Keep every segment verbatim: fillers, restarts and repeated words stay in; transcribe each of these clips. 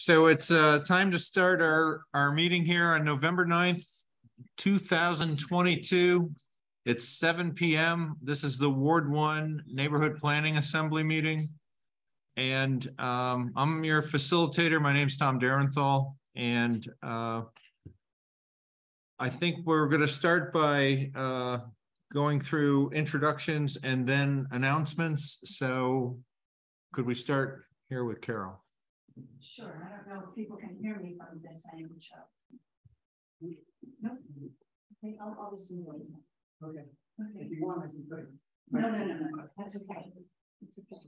So it's uh, time to start our, our meeting here on November ninth, two thousand twenty-two. It's seven p m This is the Ward one Neighborhood Planning Assembly meeting. And um, I'm your facilitator. My name's Tom Darenthal. And uh, I think we're going to start by uh, going through introductions and then announcements. So could we start here with Carol? Sure. I don't know if people can hear me from this end. Nope. Okay, I'll, I'll just wait. Okay. Okay. If you want, I can put it. No, no, no, no. That's okay. It's okay.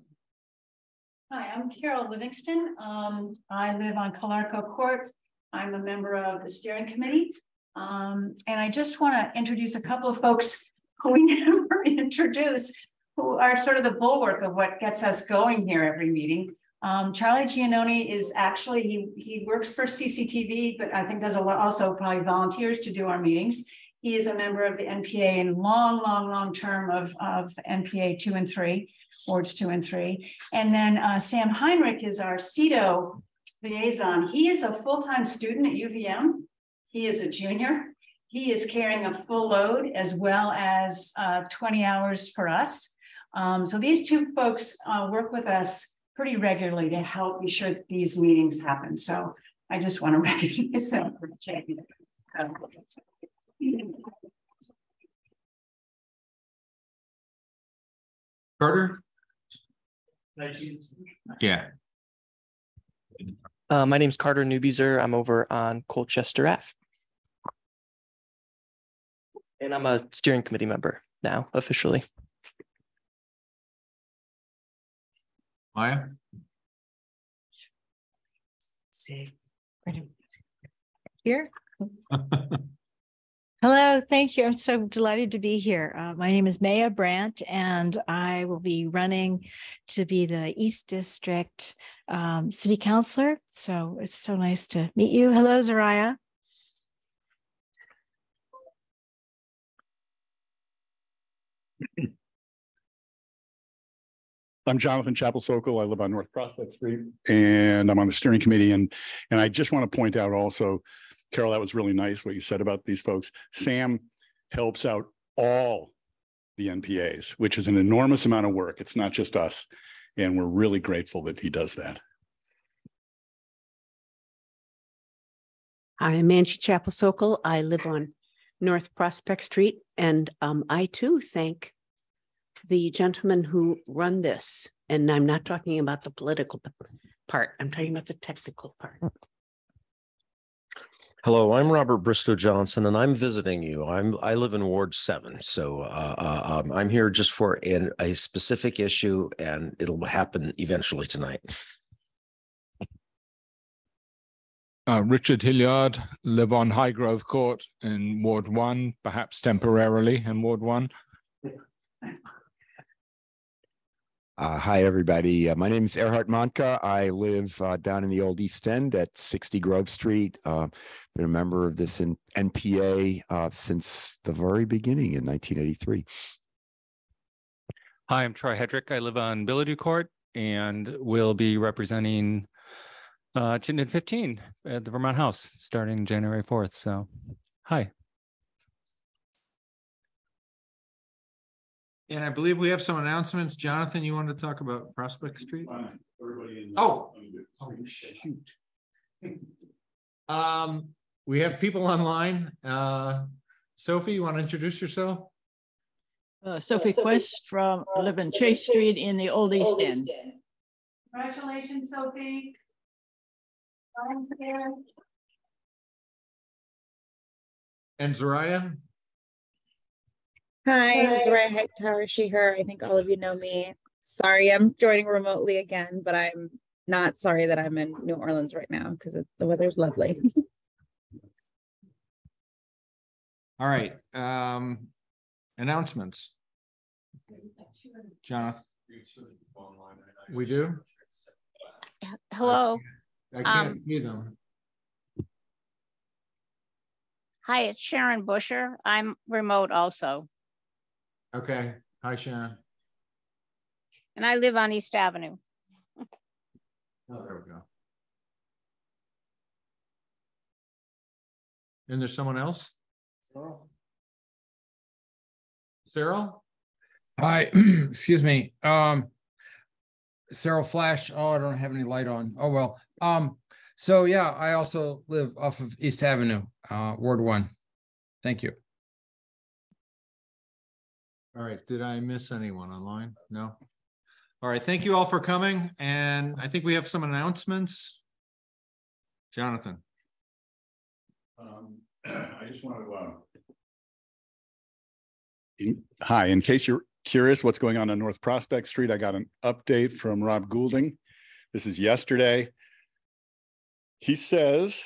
Hi, I'm Carol Livingston. Um, I live on Calarco Court. I'm a member of the steering committee. Um, and I just want to introduce a couple of folks who we never introduce, who are sort of the bulwark of what gets us going here every meeting. Um, Charlie Giannone is actually, he, he works for C C T V, but I think does a lot, also probably volunteers to do our meetings. He is a member of the N P A and long, long, long term of, of N P A two and three, wards two and three. And then uh, Sam Heinrich is our C E T O liaison. He is a full-time student at U V M. He is a junior. He is carrying a full load as well as uh, twenty hours for us. Um, so these two folks uh, work with us pretty regularly to help be sure that these meetings happen. So I just want to recognize them for checking. Carter? Yeah. Uh, my name's Carter Newbiezer. I'm over on Colchester F. And I'm a steering committee member now, officially. Maya? See. Here? Hello, thank you. I'm so delighted to be here. Uh, my name is Maya Brandt, and I will be running to be the East District um, City Councilor. So it's so nice to meet you. Hello, Zariah. I'm Jonathan Chapell-Sokol. I live on North Prospect Street, and I'm on the steering committee. And, and I just want to point out also, Carol, that was really nice what you said about these folks. Sam helps out all the N P As, which is an enormous amount of work. It's not just us. And we're really grateful that he does that. Hi, I'm Angie Chapell-Sokol. I live on North Prospect Street, and um, I, too, thank the gentlemen who run this, and I'm not talking about the political part, I'm talking about the technical part. Hello, I'm Robert Bristow Johnson, and I'm visiting you. I'm I live in Ward seven, so uh, um, I'm here just for an, a specific issue, and it'll happen eventually tonight. Uh, Richard Hilliard, live on Highgrove Court in Ward one, perhaps temporarily in Ward one. Uh, hi, everybody. Uh, my name is Erhard Monka. I live uh, down in the old East End at sixty Grove Street. Uh, been a member of this in N P A uh, since the very beginning in nineteen eighty-three. Hi, I'm Troy Hedrick. I live on Billidoux Court and will be representing uh, Chittenden fifteen at the Vermont House starting January fourth. So, hi. And I believe we have some announcements. Jonathan, you want to talk about Prospect Street? Oh, oh shoot. Um, we have people online. Uh, Sophie, you want to introduce yourself? Uh, Sophie Quest from eleven Chase Street in the Old East End. Congratulations, Sophie. I'm here. And Zariah? Hi, it's Raya Tower. She, her. I think all of you know me. Sorry, I'm joining remotely again, but I'm not sorry that I'm in New Orleans right now because the weather's lovely. All right. Um, announcements. Jonathan. We do? Hello. I can't, I can't um, see them. Hi, it's Sharon Bushor. I'm remote also. Okay. Hi, Sharon. And I live on East Avenue. Oh, there we go. And there's someone else? Cyril? Cyril? Hi, excuse me. Um, Sarah Flash. Oh, I don't have any light on. Oh, well. Um, so, yeah, I also live off of East Avenue, uh, Ward one. Thank you. All right. Did I miss anyone online? No. All right. Thank you all for coming. And I think we have some announcements. Jonathan. Um, I just wanted to. Uh... In, hi. In case you're curious what's going on on North Prospect Street, I got an update from Rob Goulding. This is yesterday. He says,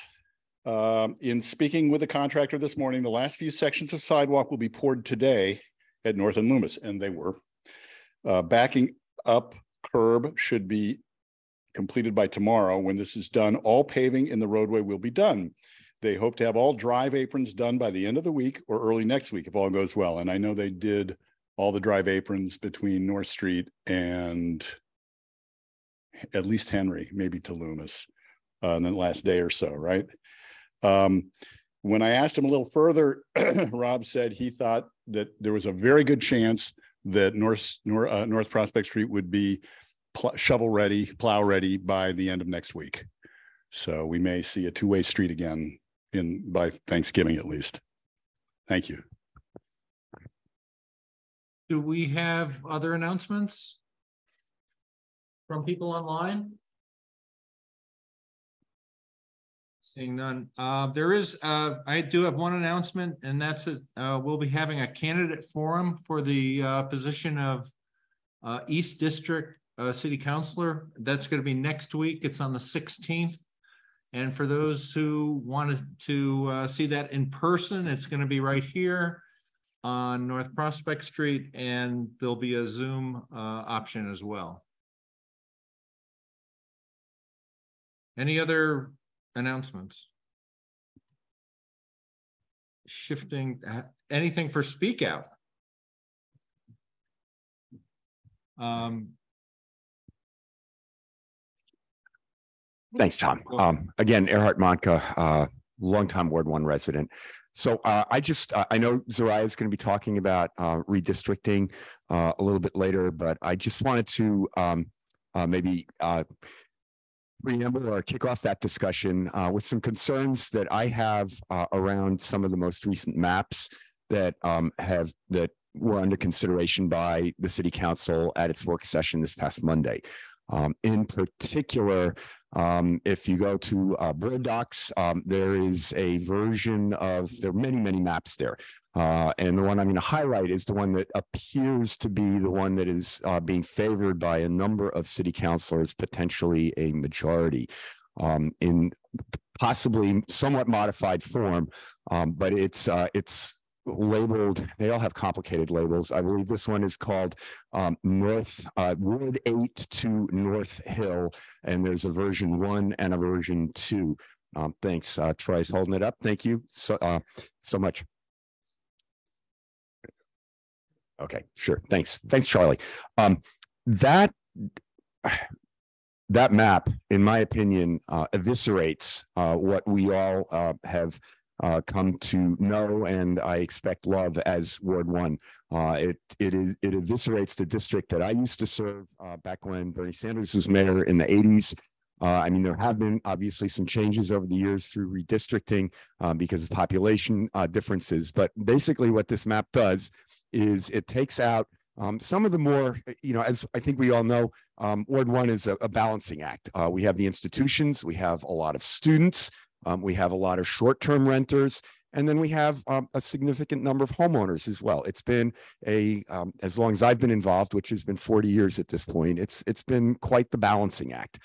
um, in speaking with the contractor this morning, the last few sections of sidewalk will be poured today at North and Loomis, and they were. Uh, backing up curb should be completed by tomorrow. When this is done, all paving in the roadway will be done. They hope to have all drive aprons done by the end of the week or early next week if all goes well. And I know they did all the drive aprons between North Street and at least Henry, maybe to Loomis, uh, in the last day or so, right? Um, when I asked him a little further, Rob said he thought that there was a very good chance that North, North, uh, North Prospect Street would be shovel ready, plow ready by the end of next week. So we may see a two-way street again in by Thanksgiving, at least. Thank you. Do we have other announcements from people online? Seeing none. Uh, there is, uh, I do have one announcement, and that's that uh, we'll be having a candidate forum for the uh, position of uh, East District uh, City Councilor. That's going to be next week. It's on the sixteenth. And for those who wanted to uh, see that in person, it's going to be right here on North Prospect Street, and there'll be a Zoom uh, option as well. Any other announcements? Shifting, anything for Speak Out? Um, Thanks, Tom. Um, again, Erhard Monka, uh, longtime Ward one resident. So uh, I just, uh, I know Zariah is going to be talking about uh, redistricting uh, a little bit later, but I just wanted to um, uh, maybe uh, preamble or kick off that discussion uh, with some concerns that I have uh, around some of the most recent maps that um, have that were under consideration by the City Council at its work session this past Monday. Um, in particular, um, if you go to uh, Board Docs, um, there is a version of, there are many, many maps there. Uh, and the one I'm going to highlight is the one that appears to be the one that is uh, being favored by a number of city councilors, potentially a majority, um, in possibly somewhat modified form. Um, but it's uh, it's labeled, they all have complicated labels. I believe this one is called um, North uh, Ward eight to North Hill, and there's a version one and a version two. Um, thanks, uh, Troy's holding it up. Thank you so uh, so much. Okay, sure. Thanks, thanks, Charlie. Um, that that map, in my opinion, uh, eviscerates uh, what we all uh, have Uh, come to know and I expect love as Ward one. Uh, it, it, is, it eviscerates the district that I used to serve uh, back when Bernie Sanders was mayor in the eighties. Uh, I mean, there have been obviously some changes over the years through redistricting uh, because of population uh, differences. But basically what this map does is it takes out Um, some of the more, you know, as I think we all know, um, Ward one is a, a balancing act. Uh, we have the institutions, we have a lot of students, um, we have a lot of short-term renters, and then we have um, a significant number of homeowners as well. It's been a, um, as long as I've been involved, which has been forty years at this point, it's it's been quite the balancing act.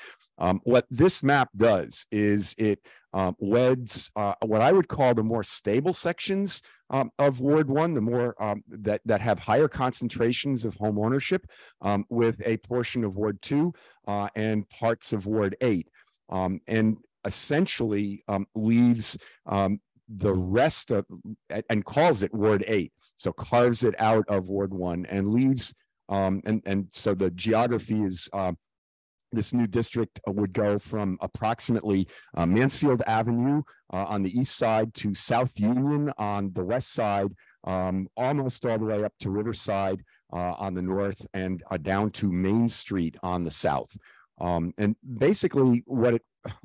Um, what this map does is it um, weds uh, what I would call the more stable sections um, of Ward one, the more um, that, that have higher concentrations of home ownership um, with a portion of Ward two uh, and parts of Ward eight, um, and essentially um, leaves um, the rest of, and calls it Ward eight, so carves it out of Ward one and leaves, um, and, and so the geography is um, this new district would go from approximately uh, Mansfield Avenue uh, on the east side to South Union on the west side, um, almost all the way up to Riverside uh, on the north, and uh, down to Main Street on the south. Um, and basically what it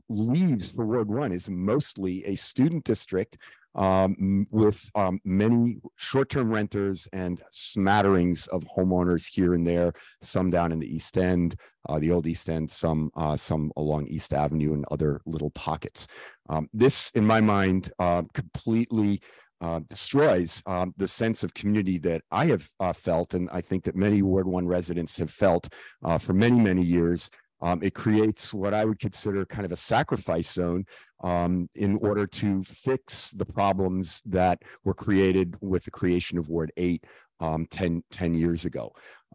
leaves for Ward one is mostly a student district um, with um, many short-term renters and smatterings of homeowners here and there, some down in the East End, uh, the old East End, some, uh, some along East Avenue and other little pockets. Um, this, in my mind, uh, completely Uh, destroys um, the sense of community that I have uh, felt, and I think that many Ward one residents have felt uh, for many, many years. Um, it creates what I would consider kind of a sacrifice zone um, in order to fix the problems that were created with the creation of Ward eight um, ten, ten years ago.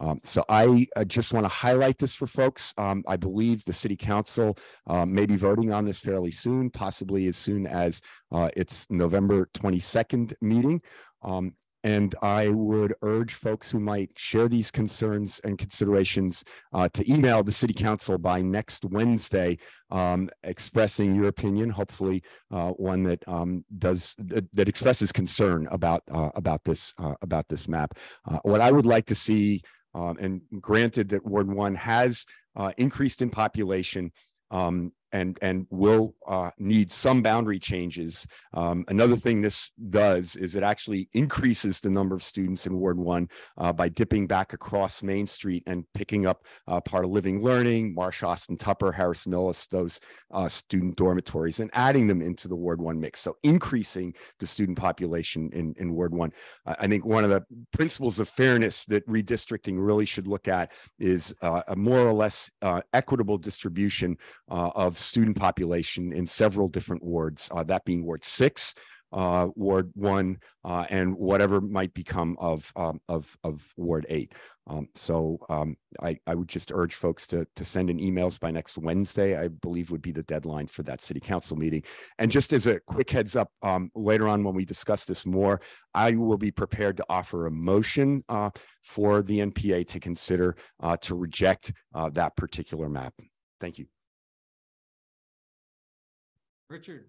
Um, so I uh, just want to highlight this for folks. Um, I believe the city council uh, may be voting on this fairly soon, possibly as soon as uh, its November twenty-second meeting. Um, and I would urge folks who might share these concerns and considerations uh, to email the city council by next Wednesday, um, expressing your opinion, hopefully uh, one that um, does that, that expresses concern about uh, about this uh, about this map. Uh, what I would like to see. Um, and granted that Ward one has uh, increased in population um, and, and will uh, need some boundary changes. Um, another thing this does is it actually increases the number of students in Ward one uh, by dipping back across Main Street and picking up uh, part of Living Learning, Marsh Austin Tupper, Harris Millis, those uh, student dormitories, and adding them into the Ward one mix. So increasing the student population in, in Ward one. Uh, I think one of the principles of fairness that redistricting really should look at is uh, a more or less uh, equitable distribution uh, of student population in several different wards, uh, that being Ward six, uh, Ward one, uh, and whatever might become of um, of, of Ward eight. Um, so um, I, I would just urge folks to, to send in emails by next Wednesday, I believe would be the deadline for that city council meeting. And just as a quick heads up, um, later on when we discuss this more, I will be prepared to offer a motion uh, for the N P A to consider uh, to reject uh, that particular map. Thank you. Richard.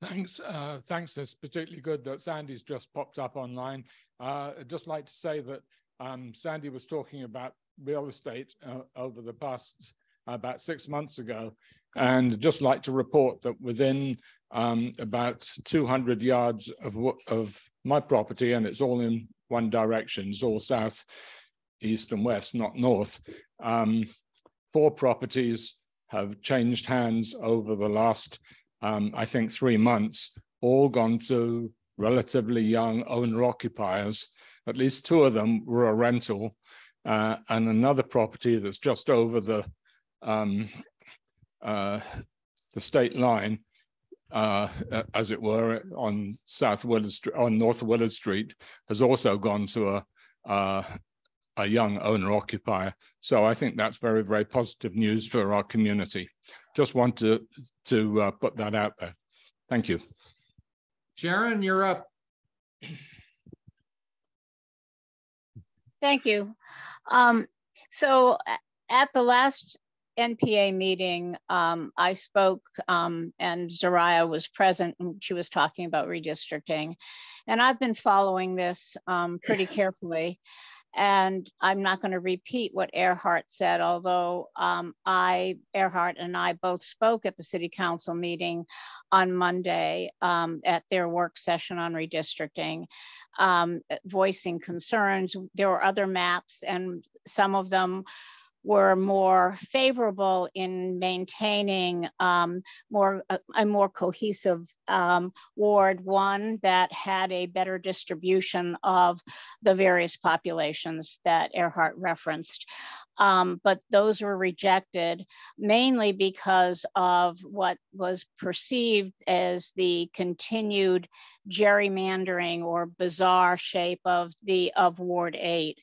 Thanks. Uh, thanks. It's particularly good that Sandy's just popped up online. Uh, I'd just like to say that um, Sandy was talking about real estate uh, over the past uh, about six months ago. And just like to report that within um, about two hundred yards of, of my property, and it's all in one direction, it's all south, east and west, not north, um, four properties have changed hands over the last, um, I think, three months, all gone to relatively young owner-occupiers. At least two of them were a rental, uh, and another property that's just over the um, uh, the state line, uh, as it were, on South Willard Street, on North Willard Street, has also gone to a uh, a young owner-occupier. So I think that's very, very positive news for our community. Just want to, to uh, put that out there. Thank you. Sharon, you're up. Thank you. Um, so at the last N P A meeting, um, I spoke um, and Zariah was present and she was talking about redistricting. And I've been following this um, pretty carefully. And I'm not going to repeat what Erhard said, although um, I, Erhard and I both spoke at the city council meeting on Monday um, at their work session on redistricting, um, voicing concerns. There were other maps and some of them were more favorable in maintaining um, more a, a more cohesive um, Ward one that had a better distribution of the various populations that Erhard referenced. Um, but those were rejected mainly because of what was perceived as the continued gerrymandering or bizarre shape of the of Ward eight.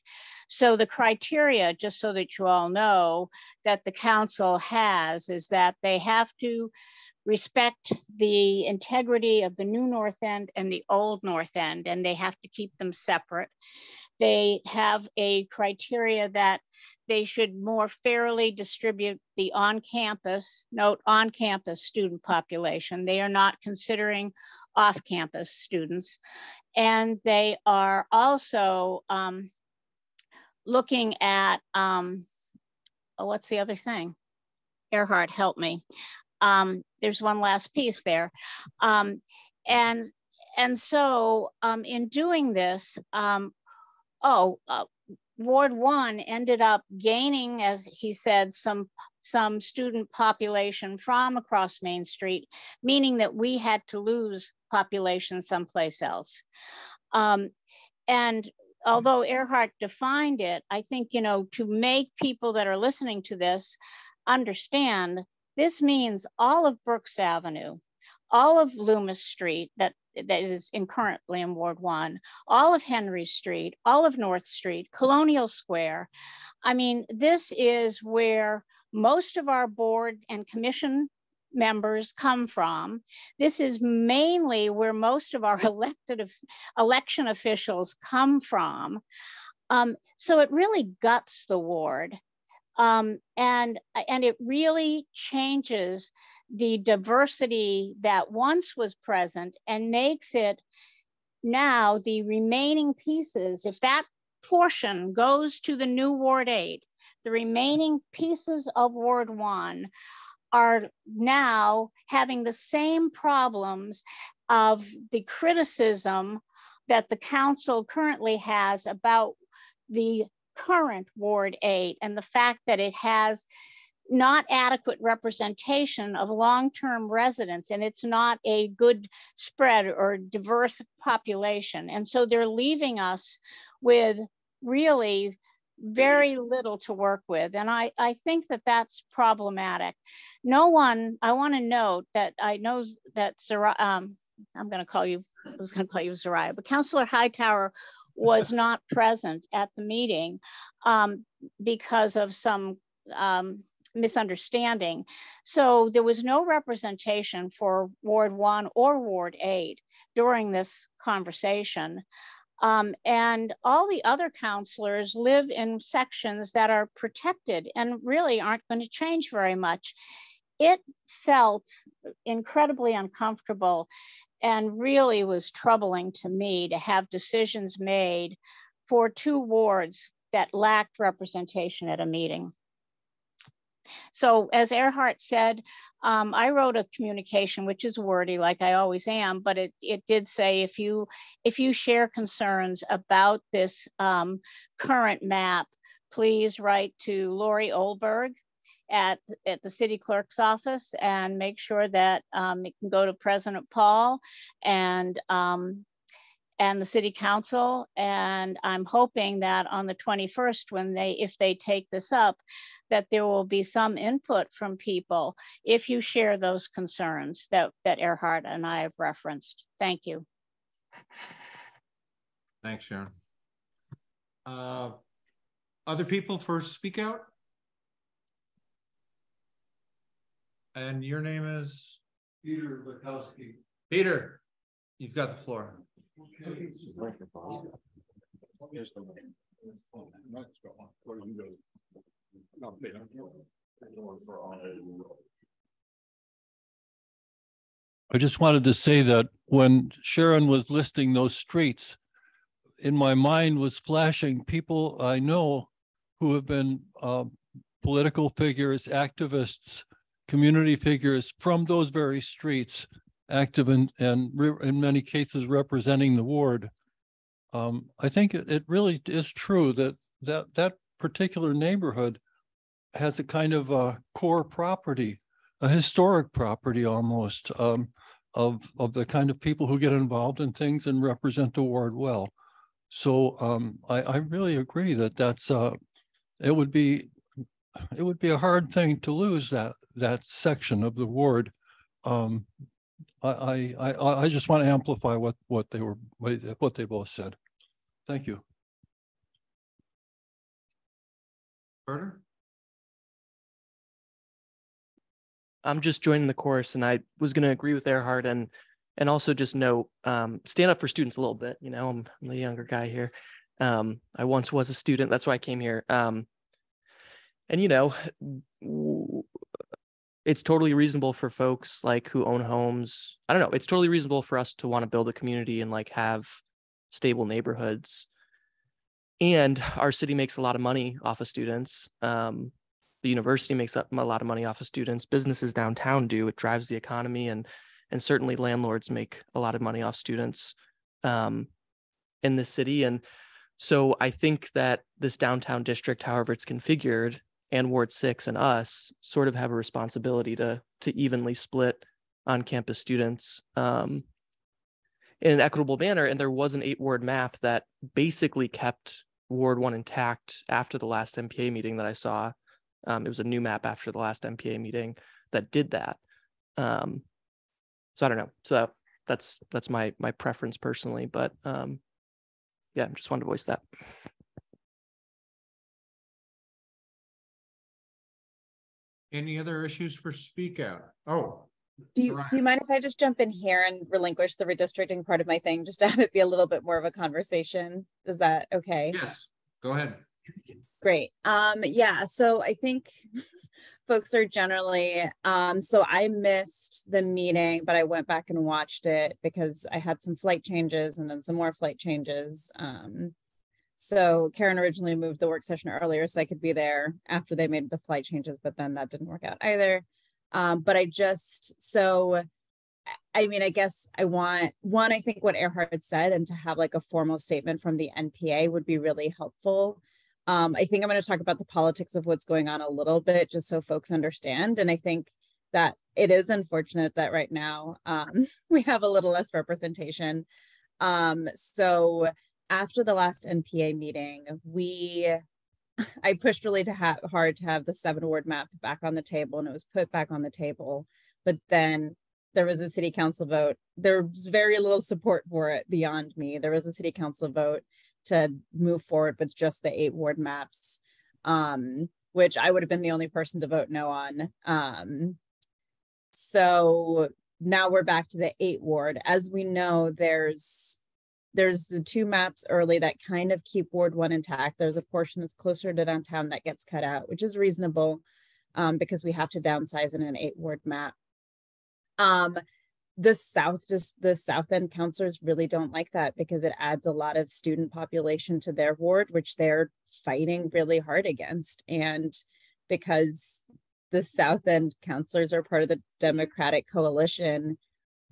So the criteria, just so that you all know, that the council has is that they have to respect the integrity of the new North End and the old North End, and they have to keep them separate. they have a criteria that they should more fairly distribute the on-campus, note on-campus student population. They are not considering off-campus students. And they are also um, looking at, um, oh, what's the other thing? Erhard, help me. Um, there's one last piece there. Um, and, and so um, in doing this, um, oh, uh, Ward one ended up gaining, as he said, some, some student population from across Main Street, meaning that we had to lose population someplace else. Um, and although Erhard defined it, I think, you know, to make people that are listening to this understand, this means all of Brooks Avenue, all of Loomis Street that that is in currently in Ward one, all of Henry Street, all of North Street, Colonial Square. I mean, this is where most of our board and commission members come from. This is mainly where most of our elected election officials come from. Um, so it really guts the ward. Um, and, and it really changes the diversity that once was present and makes it now the remaining pieces. If that portion goes to the new Ward eight, the remaining pieces of Ward one are now having the same problems of the criticism that the council currently has about the current Ward eight and the fact that it has not adequate representation of long-term residents and it's not a good spread or diverse population. And so they're leaving us with really very little to work with. And I, I think that that's problematic. No one, I want to note that I know that Zariah, um, I'm going to call you, I was going to call you Zariah, but Councillor Hightower was not present at the meeting um, because of some um, misunderstanding. So there was no representation for Ward one or Ward eight during this conversation. Um, and all the other counselors live in sections that are protected and really aren't going to change very much. It felt incredibly uncomfortable and really was troubling to me to have decisions made for two wards that lacked representation at a meeting. So as Erhard said, um, I wrote a communication, which is wordy like I always am, but it, it did say if you, if you share concerns about this um, current map, please write to Lori Olberg at, at the city clerk's office and make sure that um, it can go to President Paul and, um, and the city council. And I'm hoping that on the twenty-first, when they, if they take this up, that there will be some input from people if you share those concerns that, that Erhard and I have referenced. Thank you. Thanks, Sharon. Uh, other people for speak out? And your name is? Peter Lackowski. Peter, you've got the floor. Okay. I just wanted to say that when Sharon was listing those streets, in my mind was flashing people I know who have been uh, political figures, activists, community figures from those very streets, active in, and in many cases representing the ward. Um, I think it, it really is true that that, that particular neighborhood has a kind of a core property, a historic property almost, um, of, of the kind of people who get involved in things and represent the ward well. So um, I, I really agree that that's, uh, it would be, it would be a hard thing to lose that that section of the ward. Um, I, I I I just want to amplify what what they were what they both said. Thank you. Carter? I'm just joining the chorus, and I was going to agree with Erhard, and and also just note, um, stand up for students a little bit. You know, I'm, I'm the younger guy here, Um, I once was a student. That's why I came here. Um, and, you know, w- it's totally reasonable for folks like who own homes. I don't know. It's totally reasonable for us to want to build a community and like have stable neighborhoods. And our city makes a lot of money off of students. Um, the university makes up a lot of money off of students. Businesses downtown do. It drives the economy, and and certainly landlords make a lot of money off students um, in this city. And so I think that this downtown district, however it's configured, and Ward six and us sort of have a responsibility to to evenly split on-campus students um, in an equitable manner. And there was an eight-ward map that basically kept Ward one intact after the last N P A meeting that I saw. Um, it was a new map after the last N P A meeting that did that. Um, so I don't know. So that's that's my my preference personally, but um, yeah, I just wanted to voice that. Any other issues for speak out? Oh. Do you, do you mind if I just jump in here and relinquish the redistricting part of my thing, just to have it be a little bit more of a conversation? Is that okay? Yes, go ahead. Great. Um, yeah, so I think folks are generally, um, so I missed the meeting, but I went back and watched it because I had some flight changes and then some more flight changes. Um, so Karen originally moved the work session earlier so I could be there after they made the flight changes, but then that didn't work out either. Um, but I just, so, I mean, I guess I want, one, I think what Erhard said and to have like a formal statement from the N P A would be really helpful. Um, I think I'm going to talk about the politics of what's going on a little bit, just so folks understand. And I think that it is unfortunate that right now um, we have a little less representation. Um, so after the last N P A meeting, we... I pushed really to ha- hard to have the seven ward map back on the table, and it was put back on the table. But then there was a city council vote. There was very little support for it beyond me. There was a city council vote to move forward with just the eight ward maps, um, which I would have been the only person to vote no on. Um, so now we're back to the eight ward. As we know, there's There's the two maps early that kind of keep Ward one intact. There's a portion that's closer to downtown that gets cut out, which is reasonable um, because we have to downsize in an eight ward map. Um, the South, just the South End counselors really don't like that because it adds a lot of student population to their ward, which they're fighting really hard against. And because the South End counselors are part of the Democratic coalition,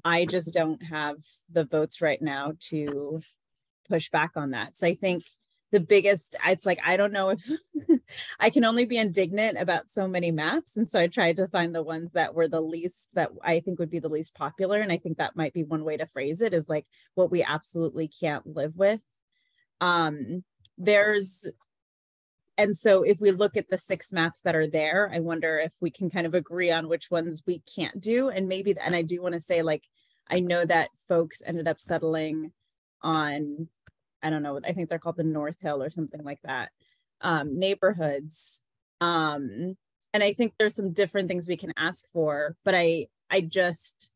I just don't have the votes right now to push back on that. So I think the biggest, it's like, I don't know if I can only be indignant about so many maps. And so I tried to find the ones that were the least, that I think would be the least popular. And I think that might be one way to phrase it, is like what we absolutely can't live with. Um, there's, and so if we look at the six maps that are there, I wonder if we can kind of agree on which ones we can't do. And maybe, and I do want to say, like, I know that folks ended up settling on, I don't know, I think they're called the North Hill or something like that, um, neighborhoods. Um, and I think there's some different things we can ask for, but I, I just,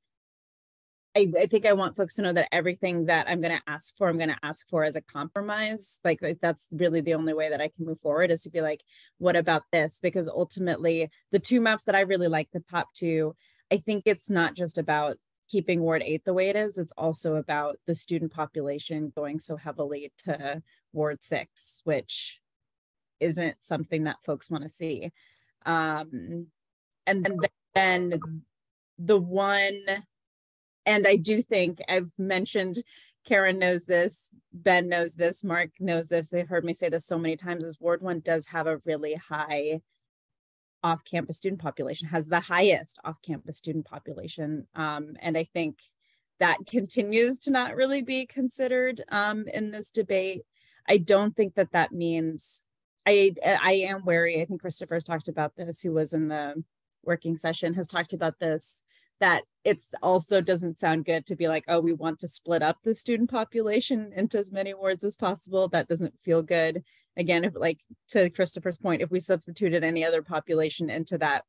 I, I think I want folks to know that everything that I'm going to ask for, I'm going to ask for as a compromise. Like, like that's really the only way that I can move forward, is to be like, what about this? Because ultimately the two maps that I really like, the top two, I think it's not just about keeping Ward eight the way it is. It's also about the student population going so heavily to Ward six, which isn't something that folks want to see. Um, and then, then the one... And I do think I've mentioned, Karen knows this, Ben knows this, Mark knows this, they've heard me say this so many times, is Ward one does have a really high off-campus student population, has the highest off-campus student population. Um, and I think that continues to not really be considered um, in this debate. I don't think that that means, I, I am wary, I think Christopher's talked about this, who was in the working session, has talked about this, that it's also doesn't sound good to be like, oh, we want to split up the student population into as many wards as possible. That doesn't feel good. Again, if, like, to Christopher's point, if we substituted any other population into that,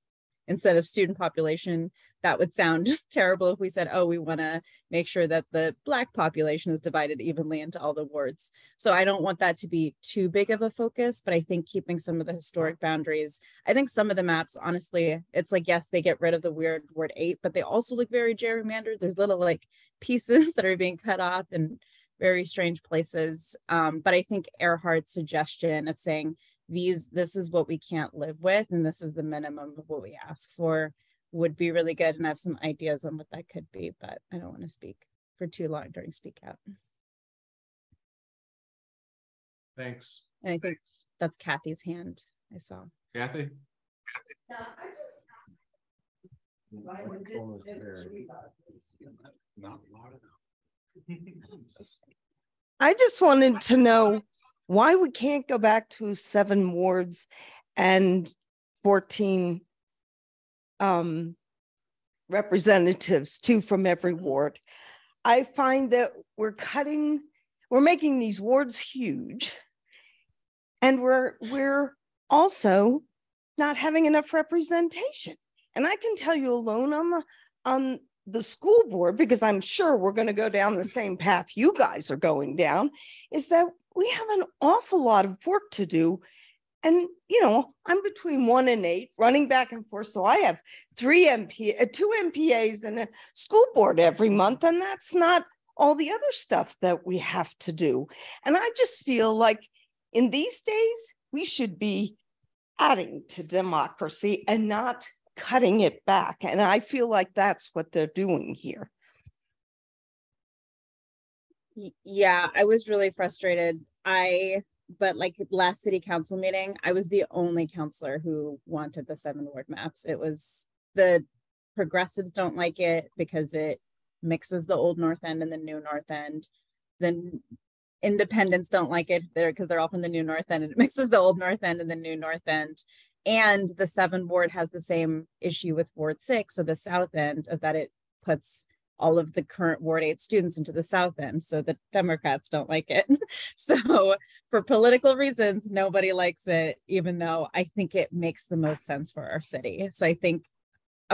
instead of student population. That would sound terrible if we said, oh, we want to make sure that the Black population is divided evenly into all the wards. So I don't want that to be too big of a focus, but I think keeping some of the historic boundaries, I think some of the maps, honestly, it's like, yes, they get rid of the weird Ward eight, but they also look very gerrymandered. There's little like pieces that are being cut off and very strange places. Um, but I think Erhard's suggestion of saying these, this is what we can't live with, and this is the minimum of what we ask for, would be really good. And I have some ideas on what that could be, but I don't want to speak for too long during Speak Out. Thanks. And I think Thanks. That's Kathy's hand I saw. Kathy? No, I just, I Not loud enough. I just wanted to know why we can't go back to seven wards and fourteen um, representatives, two from every ward. I find that we're cutting, we're making these wards huge, and we're we're also not having enough representation. And I can tell you alone on the on. the school board, because I'm sure we're going to go down the same path you guys are going down, is that we have an awful lot of work to do. And, you know, I'm between one and eight running back and forth. So I have three M P, two M P As and a school board every month. And that's not all the other stuff that we have to do. And I just feel like in these days, we should be adding to democracy and not cutting it back. And I feel like that's what they're doing here. Yeah, I was really frustrated. I, but like last city council meeting, I was the only counselor who wanted the seven ward maps. It was the progressives don't like it because it mixes the old North End and the new North End. Then independents don't like it there because they're all from the new North End, and it mixes the old North End and the new North End. And the seven ward has the same issue with Ward six, so the south end, of that it puts all of the current Ward eight students into the south end, so the Democrats don't like it. So for political reasons, nobody likes it, even though I think it makes the most sense for our city. So I think,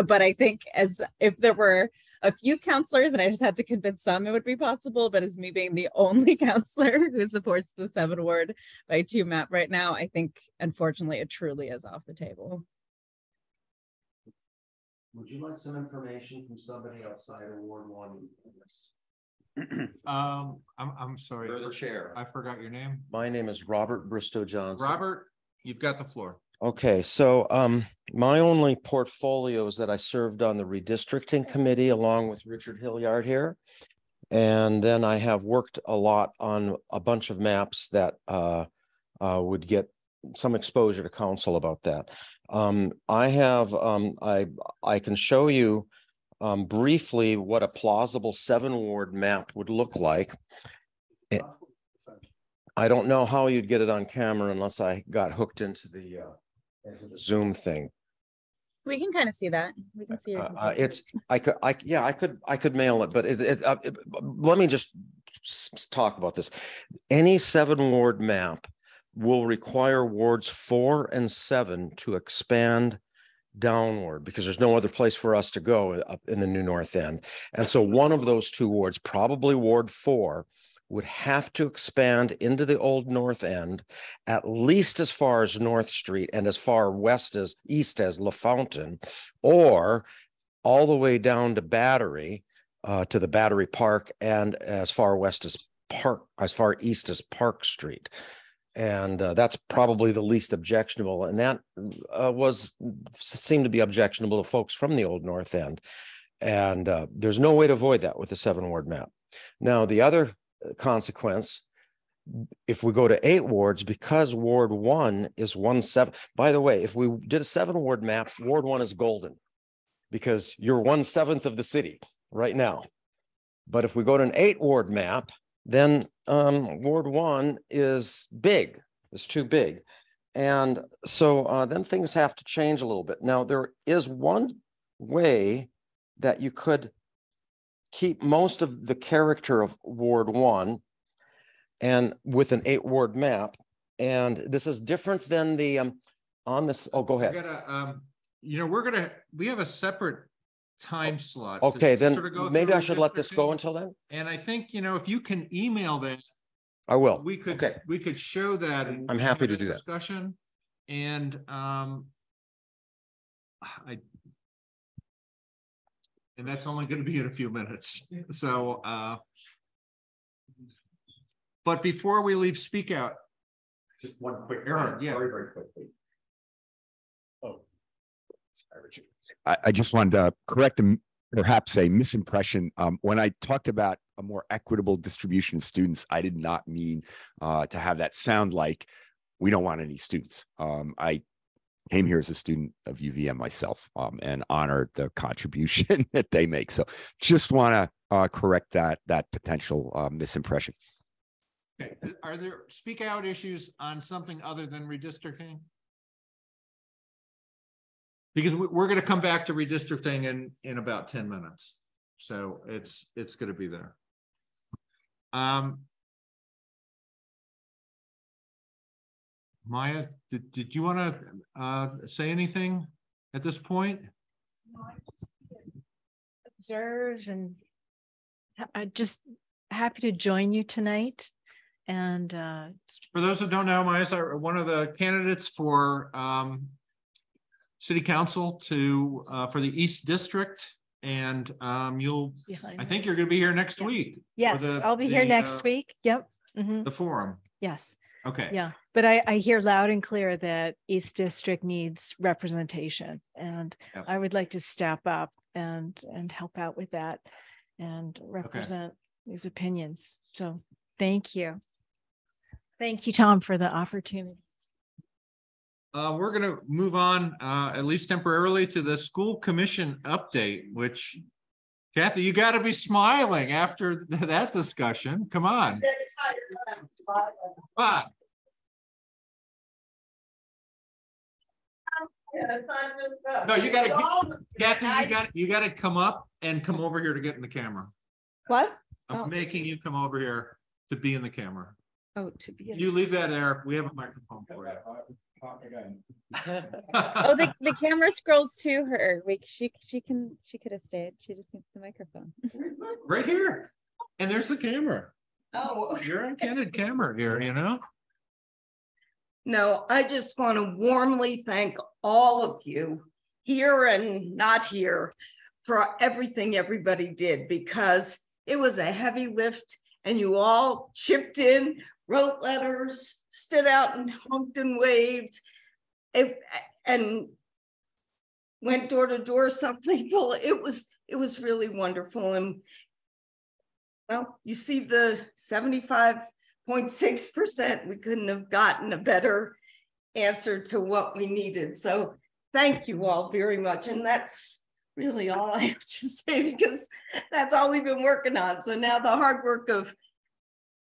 but I think as if there were a few counselors, and I just had to convince some, it would be possible, but as me being the only counselor who supports the seven ward by two map right now, I think, unfortunately, it truly is off the table. Would you like some information from somebody outside of Ward one? um, I'm, I'm sorry. For the chair. I forgot your name. My name is Robert Bristow Johnson. Robert, you've got the floor. Okay, so um, my only portfolio is that I served on the redistricting committee along with Richard Hilliard here. And then I have worked a lot on a bunch of maps that uh, uh, would get some exposure to council about that. Um, I have, um, I, I can show you um, briefly what a plausible seven ward map would look like. It, I don't know how you'd get it on camera unless I got hooked into the... Uh, into the Zoom thing. We can kind of see that. We can see uh, uh, it's I could I yeah I could I could mail it, but it, it, uh, it let me just talk about this. Any seven ward map will require wards four and seven to expand downward because there's no other place for us to go up in the new North End, and so one of those two wards, probably Ward four, would have to expand into the old North End, at least as far as North Street and as far west as east as La Fountain, or all the way down to Battery, uh, to the Battery Park, and as far west as Park, as far east as Park Street. And uh, that's probably the least objectionable. And that uh, was seemed to be objectionable to folks from the old North End. And uh, there's no way to avoid that with a seven ward map. Now, the other consequence, if we go to eight wards, because Ward one is one seven, by the way, if we did a seven ward map, Ward one is golden because you're one seventh of the city right now. But if we go to an eight ward map, then um, Ward one is big, it's too big. And so uh, then things have to change a little bit. Now, there is one way that you could keep most of the character of Ward one and with an eight ward map. And this is different than the, um, on this, oh, go ahead. I gotta, um, you know, we're gonna, we have a separate time slot. Okay, then sort of maybe I should let this go until then. And I think, you know, if you can email that, I will. We could, okay. we could show that. I'm happy to do that discussion. And um, I, and that's only going to be in a few minutes. So, uh, but before we leave, speak out. Just one quick, Erhard, yeah, very, very quickly. Oh, sorry, Richard. I, I just wanted to correct a, perhaps a misimpression. Um, when I talked about a more equitable distribution of students, I did not mean uh, to have that sound like we don't want any students. Um, I came here as a student of U V M myself, um, and honored the contribution that they make. So just want to uh, correct that, that potential uh, misimpression. Okay. Are there speak out issues on something other than redistricting? Because we're going to come back to redistricting in, in about ten minutes. So it's, it's going to be there. Um, Maya, did, did you want to uh, say anything at this point? No, I just observe, and I'm just happy to join you tonight. And uh, for those who don't know, Maya's one of the candidates for um, City Council to uh, for the East District, and um, you'll. Behind. I think you're going to be here next yeah. week. Yes, the, I'll be the, here next uh, week. Yep. Mm-hmm. The forum. Yes. Okay. Yeah, but I, I hear loud and clear that East District needs representation, and yep. I would like to step up and and help out with that, and represent okay. these opinions. So thank you, thank you, Tom, for the opportunity. Uh, we're going to move on, uh, at least temporarily, to the school commission update. Which, Kathy, you got to be smiling after th that discussion. Come on. Ah. No, you got to, Kathy. You got you got to come up and come over here to get in the camera. What? I'm oh. making you come over here to be in the camera. Oh, to be. In you leave that there. We have a microphone for you. Oh, the, the camera scrolls to her. Like she she can she could have stayed. She just needs the microphone. Right here. And there's the camera. Oh, you're on candid camera here, you know. No, I just want to warmly thank all of you here and not here for everything everybody did, because it was a heavy lift and you all chipped in, wrote letters, stood out and honked and waved, it, and went door to door. Some people, it was it was really wonderful. And well, you see the seventy-five point six percent. We couldn't have gotten a better answer to what we needed. So thank you all very much. And that's really all I have to say, because that's all we've been working on. So now the hard work of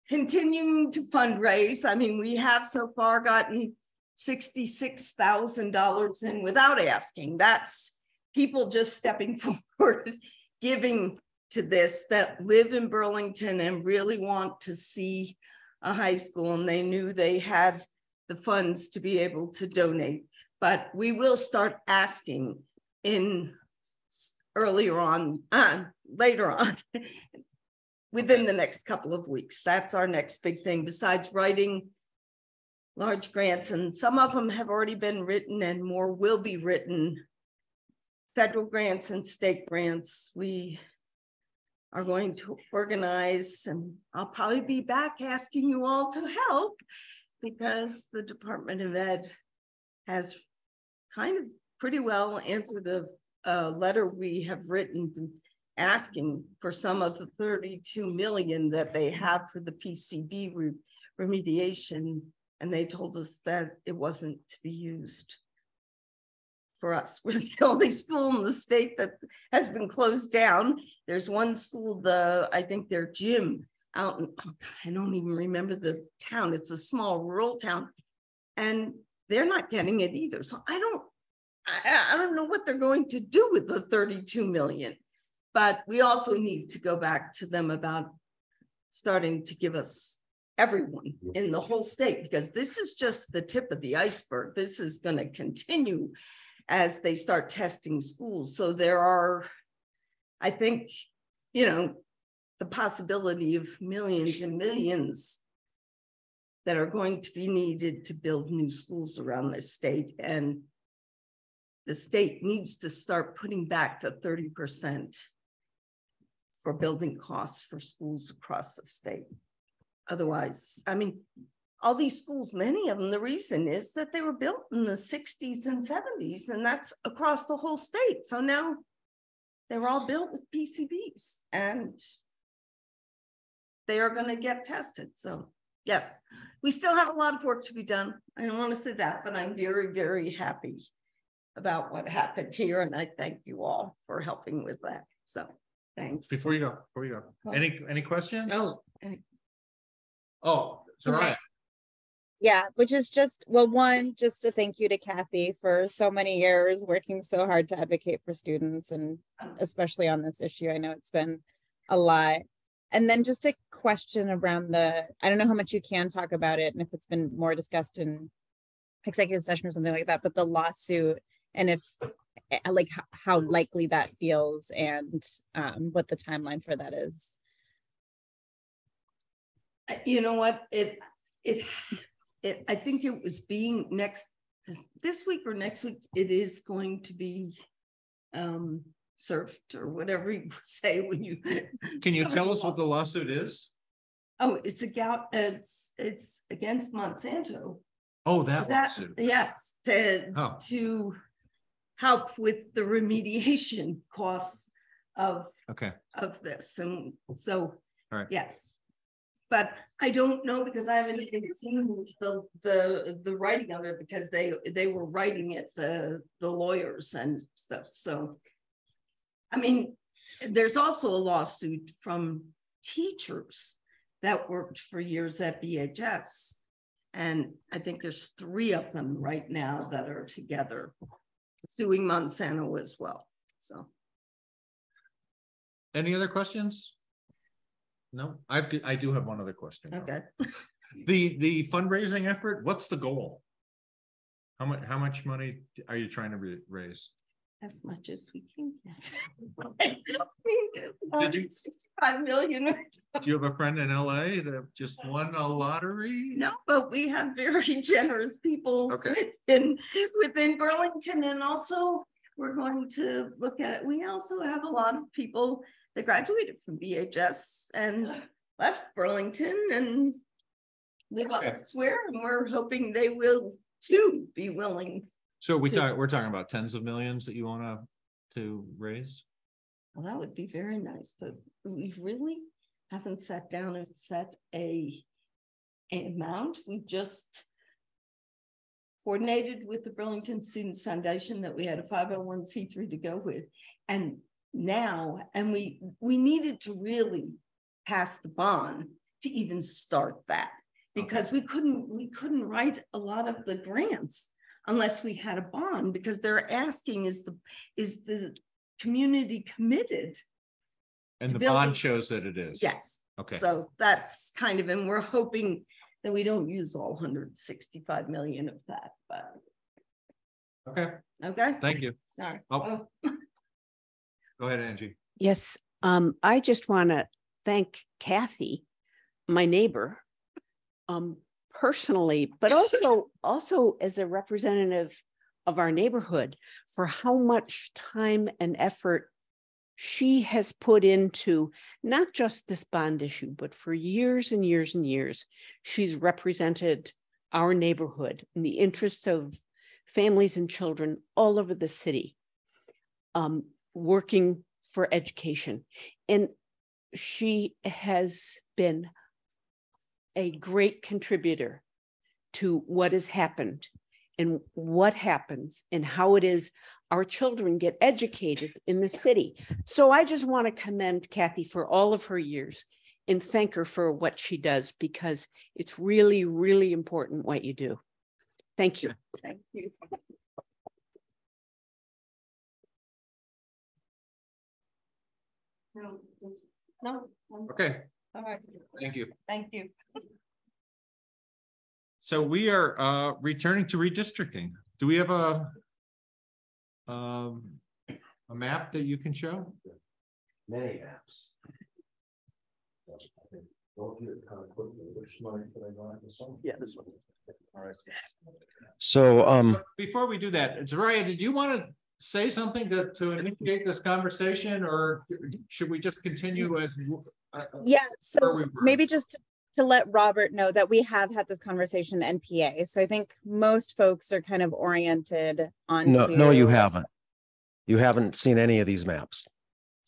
continuing to fundraise. I mean, we have so far gotten sixty-six thousand dollars in without asking. That's people just stepping forward, giving to this, that live in Burlington and really want to see a high school, and they knew they had the funds to be able to donate. But we will start asking in earlier on, uh, later on, within the next couple of weeks. That's our next big thing, besides writing large grants. And some of them have already been written and more will be written. Federal grants and state grants. We are going to organize, and I'll probably be back asking you all to help, because the Department of Ed has kind of pretty well answered a, a letter we have written asking for some of the thirty-two million dollars that they have for the P C B re remediation. And they told us that it wasn't to be used for us. We're the only school in the state that has been closed down. There's one school, the I think their gym out in, oh God, I don't even remember the town. It's a small rural town, and they're not getting it either. So I don't, I, I don't know what they're going to do with the thirty-two million. But we also need to go back to them about starting to give us everyone in the whole state, because this is just the tip of the iceberg. This is going to continue. as they start testing schools. So there are, I think, you know, the possibility of millions and millions that are going to be needed to build new schools around the state. And the state needs to start putting back the thirty percent for building costs for schools across the state. Otherwise, I mean, all these schools, many of them, the reason is that they were built in the sixties and seventies, and that's across the whole state. So now they're all built with P C Bs and they are going to get tested. So yes, we still have a lot of work to be done. I don't want to say that, but I'm very, very happy about what happened here. And I thank you all for helping with that. So thanks. Before you go, before you go, any, any questions? No. Any. Oh, Soraya. Yeah, which is just, well, one, just a thank you to Kathy for so many years working so hard to advocate for students, and especially on this issue. I know it's been a lot. And then just a question around the, I don't know how much you can talk about it and if it's been more discussed in executive session or something like that, but the lawsuit and if like how likely that feels and um, what the timeline for that is. You know what, it, it, it, I think it was being next, this week or next week, it is going to be, um, served or whatever you say when you can you tell us what the lawsuit is? Oh, it's a gout, it's it's against Monsanto. Oh, that, that lawsuit. Yes, to oh. to help with the remediation costs of okay of this. And so all right. Yes. But I don't know because I haven't even seen the the the writing of it because they they were writing it, the the lawyers and stuff. So I mean, there's also a lawsuit from teachers that worked for years at B H S. And I think there's three of them right now that are together suing Monsanto as well. So. Any other questions? No, I've, I do have one other question. Okay. the, the fundraising effort, what's the goal? How much, how much money are you trying to raise? As much as we can get. um, sixty-five million. Do you have a friend in L A that just won a lottery? No, but we have very generous people okay. within, within Burlington. And also we're going to look at it. We also have a lot of people that graduated from B H S and left Burlington and live okay. elsewhere. And we're hoping they will too be willing. So we talk, we're talking about tens of millions that you want to, to raise? Well, that would be very nice, but we really haven't sat down and set a, a amount. We just coordinated with the Burlington Students Foundation that we had a five oh one c three to go with. And now, and we, we needed to really pass the bond to even start that because okay. we couldn't, we couldn't write a lot of the grants unless we had a bond, because they're asking, is the is the community committed? And the bond shows that it is. Yes. Okay. So that's kind of, and we're hoping that we don't use all one hundred sixty-five million of that. But okay. Okay. Thank you. All right. Oh. Go ahead, Angie. Yes. Um, I just want to thank Kathy, my neighbor. Um. Personally, but also also as a representative of our neighborhood, for how much time and effort she has put into not just this bond issue, but for years and years and years, she's represented our neighborhood in the interests of families and children all over the city, um, working for education. And she has been a great contributor to what has happened and what happens and how it is our children get educated in the city. So I just want to commend Kathy for all of her years and thank her for what she does, because it's really, really important what you do. Thank you. Thank you. No. No. Okay. All right. Thank you. Thank you. So we are uh, returning to redistricting. Do we have a um, a map that you can show? Many maps. Yeah, this one. All right. So um, before we do that, Zaria, did you want to say something to, to initiate this conversation, or should we just continue as uh, yeah, so we maybe just to let Robert know that we have had this conversation at N P A. So I think most folks are kind of oriented on. No, no, you haven't. You haven't seen any of these maps.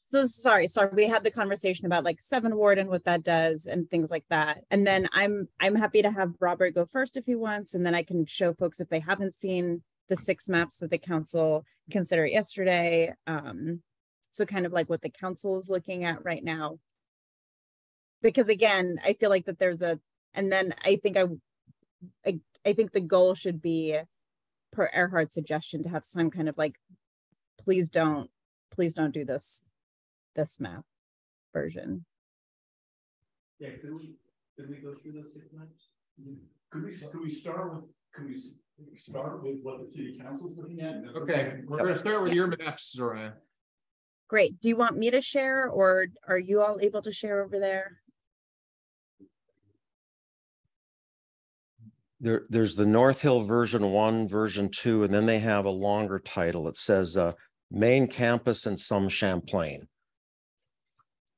So sorry, sorry. We had the conversation about like seven ward and what that does and things like that. And then I'm I'm happy to have Robert go first if he wants, and then I can show folks if they haven't seen the six maps that the council considered yesterday. Um, so kind of like what the council is looking at right now. Because again, I feel like that there's a, and then I think I, I, I think the goal should be, per Erhard's suggestion, to have some kind of like, please don't, please don't do this, this map version. Yeah, could we, could we go through those six maps? Could we, could we start with, could we start with what the city council's looking at? Okay, we're gonna start with yeah. your maps, Zora. Great, do you want me to share, or are you all able to share over there? There, there's the North Hill version one, version two, and then they have a longer title. It says uh, Main Campus and Some Champlain.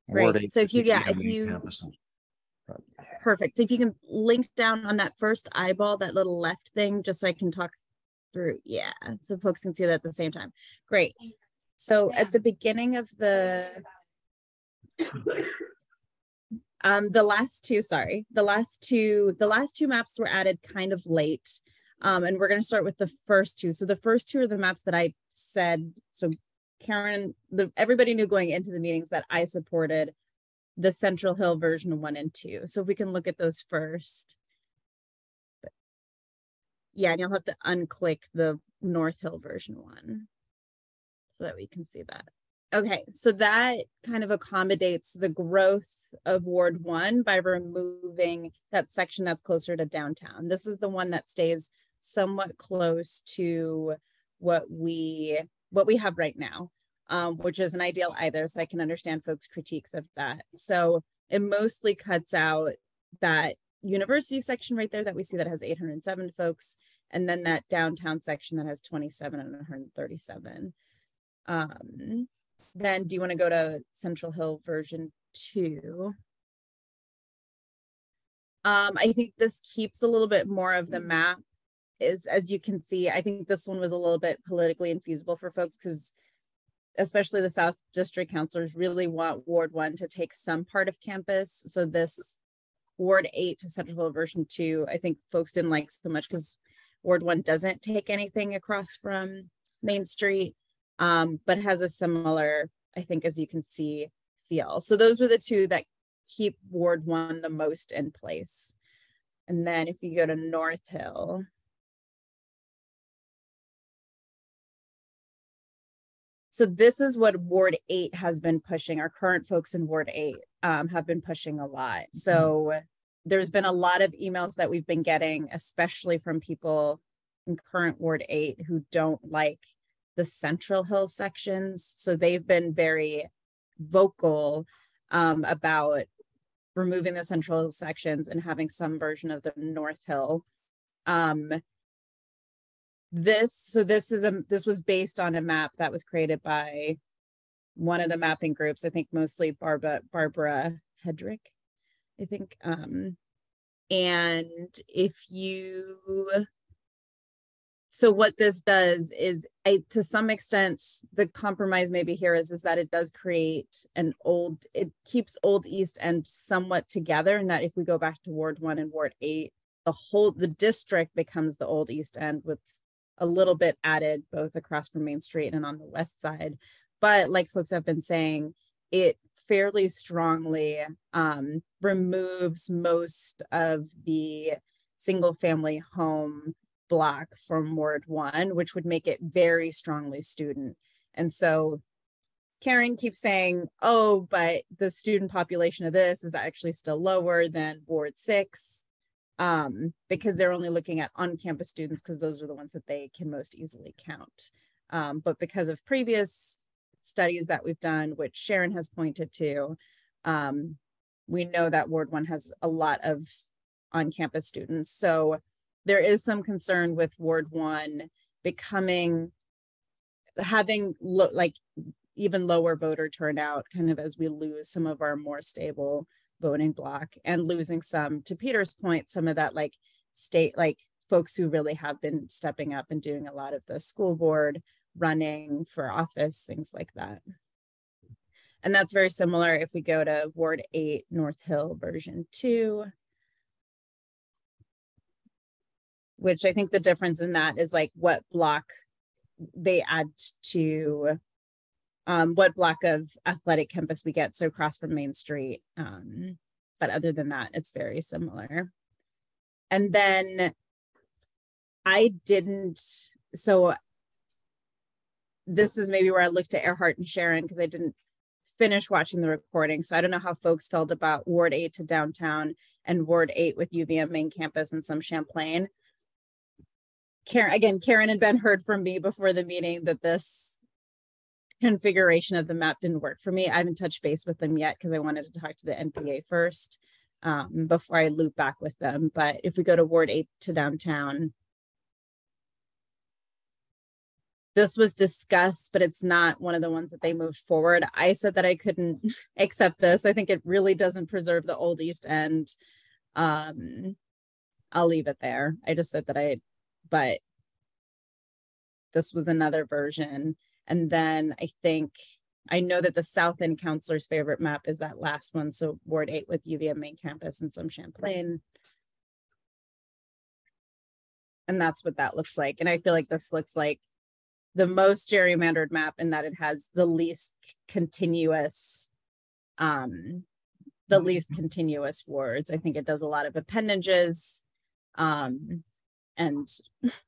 Right. So if you, yeah, if you, and, right. perfect. So if you can link down on that first eyeball, that little left thing, just so I can talk through. Yeah. So folks can see that at the same time. Great. So yeah. at the beginning of the, um, the last two, sorry, the last two, the last two maps were added kind of late. Um, and we're going to start with the first two. So the first two are the maps that I said, so Karen, the, everybody knew going into the meetings that I supported the Central Hill version one and two. So if we can look at those first. But, yeah, and you'll have to unclick the North Hill version one, so that we can see that. Okay, so that kind of accommodates the growth of Ward one by removing that section that's closer to downtown. This is the one that stays somewhat close to what we what we have right now, um, which isn't ideal either, so I can understand folks' critiques of that. So it mostly cuts out that university section right there that we see that has eight hundred seven folks, and then that downtown section that has twenty-seven and one hundred thirty-seven. Um, then do you want to go to Central Hill version two? Um, I think this keeps a little bit more of the map. Is, as you can see, I think this one was a little bit politically infeasible for folks because especially the South District councilors really want Ward one to take some part of campus. So this Ward eight to Central Hill version two, I think folks didn't like so much because Ward one doesn't take anything across from Main Street. Um, but has a similar, I think, as you can see, feel. So those were the two that keep Ward one the most in place. And then if you go to North Hill. So this is what Ward eight has been pushing. Our current folks in Ward eight um, have been pushing a lot. So mm-hmm. there's been a lot of emails that we've been getting, especially from people in current Ward eight who don't like the Central Hill sections. So they've been very vocal um, about removing the Central Hill sections and having some version of the North Hill. Um, this, so this is a, this was based on a map that was created by one of the mapping groups, I think mostly Barbara, Barbara Hedrick, I think. Um, and if you, So what this does is, I, to some extent, the compromise maybe here is, is that it does create an old, it keeps Old East End somewhat together, and that if we go back to Ward one and Ward eight, the whole, the district becomes the Old East End with a little bit added both across from Main Street and on the west side. But like folks have been saying, it fairly strongly um, removes most of the single family home block from Ward one, which would make it very strongly student. And so Karen keeps saying, oh, but the student population of this is actually still lower than Ward six um, because they're only looking at on-campus students because those are the ones that they can most easily count. Um, but because of previous studies that we've done, which Sharon has pointed to, um, we know that Ward one has a lot of on-campus students. So there is some concern with Ward one becoming, having lo like even lower voter turnout kind of as we lose some of our more stable voting block and losing some, to Peter's point, some of that like state, like folks who really have been stepping up and doing a lot of the school board running for office, things like that. And that's very similar if we go to Ward eight, North Hill version two, which I think the difference in that is like what block they add to um, what block of athletic campus we get, so across from Main Street. Um, but other than that, it's very similar. And then I didn't, so this is maybe where I looked to Erhard and Sharon because I didn't finish watching the recording. So I don't know how folks felt about Ward eight to downtown and Ward eight with U V M main campus and some Champlain. Karen, again, Karen and Ben heard from me before the meeting that this configuration of the map didn't work for me. I haven't touched base with them yet because I wanted to talk to the N P A first um, before I loop back with them. But if we go to Ward eight to downtown, this was discussed, but it's not one of the ones that they moved forward. I said that I couldn't accept this. I think it really doesn't preserve the old East End. Um, I'll leave it there. I just said that I but this was another version. And then I think, I know that the South End counselor's favorite map is that last one. So Ward eight with U V M main campus and some Champlain. And that's what that looks like. And I feel like this looks like the most gerrymandered map in that it has the least continuous, um, the least continuous wards. I think it does a lot of appendages. Um, And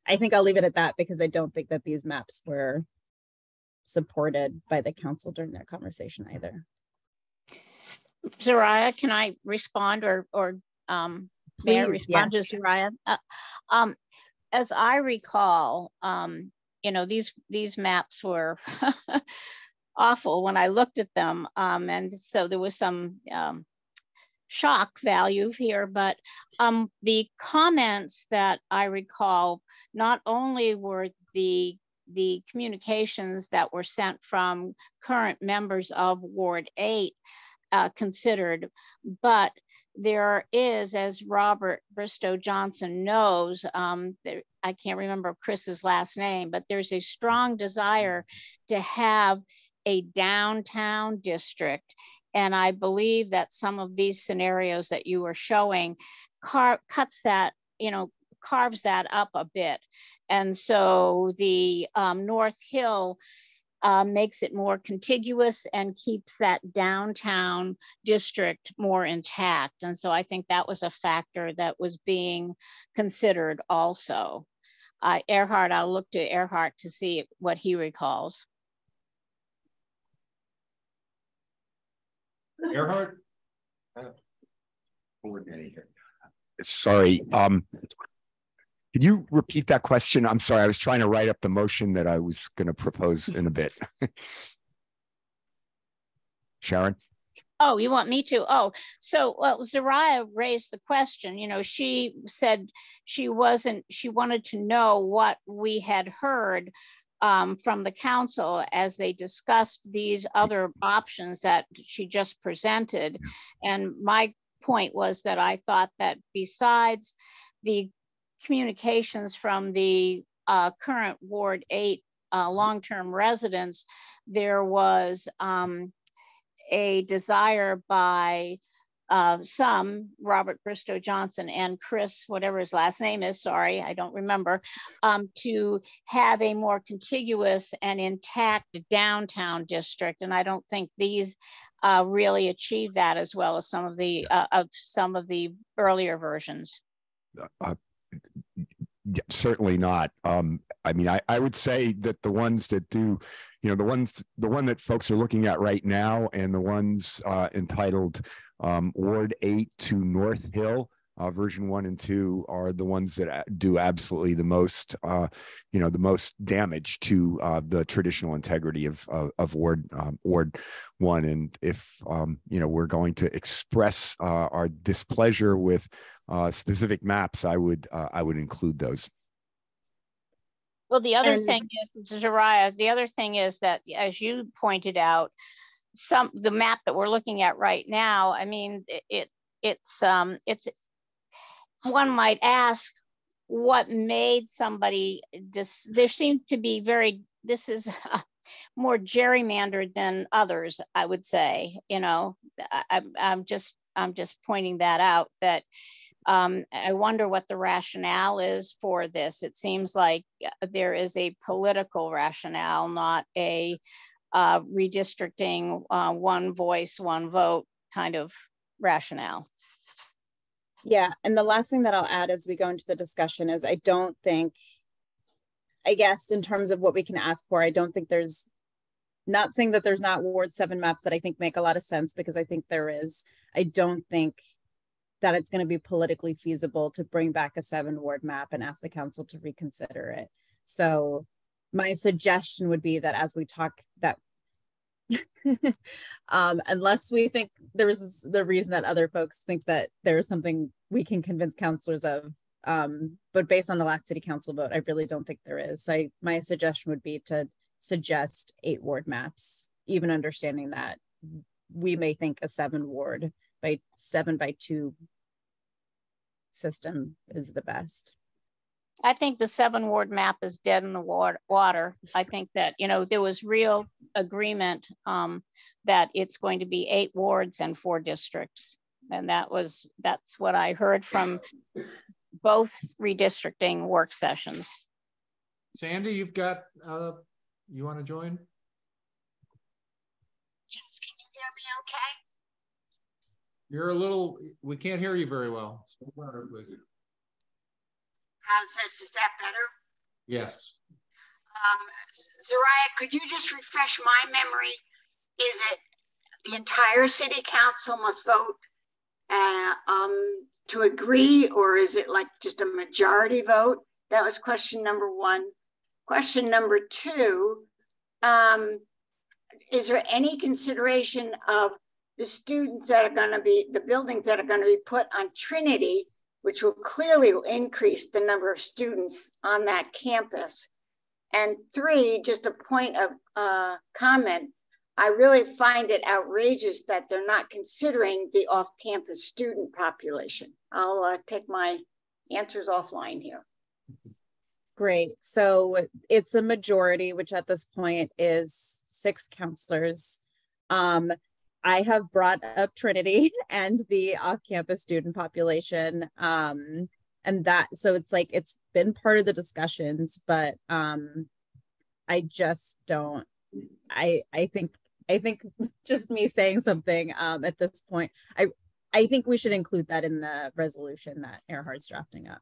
I think I'll leave it at that because I don't think that these maps were supported by the council during that conversation either. Zariah, can I respond or, or um, Please, may I respond yes. to Zariah? Uh, um, as I recall, um, you know, these, these maps were awful when I looked at them. Um, and so there was some um, shock value here, but um, the comments that I recall, not only were the, the communications that were sent from current members of Ward eight uh, considered, but there is, as Robert Bristow Johnson knows, um, there, I can't remember Chris's last name, but there's a strong desire to have a downtown district. And I believe that some of these scenarios that you were showing car cuts that, you know, carves that up a bit. And so the um, North Hill uh, makes it more contiguous and keeps that downtown district more intact. And so I think that was a factor that was being considered also. Uh, Erhard, I'll look to Erhard to see what he recalls. Erhard? Sorry, um, can you repeat that question? I'm sorry, I was trying to write up the motion that I was going to propose in a bit. Sharon? Oh, you want me to? Oh, so well, Zariah raised the question. You know, she said she wasn't, she wanted to know what we had heard Um, from the council as they discussed these other options that she just presented. And my point was that I thought that besides the communications from the uh, current Ward eight uh, long-term residents, there was um, a desire by Uh, some, Robert Bristow Johnson and Chris, whatever his last name is, sorry, I don't remember, um, to have a more contiguous and intact downtown district. And I don't think these uh, really achieve that as well as some of the uh, of some of the earlier versions. Uh, certainly not. Um, I mean, I, I would say that the ones that do, you know, the ones, the one that folks are looking at right now and the ones uh, entitled Um, Ward eight to North Hill, Uh, version one and two are the ones that do absolutely the most, uh, you know, the most damage to uh, the traditional integrity of of, of Ward um, Ward one. And if um, you know, we're going to express uh, our displeasure with uh, specific maps, I would uh, I would include those. Well, the other and thing is, Zariah, the other thing is that, as you pointed out, some the map that we're looking at right now. I mean, it it's um, it's. One might ask what made somebody just, there seemed to be very, this is uh, more gerrymandered than others, I would say, you know, I, I'm just, I'm just pointing that out, that um, I wonder what the rationale is for this. It seems like there is a political rationale, not a uh, redistricting uh, one voice, one vote kind of rationale. Yeah, and the last thing that I'll add as we go into the discussion is I don't think, I guess in terms of what we can ask for, I don't think there's, not saying that there's not Ward seven maps that I think make a lot of sense, because I think there is. I don't think that it's going to be politically feasible to bring back a seven ward map and ask the council to reconsider it. So my suggestion would be that as we talk that um, unless we think there is the reason that other folks think that there is something we can convince counselors of, um, but based on the last city council vote, I really don't think there is. So I, my suggestion would be to suggest eight ward maps, even understanding that we may think a seven ward by seven by two system is the best. I think the seven ward map is dead in the water. I think that, you know, there was real agreement um, that it's going to be eight wards and four districts. And that was, that's what I heard from both redistricting work sessions. Sandy, you've got, uh, you want to join? Yes, can you hear me okay? You're a little, we can't hear you very well. How's this? Is that better? Yes. Um, Zariah, could you just refresh my memory? Is it the entire city council must vote uh, um, to agree, or is it like just a majority vote? That was question number one. Question number two, um, is there any consideration of the students that are going to be, the buildings that are going to be put on Trinity, which will clearly increase the number of students on that campus? And three, just a point of uh, comment, I really find it outrageous that they're not considering the off-campus student population. I'll uh, take my answers offline here. Great, so it's a majority, which at this point is six counselors. Um, I have brought up Trinity and the off-campus student population, um, and that, so it's like, it's been part of the discussions, but um, I just don't, I I think, I think just me saying something um, at this point, I, I think we should include that in the resolution that Erhard's drafting up.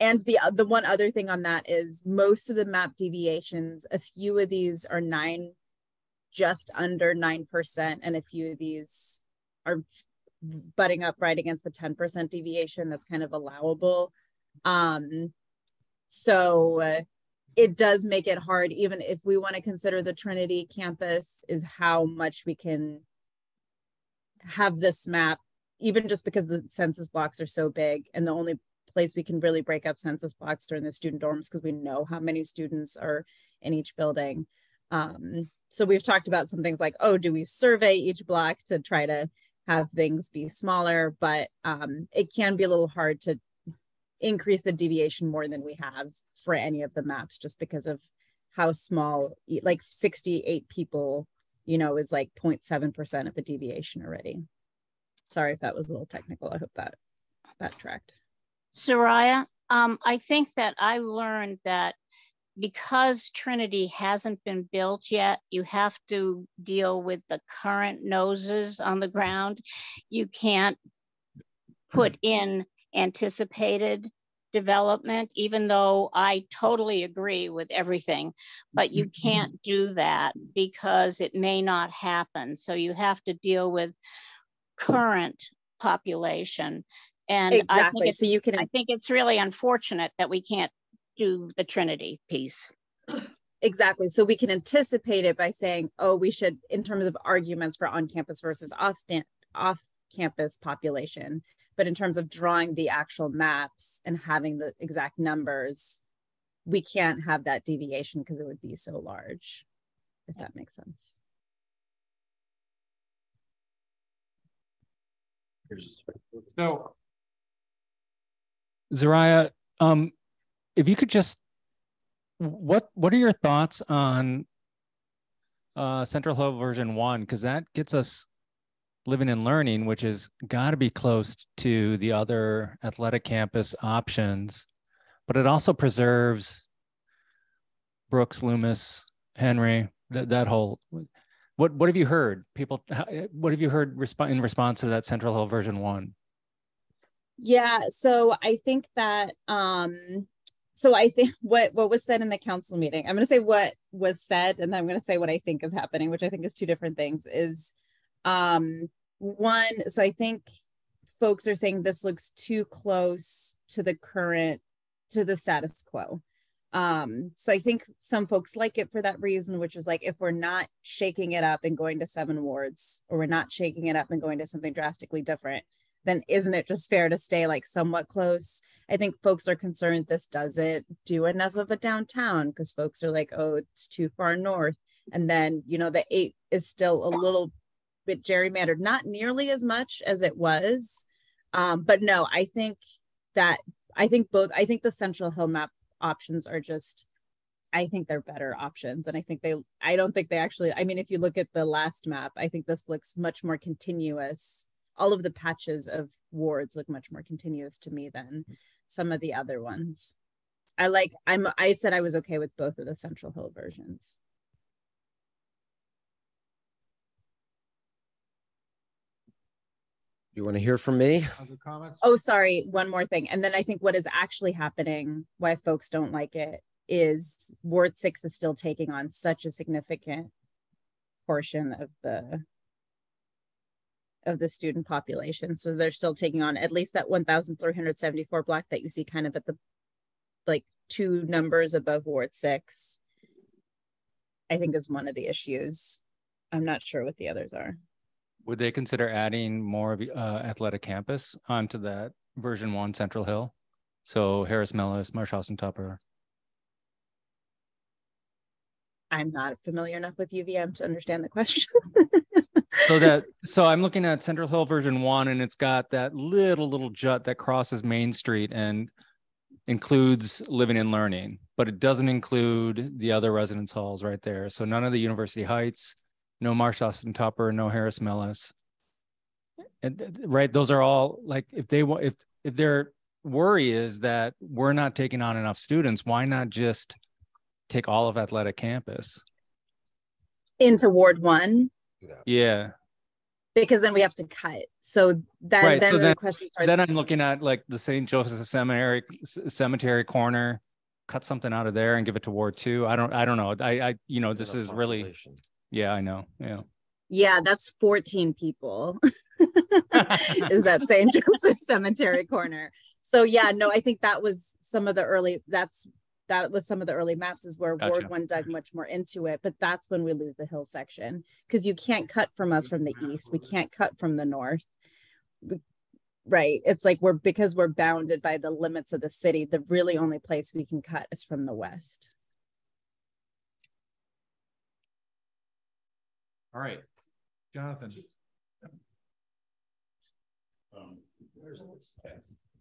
And the, the one other thing on that is most of the map deviations, a few of these are nine, just under nine percent, and a few of these are butting up right against the ten percent deviation that's kind of allowable. Um, so it does make it hard, even if we want to consider the Trinity campus, is how much we can have this map, even just because the census blocks are so big, and the only place we can really break up census blocks during the student dorms, because we know how many students are in each building. Um, So we've talked about some things like, oh, do we survey each block to try to have things be smaller? But um, it can be a little hard to increase the deviation more than we have for any of the maps, just because of how small, like sixty-eight people, you know, is like zero point seven percent of a deviation already. Sorry if that was a little technical. I hope that that tracked. Zariah, um, I think that I learned that because Trinity hasn't been built yet, you have to deal with the current noses on the ground. You can't put in anticipated development, even though I totally agree with everything, but you can't do that because it may not happen. So you have to deal with current population And exactly. I think so you can. I think it's really unfortunate that we can't do the Trinity piece. Exactly. So we can anticipate it by saying, oh, we should, in terms of arguments for on-campus versus off-campus population, but in terms of drawing the actual maps and having the exact numbers, we can't have that deviation because it would be so large, if that makes sense. No. Zariah, um, if you could just, what what are your thoughts on uh, Central Hill version one? Because that gets us living and learning, which has got to be close to the other athletic campus options, but it also preserves Brooks, Loomis, Henry, th that whole, what, what have you heard? People, what have you heard resp in response to that Central Hill version one? Yeah, so I think that, um, so I think what, what was said in the council meeting, I'm going to say what was said, and then I'm going to say what I think is happening, which I think is two different things, is um, one, so I think folks are saying this looks too close to the current, to the status quo. Um, so I think some folks like it for that reason, which is like, if we're not shaking it up and going to seven wards, or we're not shaking it up and going to something drastically different, then isn't it just fair to stay like somewhat close? I think folks are concerned this doesn't do enough of a downtown because folks are like, oh, it's too far north. And then, you know, the eight is still a little bit gerrymandered, not nearly as much as it was. Um, but no, I think that, I think both, I think the Central Hill map options are just, I think they're better options. And I think they, I don't think they actually, I mean, if you look at the last map, I think this looks much more continuous. All of the patches of wards look much more continuous to me than some of the other ones. I like, I'm, I said I was okay with both of the Central Hill versions. You want to hear from me? Other comments? Oh, sorry, one more thing. And then I think what is actually happening, why folks don't like it, is Ward six is still taking on such a significant portion of the of the student population. So they're still taking on at least that one thousand three hundred seventy-four block that you see kind of at the like two numbers above Ward six, I think is one of the issues. I'm not sure what the others are. Would they consider adding more of uh, athletic campus onto that version one Central Hill? So Harris Millis, Marsh Austin Tupper. I'm not familiar enough with U V M to understand the question. so that, so I'm looking at Central Hill version one, and it's got that little, little jut that crosses Main Street and includes living and learning, but it doesn't include the other residence halls right there. So none of the University Heights, no Marsh Austin Tupper, no Harris Millis, and, right? Those are all like, if they want, if, if their worry is that we're not taking on enough students, why not just take all of athletic campus into Ward one? Yeah. Yeah. Because then we have to cut. So that, right. then so the then, question starts. Then I'm looking at like the Saint Joseph's Seminary, Cemetery corner, cut something out of there and give it to Ward two. I don't, I don't know. I, I, you know, this is really, yeah, I know. Yeah. Yeah. That's fourteen people. Is that Saint Joseph's Cemetery corner. So yeah, no, I think that was some of the early, that's, that was some of the early maps is where gotcha. Ward one dug much more into it, but that's when we lose the hill section because you can't cut from us from the east. We can't cut from the north, we, right? It's like we're, because we're bounded by the limits of the city, the really only place we can cut is from the west. All right, Jonathan. Um,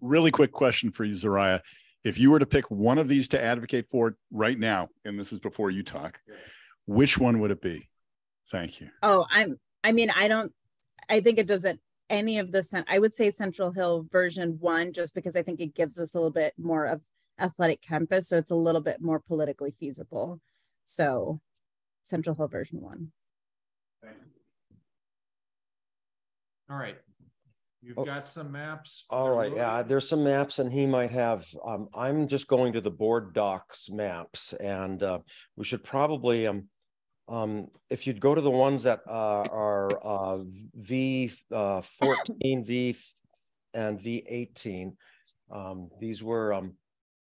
really quick question for you, Zariah. If you were to pick one of these to advocate for right now, and this is before you talk, which one would it be? Thank you. Oh, I'm, I mean, I don't, I think it doesn't any of this. I would say Central Hill version one, just because I think it gives us a little bit more of athletic campus. So it's a little bit more politically feasible. So Central Hill version one. All right. You've oh, got some maps. All right, yeah, there's some maps and he might have, um, I'm just going to the board docs maps and uh, we should probably, um, um, if you'd go to the ones that uh, are uh, V fourteen, and V eighteen. Um, these were, um,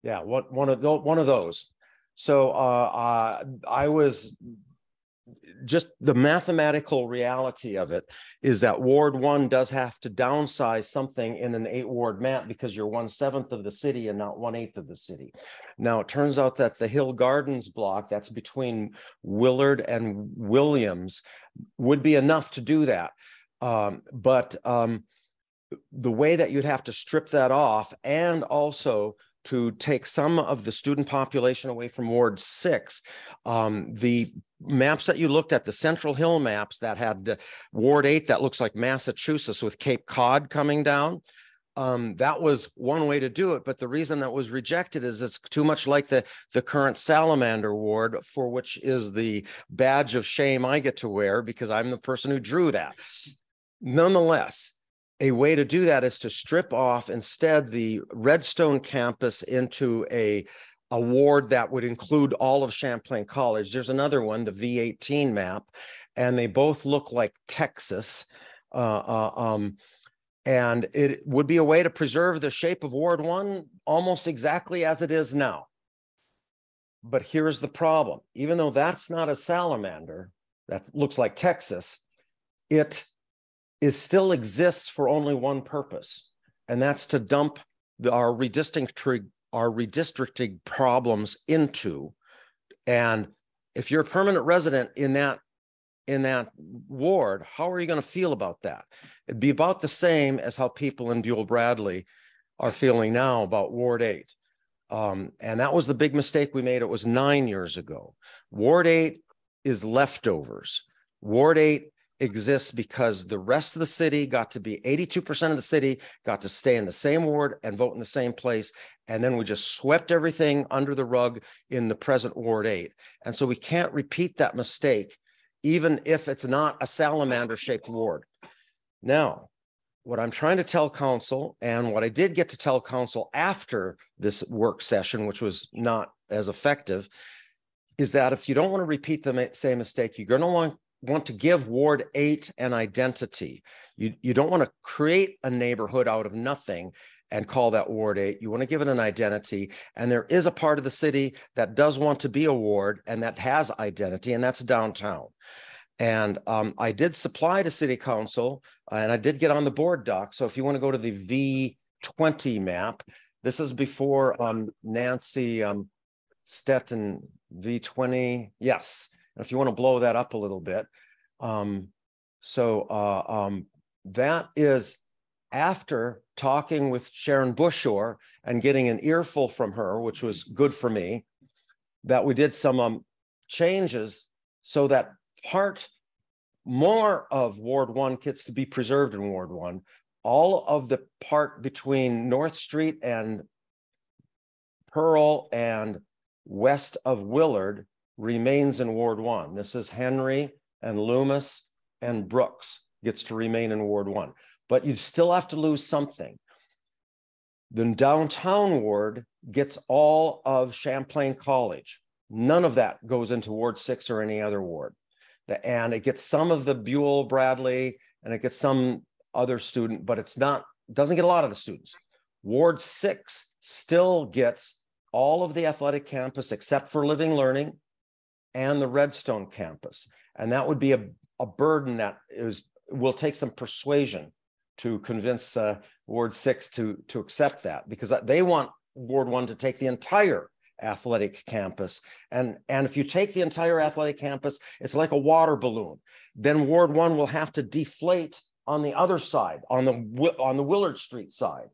yeah, one, one, of the, one of those. So uh, uh, I was, just the mathematical reality of it is that Ward one does have to downsize something in an eight ward map because you're one seventh of the city and not one eighth of the city. Now, it turns out that's the Hill Gardens block that's between Willard and Williams would be enough to do that. Um, but um, the way that you'd have to strip that off and also to take some of the student population away from Ward six, um, the maps that you looked at, the Central Hill maps that had uh, Ward eight that looks like Massachusetts with Cape Cod coming down, um, that was one way to do it. But the reason that was rejected is it's too much like the, the current Salamander Ward, for which is the badge of shame I get to wear because I'm the person who drew that. Nonetheless, a way to do that is to strip off instead the Redstone campus into a, a ward that would include all of Champlain College. There's another one, the V eighteen map, and they both look like Texas. Uh, uh, um, and it would be a way to preserve the shape of Ward one almost exactly as it is now. But here's the problem. Even though that's not a salamander, that looks like Texas, it is still exists for only one purpose, and that's to dump the, our redistricting our redistricting problems into. And if you're a permanent resident in that in that ward, how are you going to feel about that? It'd be about the same as how people in Buell Bradley are feeling now about Ward eight. Um, and that was the big mistake we made. It was nine years ago. Ward eight is leftovers. Ward eight exists because the rest of the city got to be eighty-two percent of the city got to stay in the same ward and vote in the same place. And then we just swept everything under the rug in the present Ward eight. And so we can't repeat that mistake, even if it's not a salamander shaped ward. Now, what I'm trying to tell council and what I did get to tell council after this work session, which was not as effective, is that if you don't want to repeat the same mistake, you're going to want want to give Ward eight an identity. You, you don't want to create a neighborhood out of nothing and call that Ward eight. You want to give it an identity. And there is a part of the city that does want to be a ward and that has identity, and that's downtown. And um, I did supply to city council, uh, and I did get on the board doc. So if you want to go to the V twenty map, this is before um, Nancy um, Stetton, V twenty, yes. If you want to blow that up a little bit. Um, so uh, um, that is after talking with Sharon Bushor and getting an earful from her, which was good for me, that we did some um, changes so that part more of Ward one gets to be preserved in Ward one. All of the part between North Street and Pearl and west of Willard remains in Ward one. This is Henry and Loomis and Brooks gets to remain in Ward one, but you still have to lose something. The downtown ward gets all of Champlain College. None of that goes into Ward six or any other ward. And it gets some of the Buell Bradley and it gets some other student, but it's not, doesn't get a lot of the students. Ward six still gets all of the athletic campus except for living learning and the Redstone campus. And that would be a, a burden that is, will take some persuasion to convince uh, Ward six to, to accept that, because they want Ward one to take the entire athletic campus. And, and if you take the entire athletic campus, it's like a water balloon. Then Ward one will have to deflate on the other side, on the, on the Willard Street side.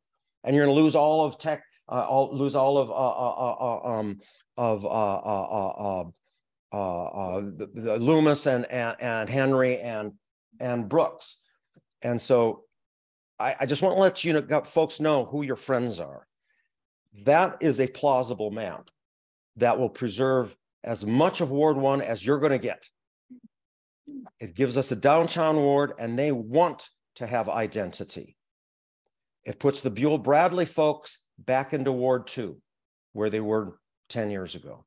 And you're gonna lose all of tech, uh, all, lose all of, uh, uh, uh, um, of uh, uh, uh, uh, Uh, uh, the, the Loomis and, and and Henry and and Brooks, and so I, I just want to let you know, folks know who your friends are. That is a plausible map that will preserve as much of Ward one as you're going to get. It gives us a downtown ward, and they want to have identity. It puts the Buell Bradley folks back into Ward two, where they were ten years ago.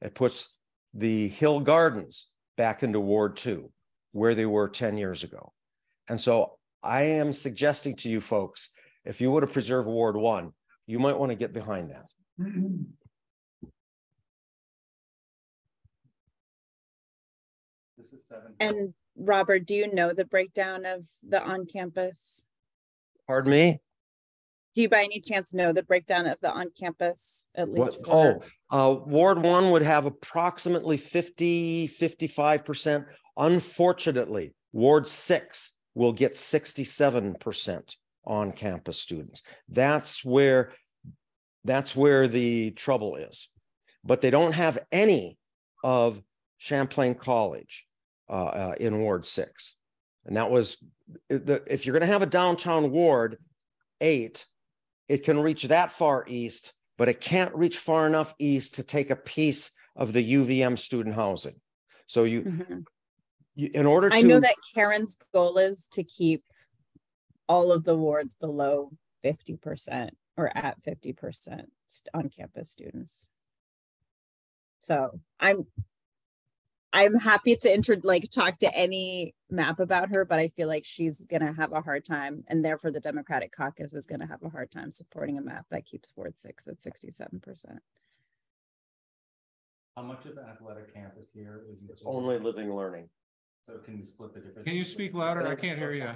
It puts the Hill Gardens back into Ward two, where they were ten years ago. And so I am suggesting to you folks, if you were to preserve Ward one, you might want to get behind that. Mm-hmm. This is seven. And Robert, do you know the breakdown of the on-campus? Pardon me? Do you by any chance know the breakdown of the on-campus, at least? What, oh, uh, Ward one would have approximately fifty, fifty-five percent. Unfortunately, Ward six will get sixty-seven percent on-campus students. That's where, that's where the trouble is. But they don't have any of Champlain College uh, uh, in Ward six. And that was, the, if you're going to have a downtown Ward eight, it can reach that far east, but it can't reach far enough east to take a piece of the U V M student housing. So you, mm-hmm. you in order to- I know that Karen's goal is to keep all of the wards below fifty percent or at fifty percent on-campus students. So I'm I'm happy to intro, like talk to any map about her, but I feel like she's gonna have a hard time, and therefore the Democratic caucus is gonna have a hard time supporting a map that keeps Ward six at sixty-seven percent. How much of the athletic campus here is only living learning? So can we split the difference? Can you speak louder? I can't hear you.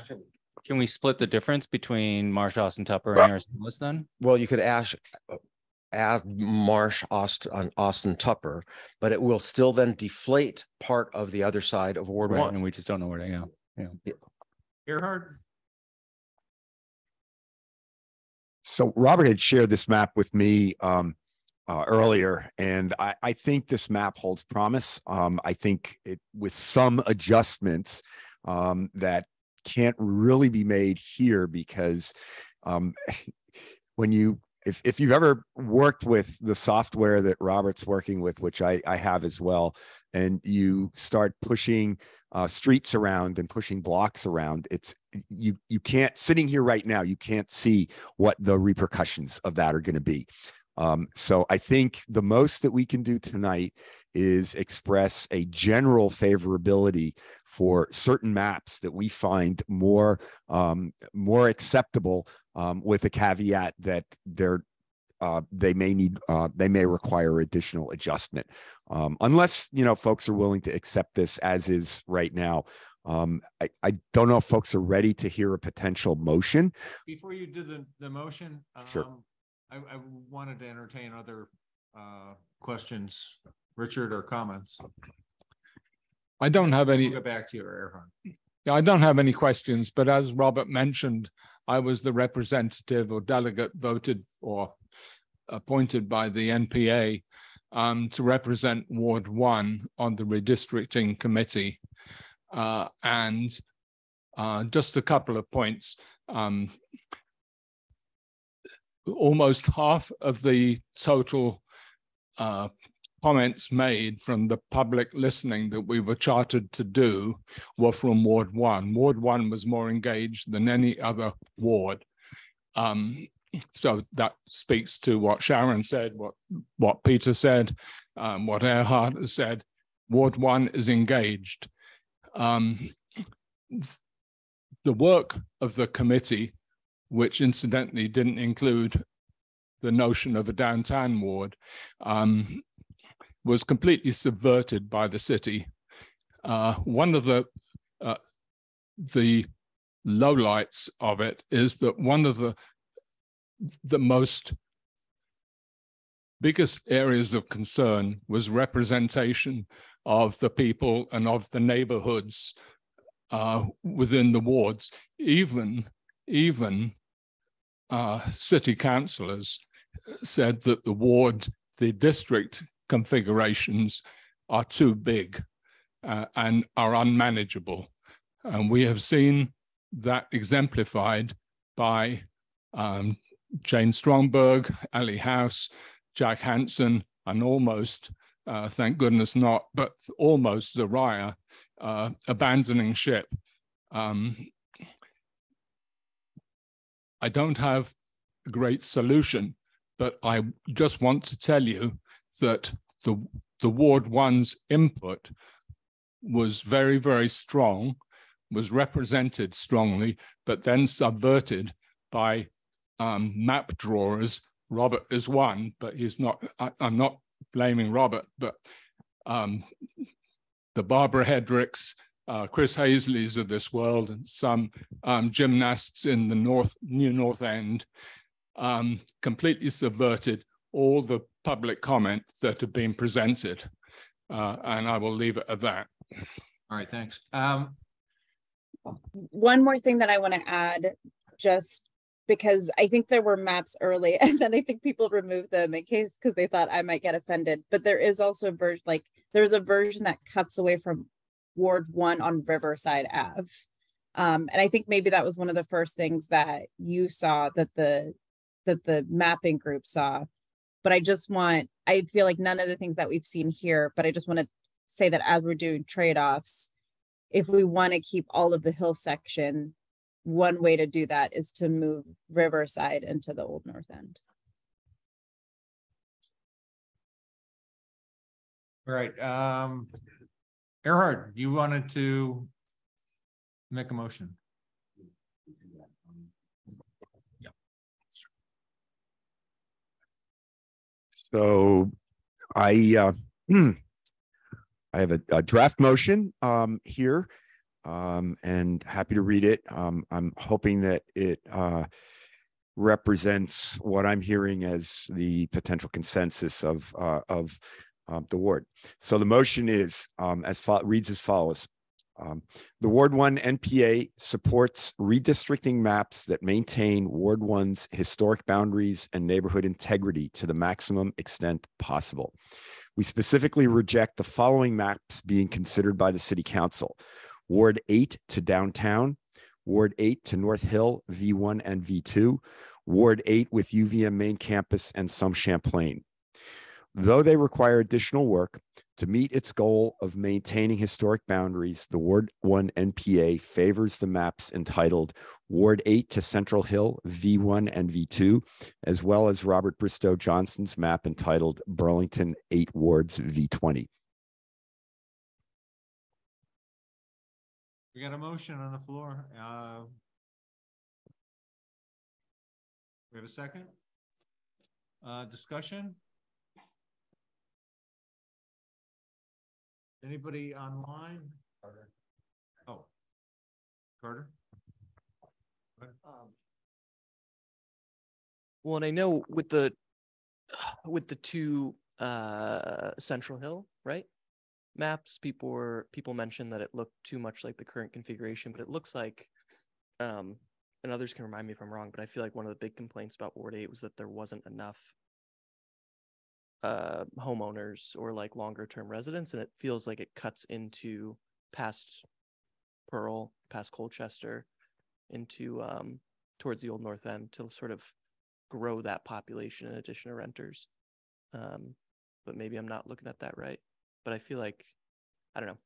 Can we split the difference between Marsh Austin Tupper and Harris Millis then? Well, you could ask, add Marsh Austin, Austin Tupper, but it will still then deflate part of the other side of Ward right, one. And we just don't know where to go. Yeah. yeah. Erhard? So Robert had shared this map with me um, uh, earlier, and I, I think this map holds promise. Um, I think it, with some adjustments um, that can't really be made here, because um, when you, if, if you've ever worked with the software that Robert's working with, which I, I have as well, and you start pushing uh, streets around and pushing blocks around, it's you you can't, sitting here right now, you can't see what the repercussions of that are going to be. Um, so I think the most that we can do tonight is express a general favorability for certain maps that we find more um, more acceptable, um, with a caveat that they're uh, they may need uh, they may require additional adjustment, um, unless you know folks are willing to accept this as is right now. Um, I, I don't know if folks are ready to hear a potential motion. Before you do the the motion, um, sure. I, I wanted to entertain other uh, questions. Richard, or comments? I don't have any. We'll go back to you, Erhard. Yeah, I don't have any questions, but as Robert mentioned, I was the representative or delegate voted or appointed by the N P A um, to represent Ward one on the redistricting committee. Uh, and uh, just a couple of points. Um, almost half of the total uh, comments made from the public listening that we were chartered to do were from Ward one. Ward one was more engaged than any other ward. Um, so that speaks to what Sharon said, what, what Peter said, um, what Erhard has said. Ward one is engaged. Um, the work of the committee, which incidentally didn't include the notion of a downtown ward, um, was completely subverted by the city. Uh, one of the uh, the lowlights of it is that one of the the most biggest areas of concern was representation of the people and of the neighborhoods uh, within the wards. Even even uh, city councillors said that the ward, the district configurations are too big uh, and are unmanageable. And we have seen that exemplified by um, Jane Stromberg, Ali House, Jack Hansen, and almost, uh, thank goodness not, but almost Zaria uh, abandoning ship. Um, I don't have a great solution, but I just want to tell you that the, the Ward one's input was very, very strong, was represented strongly, but then subverted by um, map drawers. Robert is one, but he's not, I, I'm not blaming Robert, but um, the Barbara Hedricks, uh, Chris Hazleys of this world, and some um, gymnasts in the North, New North End, um, completely subverted all the public comment that had been presented. Uh, and I will leave it at that. All right, thanks. Um... One more thing that I want to add, just because I think there were maps early and then I think people removed them in case because they thought I might get offended. But there is also a version, like there's a version that cuts away from Ward one on Riverside Avenue. Um, and I think maybe that was one of the first things that you saw, that the that the mapping group saw. But I just want, I feel like none of the things that we've seen here, but I just want to say that as we're doing trade-offs, if we want to keep all of the hill section, one way to do that is to move Riverside into the Old North End. All right, um, Erhard, you wanted to make a motion. So I uh, I have a, a draft motion um, here, um, and happy to read it. Um, I'm hoping that it uh, represents what I'm hearing as the potential consensus of uh, of uh, the ward. So the motion is um, as reads as follows: um, the Ward one N P A supports redistricting maps that maintain Ward one's historic boundaries and neighborhood integrity to the maximum extent possible. We specifically reject the following maps being considered by the City Council: Ward eight to downtown, Ward eight to North Hill, V one and V two, Ward eight with U V M main campus and some Champlain. Though they require additional work to meet its goal of maintaining historic boundaries, the Ward one N P A favors the maps entitled Ward eight to Central Hill, V one and V two, as well as Robert Bristow Johnson's map entitled Burlington eight Wards, V twenty. We got a motion on the floor. Uh, we have a second. Uh, discussion? Anybody online? Carter. Oh, Carter. Um, well, and I know with the with the two uh, Central Hill right maps, people were people mentioned that it looked too much like the current configuration, but it looks like, um, and others can remind me if I'm wrong, but I feel like one of the big complaints about Ward eight was that there wasn't enough uh homeowners or like longer term residents, and it feels like it cuts into past Pearl, past Colchester, into um towards the Old North End to sort of grow that population in addition to renters. Um but maybe I'm not looking at that right, but I feel like, I don't know,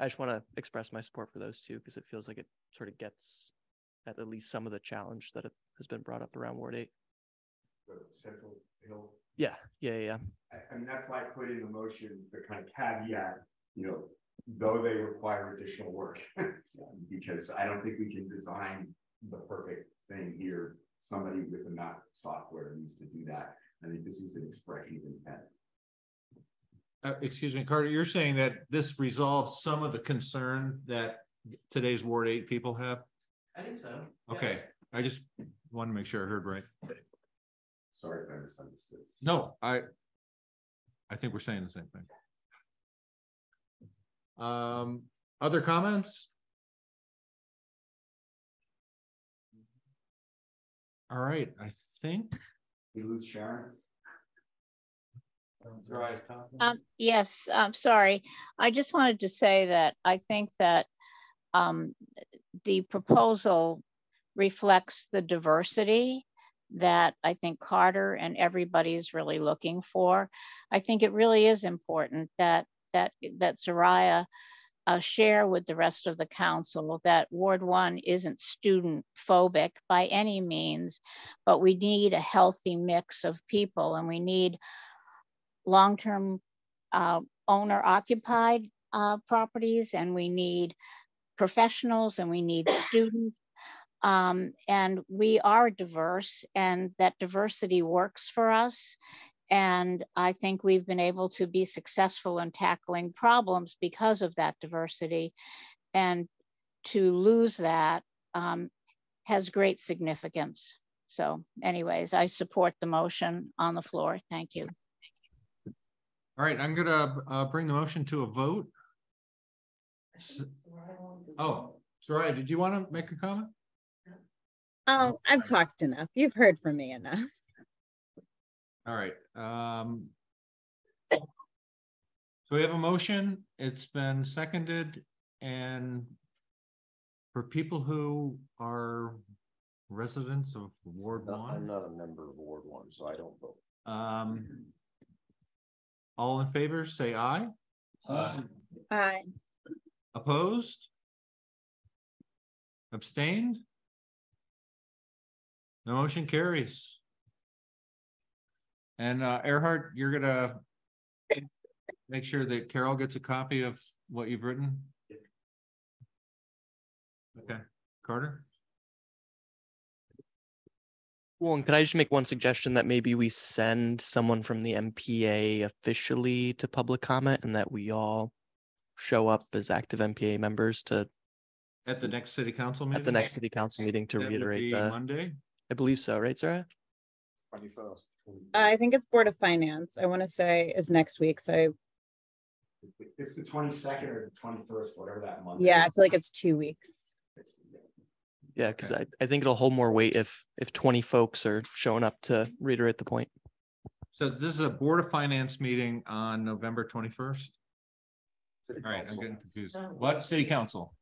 I just want to express my support for those two because it feels like it sort of gets at at least some of the challenge that it has been brought up around Ward eight. Central Hill. Yeah, yeah, yeah. I mean, that's why I put in the motion the kind of caveat, you know, though they require additional work, because I don't think we can design the perfect thing here. Somebody with the map software needs to do that. I think this is an expression of intent. Uh, excuse me, Carter, you're saying that this resolves some of the concern that today's Ward eight people have? I think so. Okay, yeah. I just wanted to make sure I heard right. Sorry if I misunderstood. No, I I think we're saying the same thing. Um, other comments? All right, I think we lose Sharon. Um, yes, I'm sorry. I just wanted to say that I think that um, the proposal reflects the diversity that I think Carter and everybody is really looking for. I think it really is important that that that Soraya uh, share with the rest of the council that Ward one isn't student phobic by any means, but we need a healthy mix of people, and we need long-term uh, owner-occupied uh, properties, and we need professionals, and we need students. Um, and we are diverse, and that diversity works for us. And I think we've been able to be successful in tackling problems because of that diversity. And to lose that um, has great significance. So anyways, I support the motion on the floor. Thank you. All right, I'm gonna uh, bring the motion to a vote. So, oh, Soraya, did you wanna make a comment? Um, I've talked enough. You've heard from me enough. All right. Um, so we have a motion. It's been seconded. And for people who are residents of Ward no, one. I'm not a member of Ward one, so I don't vote. Um, all in favor, say aye. Aye. Aye. Opposed? Abstained? The motion carries. And uh, Erhard, you're gonna make sure that Carol gets a copy of what you've written. Okay, Carter? Well, and could I just make one suggestion that maybe we send someone from the M P A officially to public comment, and that we all show up as active M P A members to at the next city council meeting? At the next city council meeting to that reiterate that. Monday? I believe so, right, Sarah? twenty-first. I think it's Board of Finance, I want to say, is next week. So it's the twenty-second or the twenty-first, whatever that month. Yeah, I feel like it's two weeks. Yeah, because okay. I, I think it'll hold more weight if if twenty folks are showing up to reiterate the point. So this is a Board of Finance meeting on November twenty-first. All right, I'm getting confused. What? City Council.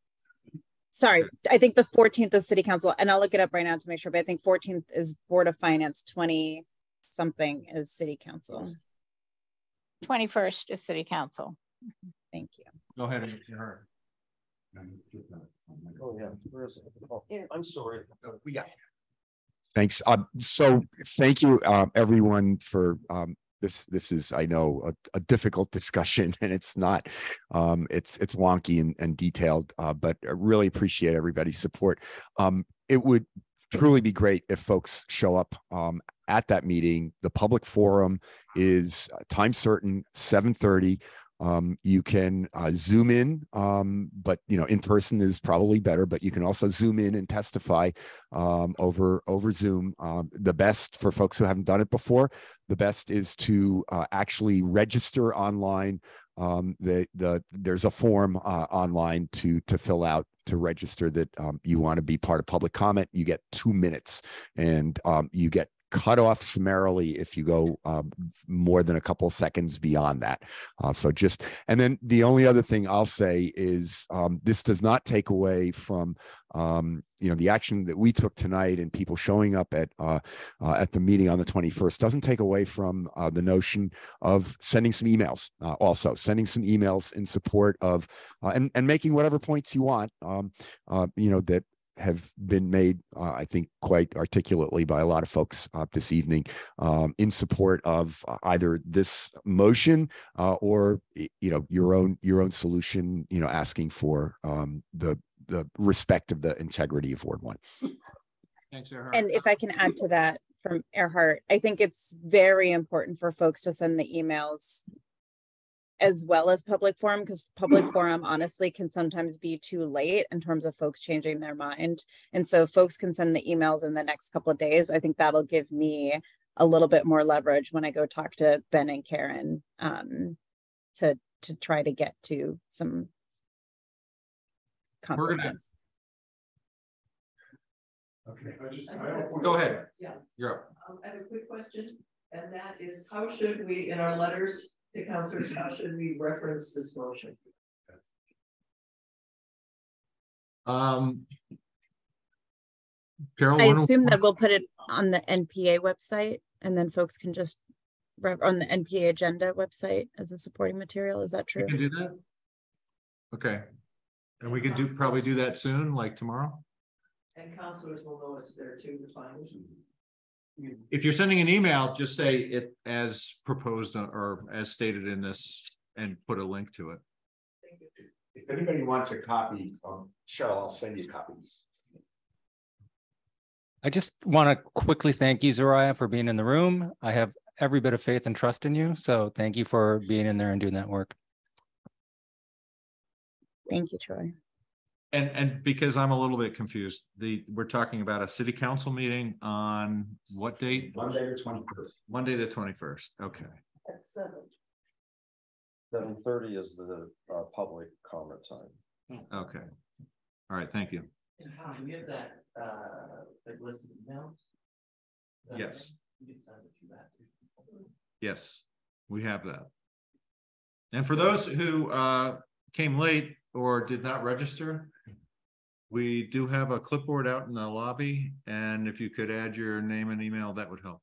Sorry, I think the fourteenth is City Council, and I'll look it up right now to make sure, but I think fourteenth is Board of Finance, twenty something is City Council. twenty-first is City Council. Thank you. Go ahead and get her. Oh, yeah. Where is it? Oh, I'm sorry. We got it. Thanks. Um, so thank you, uh, everyone, for um, this. This is, I know, a, a difficult discussion, and it's not, um, it's it's wonky and, and detailed, uh, but I really appreciate everybody's support. Um, it would truly be great if folks show up um, at that meeting. The public forum is time certain, seven thirty. Um, you can uh, zoom in, um, but you know, in person is probably better, but you can also zoom in and testify um, over, over Zoom. Um, the best for folks who haven't done it before, the best is to uh, actually register online. Um, the, the, there's a form uh, online to, to fill out, to register that um, you want to be part of public comment. You get two minutes and um, you get cut off summarily if you go um, more than a couple seconds beyond that. Uh, so just, and then the only other thing I'll say is um, this does not take away from um, you know, the action that we took tonight and people showing up at uh, uh, at the meeting on the twenty-first doesn't take away from uh, the notion of sending some emails, uh, also sending some emails in support of uh, and, and making whatever points you want, um, uh, you know, that have been made, uh, I think, quite articulately by a lot of folks uh, this evening um, in support of either this motion uh, or, you know, your own your own solution, you know, asking for um, the the respect of the integrity of Ward one. Thanks, Erhard. And if I can add to that from Erhard, I think it's very important for folks to send the emails as well as public forum, because public forum honestly can sometimes be too late in terms of folks changing their mind. And so folks can send the emails in the next couple of days. I think that'll give me a little bit more leverage when I go talk to Ben and Karen um, to, to try to get to some confidence. Okay, I just, I don't, go ahead. Yeah, you're up. Um, I have a quick question, and that is, how should we, in our letters to councilors, how should we reference this motion? Um, Carol, I assume that we'll put it on the N P A website, and then folks can just on the N P A agenda website as a supporting material. Is that true? We can do that. Okay, and we could do probably do that soon, like tomorrow. And councilors will know it's there too to find. If you're sending an email, just say it as proposed or as stated in this and put a link to it. If anybody wants a copy, um, Cheryl, I'll send you a copy. I just want to quickly thank you, Zariah, for being in the room. I have every bit of faith and trust in you. So thank you for being in there and doing that work. Thank you, Troy. And and because I'm a little bit confused, the we're talking about a city council meeting on what date? Monday the twenty-first. Monday the twenty-first. Okay. At seven. Seven thirty is the uh, public comment time. Okay. All right. Thank you. And Tom, do we have that uh, that list of emails? Yes. Right? Yes, we have that. And for those who uh, came late or did not register, we do have a clipboard out in the lobby, and if you could add your name and email, that would help.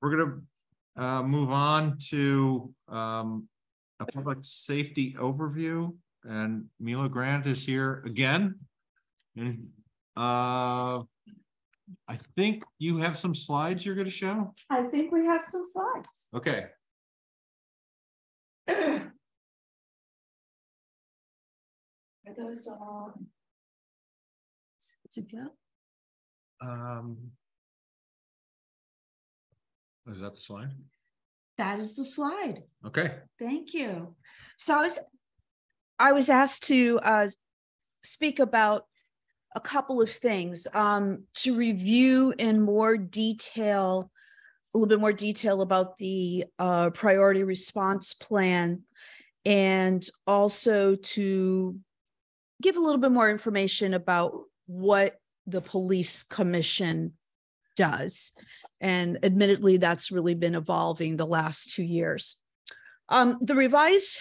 We're going to uh, move on to um, a public safety overview, and Mila Grant is here again. And uh, I think you have some slides you're going to show. I think we have some slides. Okay. Are those all to go? Um, is that the slide? That is the slide. Okay. Thank you. So I was, I was asked to uh, speak about a couple of things, um, to review in more detail, a little bit more detail about the uh, priority response plan, and also to give a little bit more information about what the police commission does. And admittedly, that's really been evolving the last two years. Um, the revised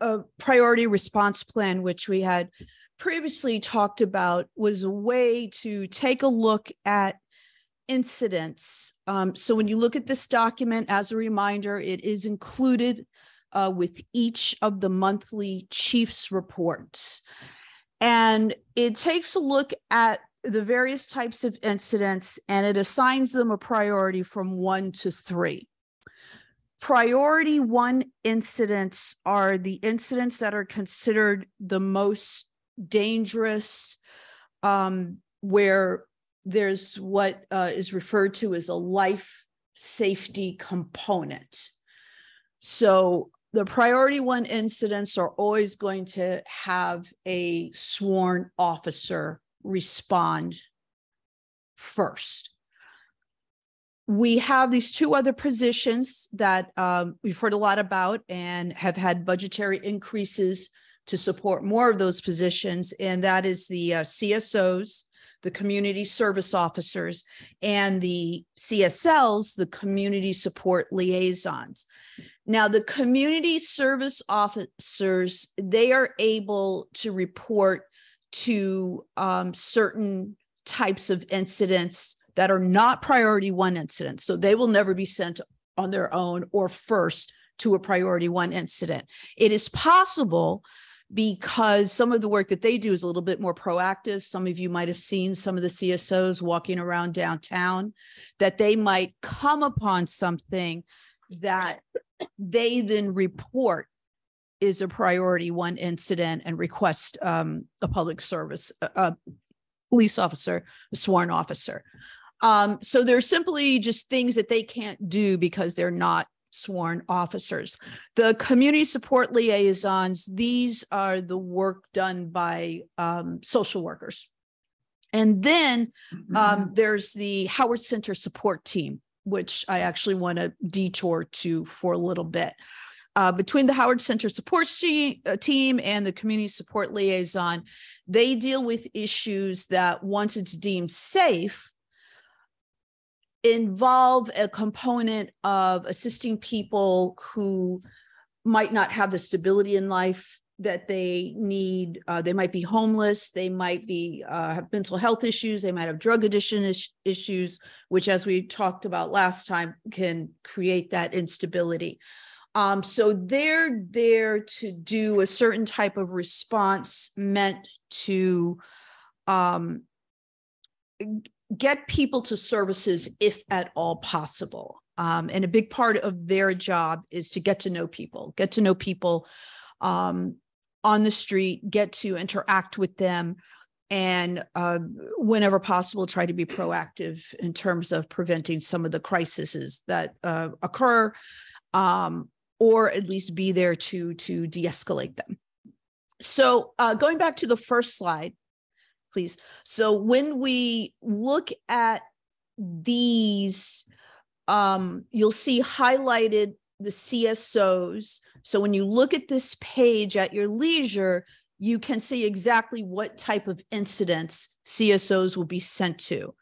uh, priority response plan, which we had previously talked about, was a way to take a look at incidents. Um, so when you look at this document, as a reminder, it is included uh, with each of the monthly chief's reports. And it takes a look at the various types of incidents, and it assigns them a priority from one to three. Priority one incidents are the incidents that are considered the most dangerous, um, where there's what uh, is referred to as a life safety component. So the priority one incidents are always going to have a sworn officer respond first. We have these two other positions that um, we've heard a lot about and have had budgetary increases to support more of those positions, and that is the uh, C S Os, the community service officers, and the C S Ls, the community support liaisons. Now, the community service officers, they are able to report to um, certain types of incidents that are not priority one incidents. So they will never be sent on their own or first to a priority one incident. It is possible, because some of the work that they do is a little bit more proactive. Some of you might have seen some of the C S Os walking around downtown, that they might come upon something that they then report is a priority one incident and request um, a public service, a, a police officer, a sworn officer. Um, so they're simply just things that they can't do because they're not sworn officers. The community support liaisons, these are the work done by um, social workers. And then um, there's the Howard Center support team, which I actually want to detour to for a little bit. Uh, between the Howard Center support team and the community support liaison, they deal with issues that, once it's deemed safe, involve a component of assisting people who might not have the stability in life that they need. Uh, they might be homeless, they might be uh, have mental health issues, they might have drug addiction is issues, which, as we talked about last time, can create that instability. Um, so they're there to do a certain type of response meant to um, get people to services if at all possible. Um, and a big part of their job is to get to know people, get to know people um, on the street, get to interact with them, and uh, whenever possible, try to be proactive in terms of preventing some of the crises that uh, occur, um, or at least be there to, to de-escalate them. So uh, going back to the first slide, please. So when we look at these, um, you'll see highlighted the C S Os. So when you look at this page at your leisure, you can see exactly what type of incidents C S Os will be sent to.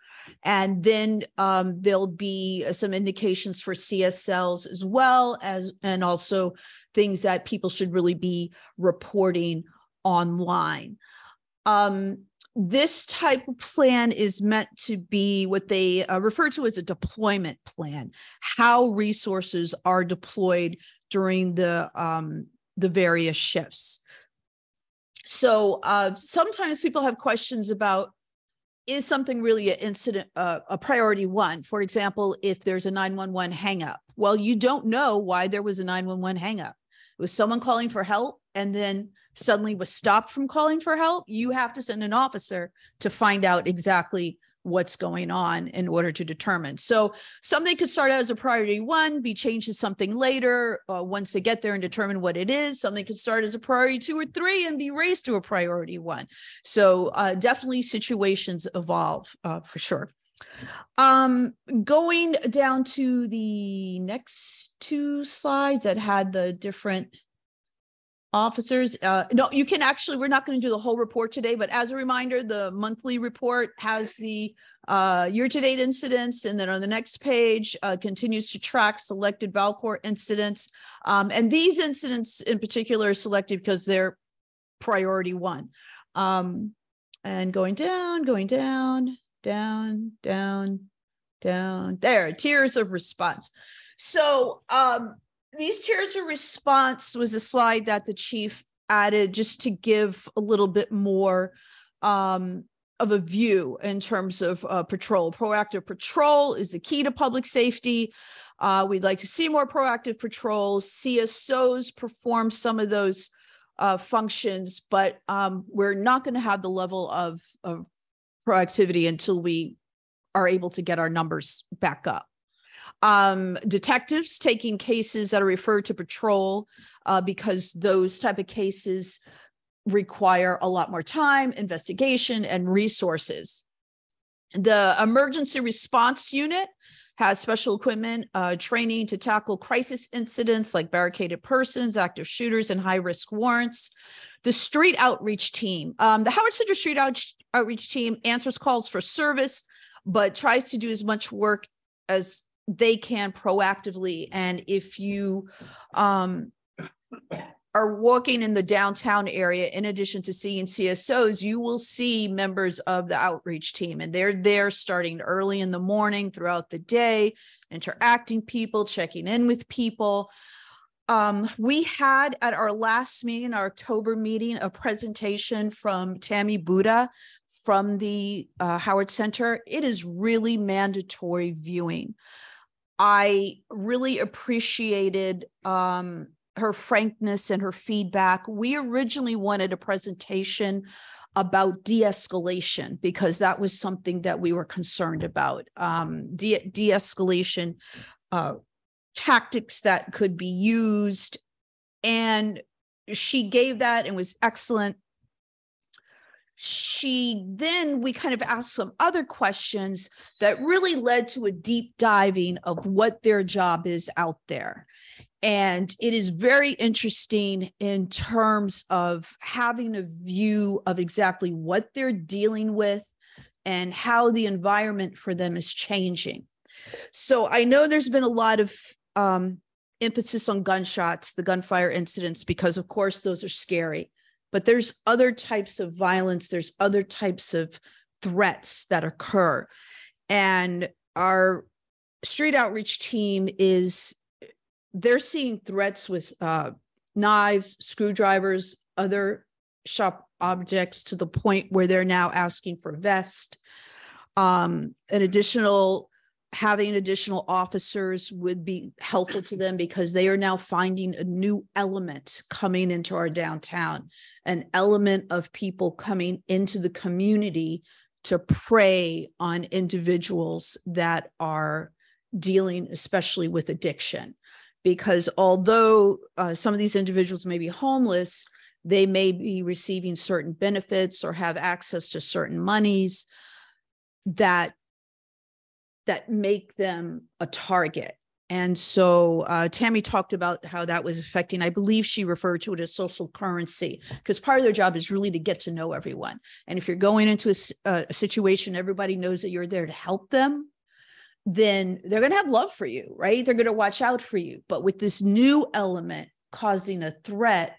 And then um, there'll be some indications for C S Ls as well, as and also things that people should really be reporting online. Um, this type of plan is meant to be what they uh, refer to as a deployment plan, how resources are deployed during the, um, the various shifts. So uh, sometimes people have questions about, is something really an incident, uh, a priority one? For example, if there's a nine one one hangup, well, you don't know why there was a nine one one hangup. It was someone calling for help and then suddenly was stopped from calling for help. You have to send an officer to find out exactly what's going on in order to determine. So something could start out as a priority one, be changed to something later uh, once they get there and determine what it is. Something could start as a priority two or three and be raised to a priority one. So uh, definitely situations evolve uh, for sure. Um, going down to the next two slides that had the different officers. Uh, no, you can actually, we're not going to do the whole report today, but as a reminder, the monthly report has the uh, year-to-date incidents. And then on the next page, uh, continues to track selected Valcor incidents. Um, and these incidents in particular are selected because they're priority one. Um, and going down, going down, down, down, down. There, tiers of response. So, um, these tiers of response was a slide that the chief added just to give a little bit more um, of a view in terms of uh, patrol. Proactive patrol is the key to public safety. Uh, we'd like to see more proactive patrols. C S Os perform some of those uh, functions, but um, we're not going to have the level of, of proactivity until we are able to get our numbers back up. Um, detectives taking cases that are referred to patrol uh, because those type of cases require a lot more time, investigation, and resources. The emergency response unit has special equipment, uh, training to tackle crisis incidents like barricaded persons, active shooters, and high-risk warrants. The street outreach team, um, the Howard Center Street Out- Outreach Team answers calls for service, but tries to do as much work as they can proactively. And if you um, are walking in the downtown area, in addition to seeing C S Os, you will see members of the outreach team. And they're there starting early in the morning, throughout the day, interacting people, checking in with people. Um, we had at our last meeting, our October meeting, a presentation from Tammy Buddha from the uh, Howard Center. It is really mandatory viewing. I really appreciated um, her frankness and her feedback. We originally wanted a presentation about de-escalation because that was something that we were concerned about. Um, de- de-escalation uh, tactics that could be used. And she gave that and was excellent. She then we kind of asked some other questions that really led to a deep diving of what their job is out there. And it is very interesting in terms of having a view of exactly what they're dealing with and how the environment for them is changing. So I know there's been a lot of um, emphasis on gunshots, the gunfire incidents, because of course those are scary. But there's other types of violence, there's other types of threats that occur. And our street outreach team is, they're seeing threats with uh, knives, screwdrivers, other sharp objects to the point where they're now asking for vests, um, an additional having additional officers would be helpful to them, because they are now finding a new element coming into our downtown, an element of people coming into the community to prey on individuals that are dealing especially with addiction. Because although uh, some of these individuals may be homeless, they may be receiving certain benefits or have access to certain monies that that make them a target. And so uh, Tammy talked about how that was affecting, I believe she referred to it as social currency, because part of their job is really to get to know everyone. And if you're going into a, a situation, everybody knows that you're there to help them, then they're going to have love for you, right? They're going to watch out for you. But with this new element causing a threat,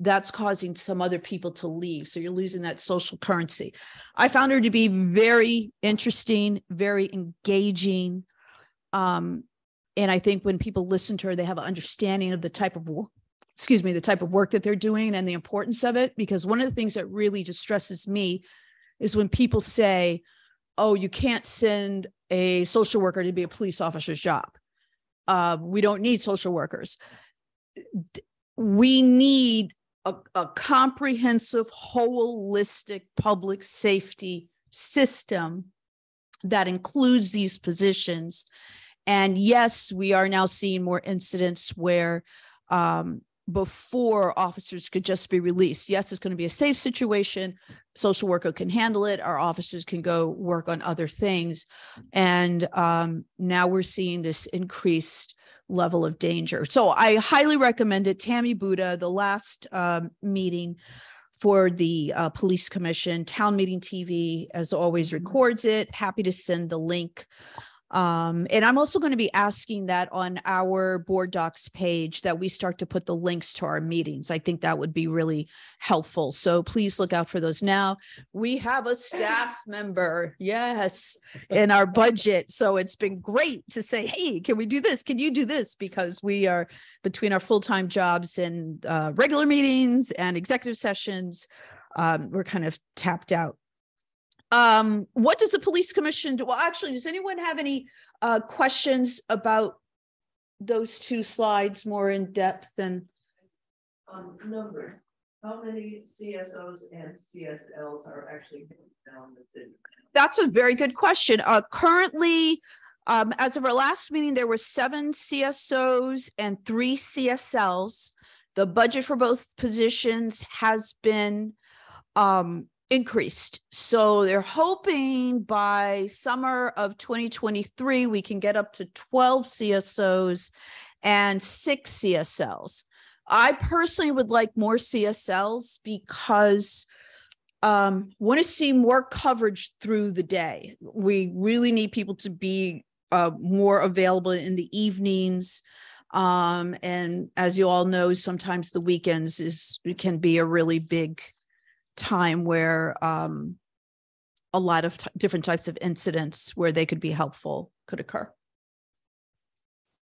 that's causing some other people to leave. So you're losing that social currency. I found her to be very interesting, very engaging. Um, and I think when people listen to her, they have an understanding of the type of, excuse me, the type of work that they're doing and the importance of it. Because one of the things that really distresses me is when people say, oh, you can't send a social worker to be a police officer's job. Uh, we don't need social workers. We need A, a comprehensive, holistic public safety system that includes these positions. And yes, we are now seeing more incidents where um, before officers could just be released. Yes, it's going to be a safe situation. Social worker can handle it. Our officers can go work on other things. And um, now we're seeing this increased level of danger. So I highly recommend it. Tammy Buda, the last um, meeting for the uh, police commission, Town Meeting T V, as always, records it. Happy to send the link. Um, and I'm also going to be asking that on our Board Docs page that we start to put the links to our meetings. I think that would be really helpful. So please look out for those now. We have a staff member, yes, in our budget. So it's been great to say, hey, can we do this? Can you do this? Because we are between our full-time jobs and uh, regular meetings and executive sessions, um, we're kind of tapped out. Um, what does the police commission do? Well, actually, does anyone have any uh, questions about those two slides more in depth? And um, numbers, how many C S Os and C S Ls are actually down the city? That's a very good question. Uh, currently, um, as of our last meeting, there were seven C S Os and three C S Ls. The budget for both positions has been um, increased. So they're hoping by summer of twenty twenty-three, we can get up to twelve C S Os and six C S Ls. I personally would like more C S Ls because I um, want to see more coverage through the day. We really need people to be uh, more available in the evenings. Um, and as you all know, sometimes the weekends is can be a really big time where um, a lot of different types of incidents where they could be helpful could occur.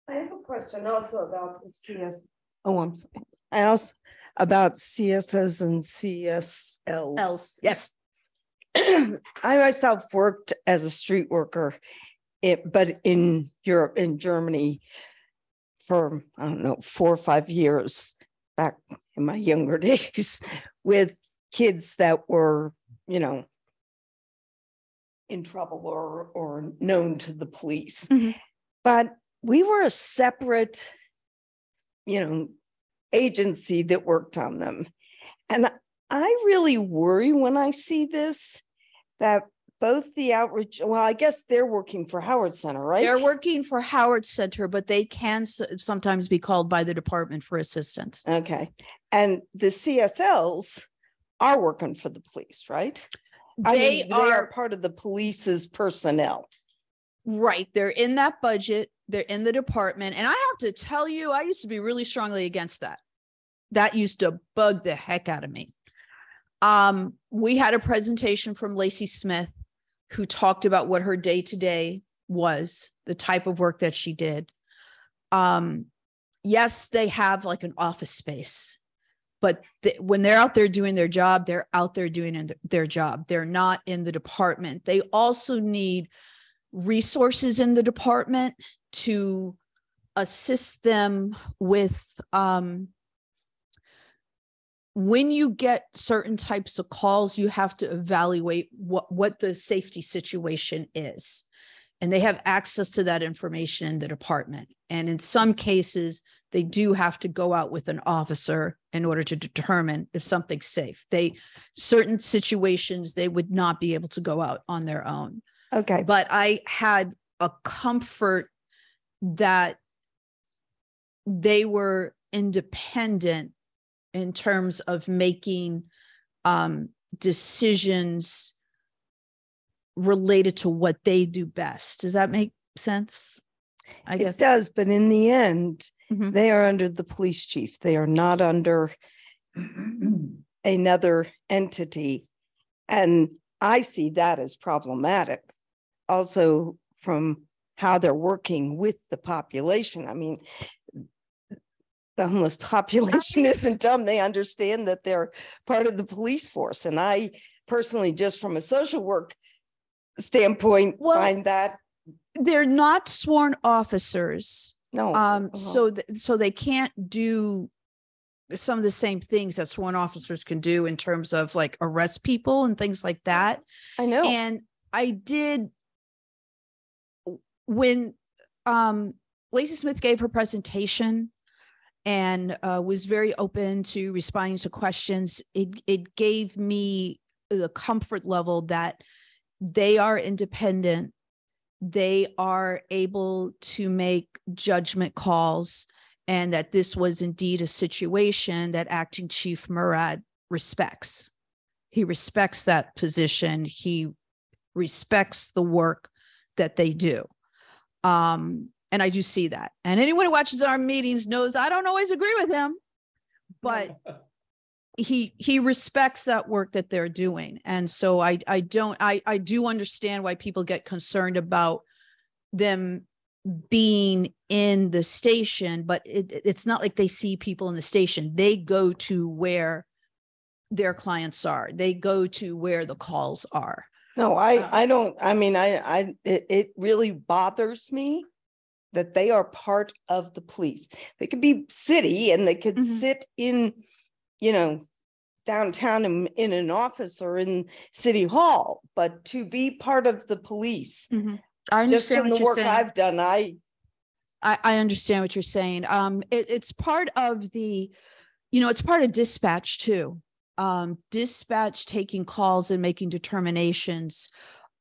I have a question also about the C S. Oh, I'm sorry. I also about C S Os and C S Ls. Ls. Yes. I myself worked as a street worker, it, but in Europe, in Germany, for I don't know four or five years back in my younger days with kids that were, you know, in trouble or, or known to the police. Mm-hmm. But we were a separate, you know, agency that worked on them. And I really worry when I see this, that both the outreach, well, I guess they're working for Howard Center, right? They're working for Howard Center, but they can sometimes be called by the department for assistance. Okay. And the C S Ls are working for the police, right? They, I mean, they are, are part of the police's personnel. Right. They're in that budget. They're in the department. And I have to tell you, I used to be really strongly against that. That used to bug the heck out of me. Um, we had a presentation from Lacey Smith, who talked about what her day-to-day was, the type of work that she did. Um, yes, they have like an office space. But th- when they're out there doing their job, they're out there doing in th- their job. They're not in the department. They also need resources in the department to assist them with, um, when you get certain types of calls, you have to evaluate what, what the safety situation is. And they have access to that information in the department. And in some cases, they do have to go out with an officer in order to determine if something's safe. They, certain situations, they would not be able to go out on their own. Okay. But I had a comfort that they were independent in terms of making um, decisions related to what they do best. Does that make sense? I guess it does, but in the end, mm-hmm. they are under the police chief. They are not under another entity. And I see that as problematic also from how they're working with the population. I mean, the homeless population isn't dumb. They understand that they're part of the police force. And I personally, just from a social work standpoint, well, find that they're not sworn officers. No. Um, uh-huh. So, th- so they can't do some of the same things that sworn officers can do in terms of like arrest people and things like that. I know. And I did, when um, Lacey Smith gave her presentation and uh, was very open to responding to questions, it, it gave me the comfort level that they are independent. They are able to make judgment calls, and that this was indeed a situation that Acting Chief Murad respects. He respects that position. He respects the work that they do. Um, and I do see that. And anyone who watches our meetings knows I don't always agree with him, but he he respects that work that they're doing. And so I I don't I I do understand why people get concerned about them being in the station, but it, it's not like they see people in the station. They go to where their clients are. They go to where the calls are. No, I I don't. I mean, I I it, it really bothers me that they are part of the police. They could be city and they could mm-hmm. sit in, you know, downtown in, in an office or in City Hall, but to be part of the police, mm-hmm. I understand just from what the work saying. I've done, I, I I understand what you're saying. Um, it, it's part of the, you know, it's part of dispatch too. Um, dispatch taking calls and making determinations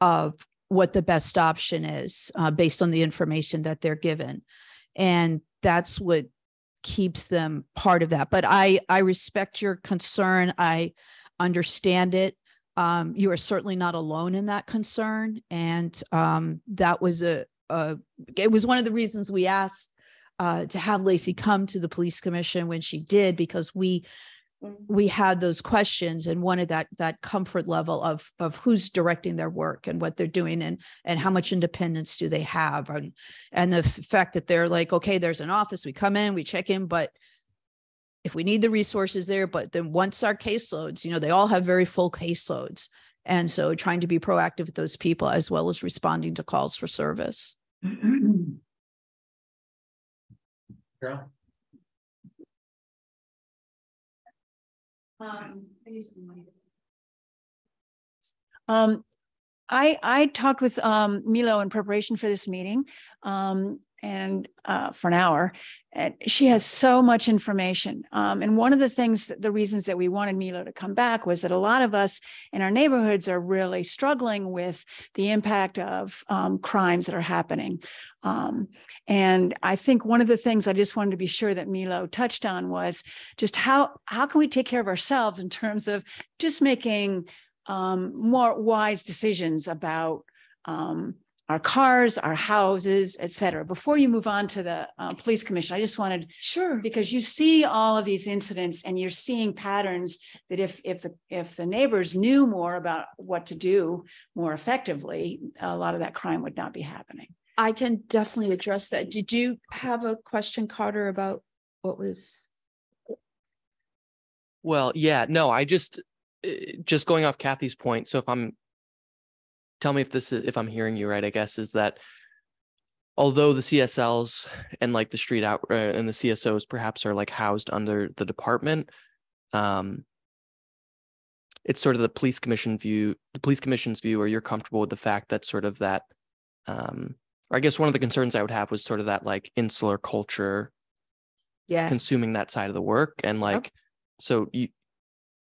of what the best option is uh, based on the information that they're given. And that's what keeps them part of that. But I, I respect your concern. I understand it. Um, you are certainly not alone in that concern. And um, that was a, a, it was one of the reasons we asked uh, to have Lacey come to the police commission when she did, because we we had those questions and wanted that that comfort level of of who's directing their work and what they're doing and and how much independence do they have, and and the fact that they're like, okay, there's an office, we come in, we check in, but if we need the resources there, but then once our caseloads, you know, they all have very full caseloads, and so trying to be proactive with those people as well as responding to calls for service. Yeah. Um, um, I I talked with um, Milo in preparation for this meeting, um, and uh, for an hour, and she has so much information. Um, and one of the things, that, the reasons that we wanted Milo to come back was that a lot of us in our neighborhoods are really struggling with the impact of um, crimes that are happening. Um, and I think one of the things I just wanted to be sure that Milo touched on was just how, how can we take care of ourselves in terms of just making um, more wise decisions about um, our cars, our houses, et cetera. Before you move on to the uh, police commission, I just wanted, sure, because you see all of these incidents and you're seeing patterns that if if the if the neighbors knew more about what to do more effectively, a lot of that crime would not be happening. I can definitely address that. Did you have a question, Carter, about what was? Well, yeah, no, I just, just going off Kathy's point. So if I'm tell me if this is, if I'm hearing you right, I guess, is that although the C S Ls and like the street out uh, and the C S Os perhaps are like housed under the department, um, it's sort of the police commission view, the police commission's view, or you're comfortable with the fact that sort of that, um, or I guess one of the concerns I would have was sort of that like insular culture, yes, consuming that side of the work. And like, okay. so you,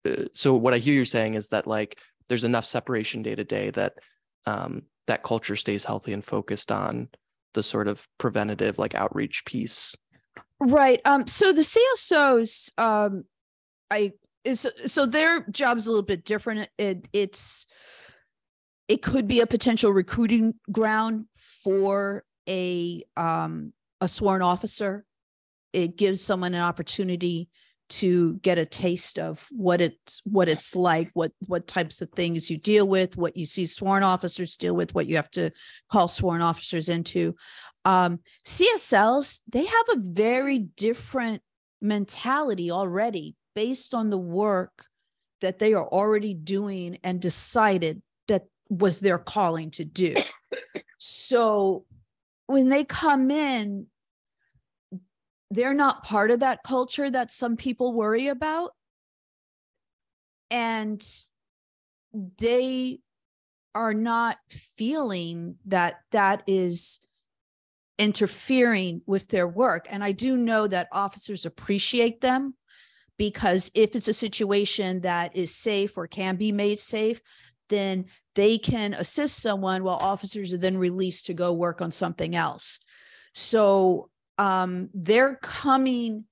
uh, so what I hear you're saying is that like, there's enough separation day to day that um, that culture stays healthy and focused on the sort of preventative like outreach piece. Right. Um, so the C S Os, um, I is so their job's a little bit different. It, it's it could be a potential recruiting ground for a um, a sworn officer. It gives someone an opportunity to get a taste of what it's what it's like, what what types of things you deal with, what you see sworn officers deal with, what you have to call sworn officers into. Um, C S Ls, they have a very different mentality already based on the work that they are already doing and decided that was their calling to do. So when they come in, they're not part of that culture that some people worry about. And they are not feeling that that is interfering with their work. And I do know that officers appreciate them, because if it's a situation that is safe or can be made safe, then they can assist someone while officers are then released to go work on something else. So Um, they're coming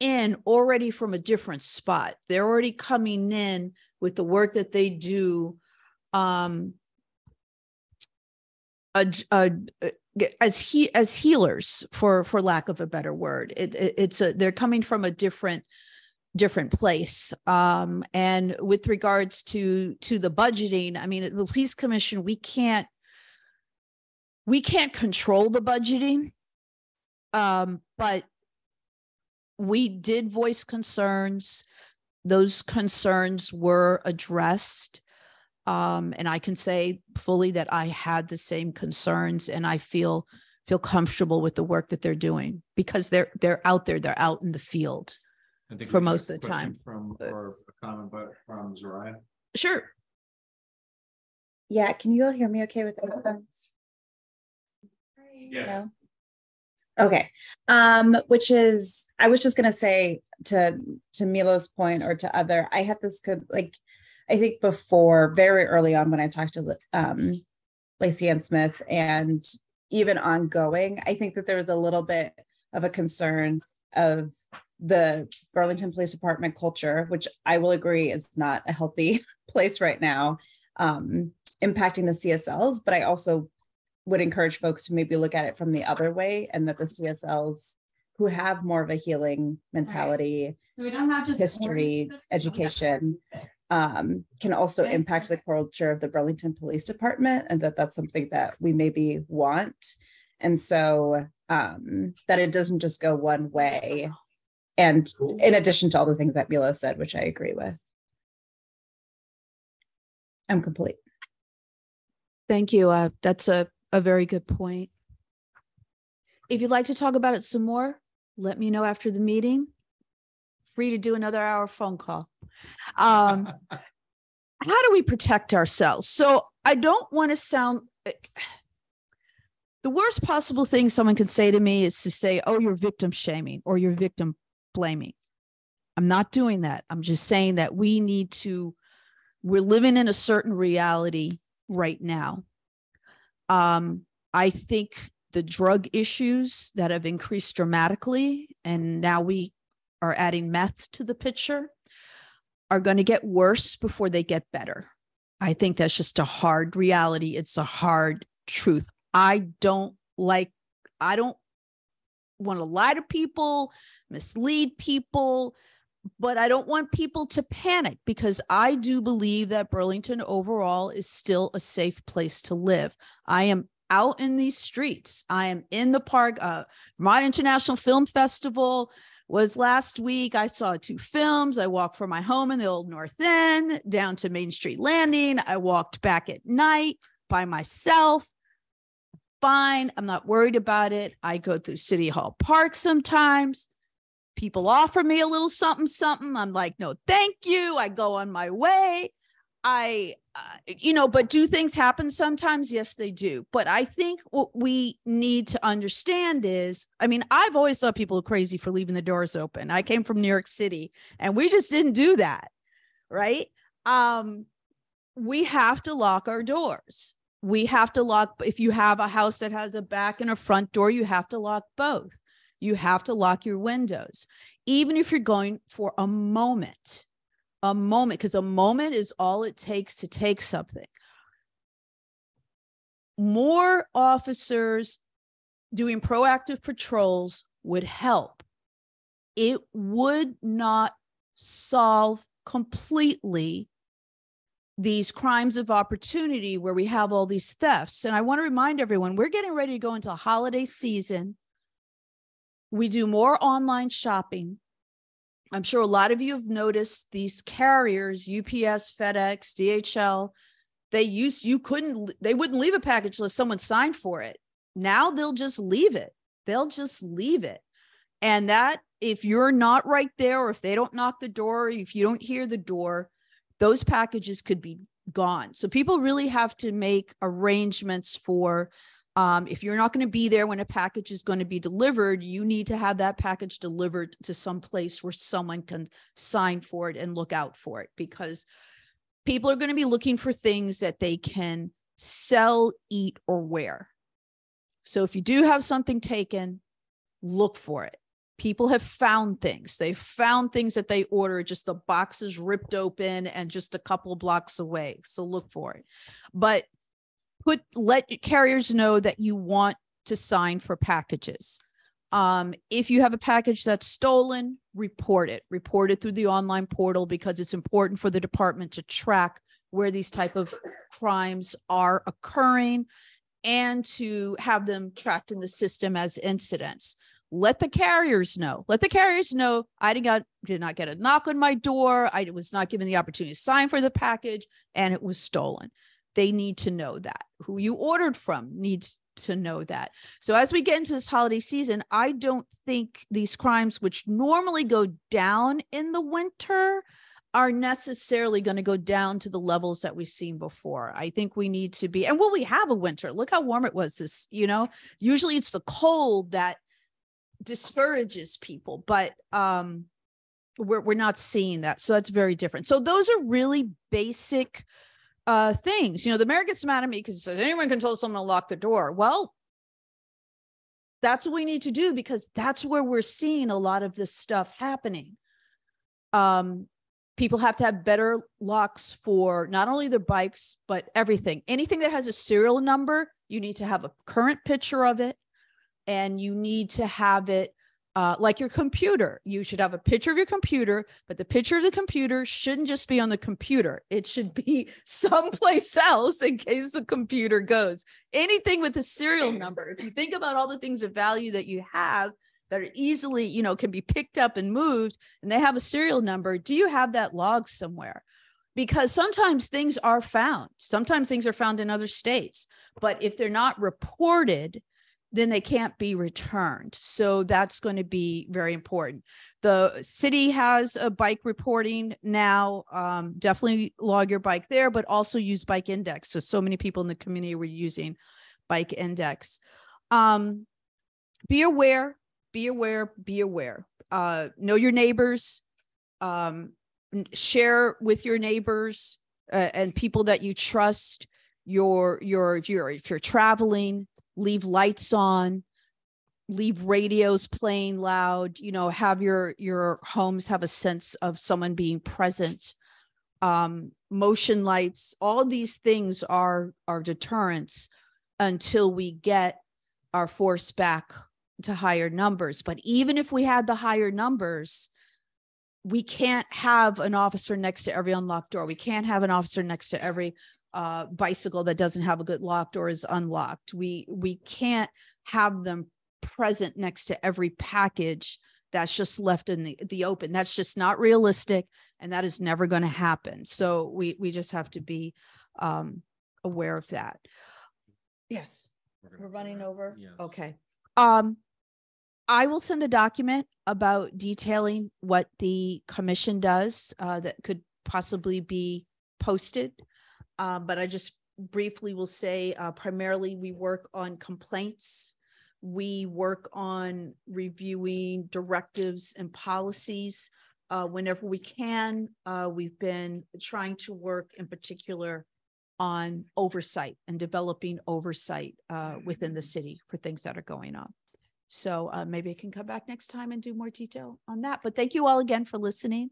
in already from a different spot. They're already coming in with the work that they do, um, a, a, a, as he as healers, for for lack of a better word. It, it, it's a they're coming from a different different place. Um, and with regards to to the budgeting, I mean, the police commission, we can't we can't control the budgeting. Um, but we did voice concerns. Those concerns were addressed. Um, and I can say fully that I had the same concerns, and I feel, feel comfortable with the work that they're doing, because they're, they're out there, they're out in the field for most of the time. From, or a comment from Zariah. Sure. Yeah. Can you all hear me okay with that? Yes. No? Okay, um, which is, I was just gonna say to to Milo's point, or to other, I had this good, like, I think before, very early on when I talked to um, Lacey Ann Smith, and even ongoing, I think that there was a little bit of a concern of the Burlington Police Department culture, which I will agree is not a healthy place right now, um, impacting the C S Ls, but I also would encourage folks to maybe look at it from the other way, and that the C S Ls who have more of a healing mentality, right, so we don't have just history, education, um, can also okay. impact the culture of the Burlington Police Department, and that that's something that we maybe want. And so um, that it doesn't just go one way. And in addition to all the things that Milo said, which I agree with. I'm complete. Thank you. Uh, that's a A very good point. If you'd like to talk about it some more, let me know after the meeting. Free to do another hour phone call. Um, how do we protect ourselves? So I don't want to sound, the worst possible thing someone can say to me is to say, oh, you're victim shaming or you're victim blaming. I'm not doing that. I'm just saying that we need to, we're living in a certain reality right now. Um, I think the drug issues that have increased dramatically, and now we are adding meth to the picture, are going to get worse before they get better. I think that's just a hard reality. It's a hard truth. I don't like, I don't want to lie to people, mislead people, but I don't want people to panic, because I do believe that Burlington overall is still a safe place to live. I am out in these streets. I am in the park. Uh, Vermont International Film Festival was last week. I saw two films. I walked from my home in the old North End down to Main Street Landing. I walked back at night. by myself. Fine. I'm not worried about it. I go through City Hall Park sometimes. People offer me a little something, something. I'm like, no, thank you. I go on my way. I, uh, you know, but do things happen sometimes? Yes, they do. But I think what we need to understand is, I mean, I've always thought people are crazy for leaving the doors open. I came from New York City and we just didn't do that. Right. Um, we have to lock our doors. We have to lock. If you have a house that has a back and a front door, you have to lock both. You have to lock your windows, even if you're going for a moment, a moment, because a moment is all it takes to take something. More officers doing proactive patrols would help. It would not solve completely these crimes of opportunity where we have all these thefts. And I want to remind everyone, we're getting ready to go into a holiday season. We do more online shopping. I'm sure a lot of you have noticed these carriers, U P S, FedEx, D H L, they used, you couldn't, they wouldn't leave a package unless someone signed for it. Now they'll just leave it. They'll just leave it. And that, if you're not right there, or if they don't knock the door, or if you don't hear the door, those packages could be gone. So people really have to make arrangements for, um, if you're not going to be there when a package is going to be delivered, you need to have that package delivered to some place where someone can sign for it and look out for it, because people are going to be looking for things that they can sell, eat, or wear. So if you do have something taken, look for it. People have found things. They've found things that they ordered, just the boxes ripped open and just a couple of blocks away. So look for it. But put, let carriers know that you want to sign for packages. Um, if you have a package that's stolen, report it. Report it through the online portal, because it's important for the department to track where these type of crimes are occurring and to have them tracked in the system as incidents. Let the carriers know. Let the carriers know I did not, did not get a knock on my door. I was not given the opportunity to sign for the package and it was stolen. They need to know that. Who you ordered from needs to know that. So as we get into this holiday season, I don't think these crimes, which normally go down in the winter, are necessarily going to go down to the levels that we've seen before. I think we need to be, and well, we have a winter. Look how warm it was this, you know, usually it's the cold that discourages people, but um, we're, we're not seeing that. So that's very different. So those are really basic uh, things. You know, the mayor gets mad at me because anyone can tell someone to lock the door. Well, that's what we need to do, because that's where we're seeing a lot of this stuff happening. Um, people have to have better locks for not only their bikes, but everything. Anything that has a serial number, you need to have a current picture of it. And you need to have it uh, like your computer. You should have a picture of your computer, but the picture of the computer shouldn't just be on the computer. It should be someplace else in case the computer goes. Anything with a serial number. If you think about all the things of value that you have that are easily, you know, can be picked up and moved, and they have a serial number, do you have that log somewhere? Because sometimes things are found. Sometimes things are found in other states, but if they're not reported, then they can't be returned. So that's going to be very important. The city has a bike reporting now. Um, definitely log your bike there, but also use Bike Index. So, so many people in the community were using Bike Index. Um, be aware, be aware, be aware. Uh, know your neighbors, um, share with your neighbors uh, and people that you trust. Your, your, if you're, if you're traveling, leave lights on, leave radios playing loud, you know, have your, your homes have a sense of someone being present, um, motion lights, all these things are, are deterrents until we get our force back to higher numbers. But even if we had the higher numbers, we can't have an officer next to every unlocked door. We can't have an officer next to every Uh, bicycle that doesn't have a good lock or is unlocked. We we can't have them present next to every package that's just left in the, the open. That's just not realistic, and that is never going to happen. So we we just have to be um, aware of that. Yes, we're, we're running over. Yes. Okay. Um, I will send a document about detailing what the commission does uh, that could possibly be posted. Um, but I just briefly will say uh, primarily we work on complaints. We work on reviewing directives and policies uh, whenever we can. Uh, we've been trying to work in particular on oversight and developing oversight uh, within the city for things that are going on. So uh, maybe I can come back next time and do more detail on that. But thank you all again for listening.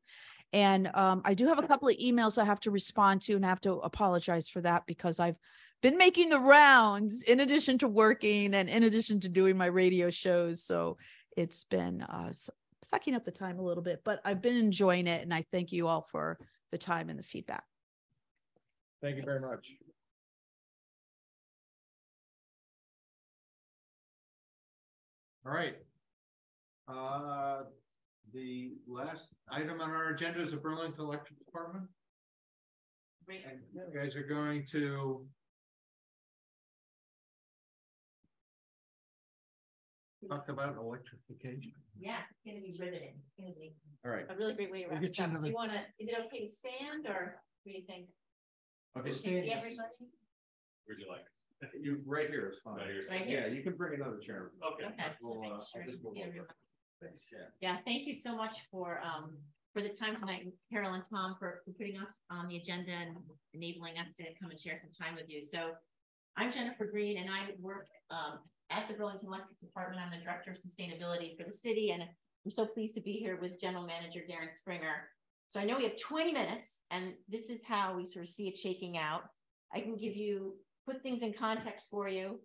And um, I do have a couple of emails I have to respond to, and I have to apologize for that because I've been making the rounds in addition to working and in addition to doing my radio shows. So it's been uh, sucking up the time a little bit, but I've been enjoying it. And I thank you all for the time and the feedback. Thank you very much. All right. Uh, The last item on our agenda is the Burlington Electric Department. And you guys are going to talk about electrification. Yeah, it's going to be riveting. It's going to be all right. A really great way to wrap this up. Do you want to? Is it okay to stand, or what do you think? Okay, stand. Everybody. Would you like? You right here is fine. Right here. Right here. Yeah, you can bring another chair. Okay. Okay. We'll, uh, sure we'll Thanks. Yeah. Yeah. Thank you so much for um, for the time tonight, Carol and Tom, for, for putting us on the agenda and enabling us to come and share some time with you. So I'm Jennifer Green, and I work um, at the Burlington Electric Department. I'm the Director of Sustainability for the city, and I'm so pleased to be here with General Manager Darren Springer. So I know we have twenty minutes, and this is how we sort of see it shaking out. I can give you, put things in context for you,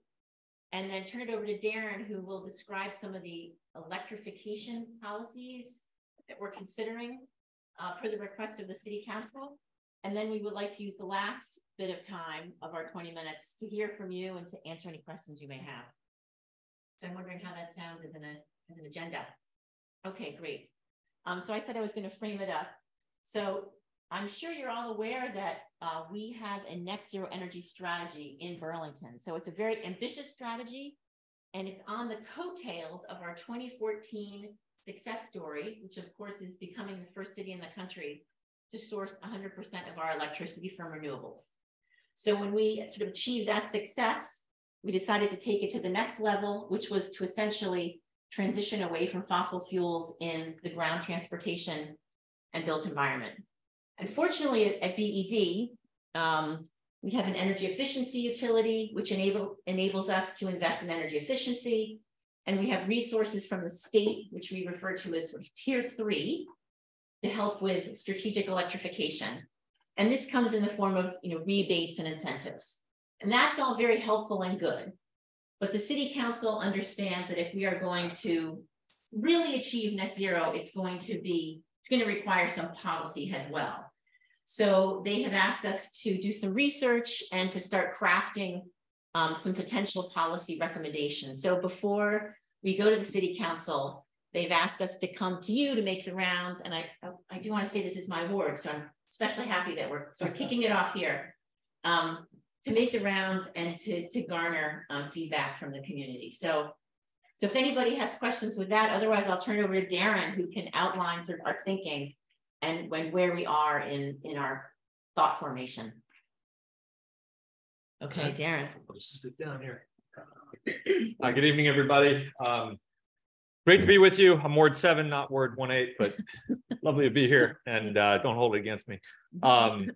and then turn it over to Darren, who will describe some of the electrification policies that we're considering uh, per the request of the City Council. And then we would like to use the last bit of time of our twenty minutes to hear from you and to answer any questions you may have. So I'm wondering how that sounds as an, as an agenda. Okay, great. Um, so I said I was going to frame it up. So I'm sure you're all aware that uh, we have a net zero energy strategy in Burlington. So it's a very ambitious strategy, and it's on the coattails of our twenty fourteen success story, which of course is becoming the first city in the country to source one hundred percent of our electricity from renewables. So when we sort of achieved that success, we decided to take it to the next level, which was to essentially transition away from fossil fuels in the ground transportation and built environment. Unfortunately, at B E D, um, we have an energy efficiency utility, which enable, enables us to invest in energy efficiency. And we have resources from the state, which we refer to as sort of tier three, to help with strategic electrification. And this comes in the form of you know, rebates and incentives. And that's all very helpful and good. But the City Council understands that if we are going to really achieve net zero, it's going to be, it's going to require some policy as well. So they have asked us to do some research and to start crafting um, some potential policy recommendations. So before we go to the City Council, they've asked us to come to you to make the rounds. And I, I do want to say this is my ward, so I'm especially happy that we're sort of kicking it off here um, to make the rounds and to, to garner um, feedback from the community. So, so if anybody has questions with that, otherwise I'll turn it over to Darren, who can outline sort of our thinking and when where we are in, in our thought formation. Okay, Darren. I'll just sit down here. Uh, good evening, everybody. Um, great to be with you. I'm Ward seven, not Ward one eight, but lovely to be here, and uh, don't hold it against me. Um,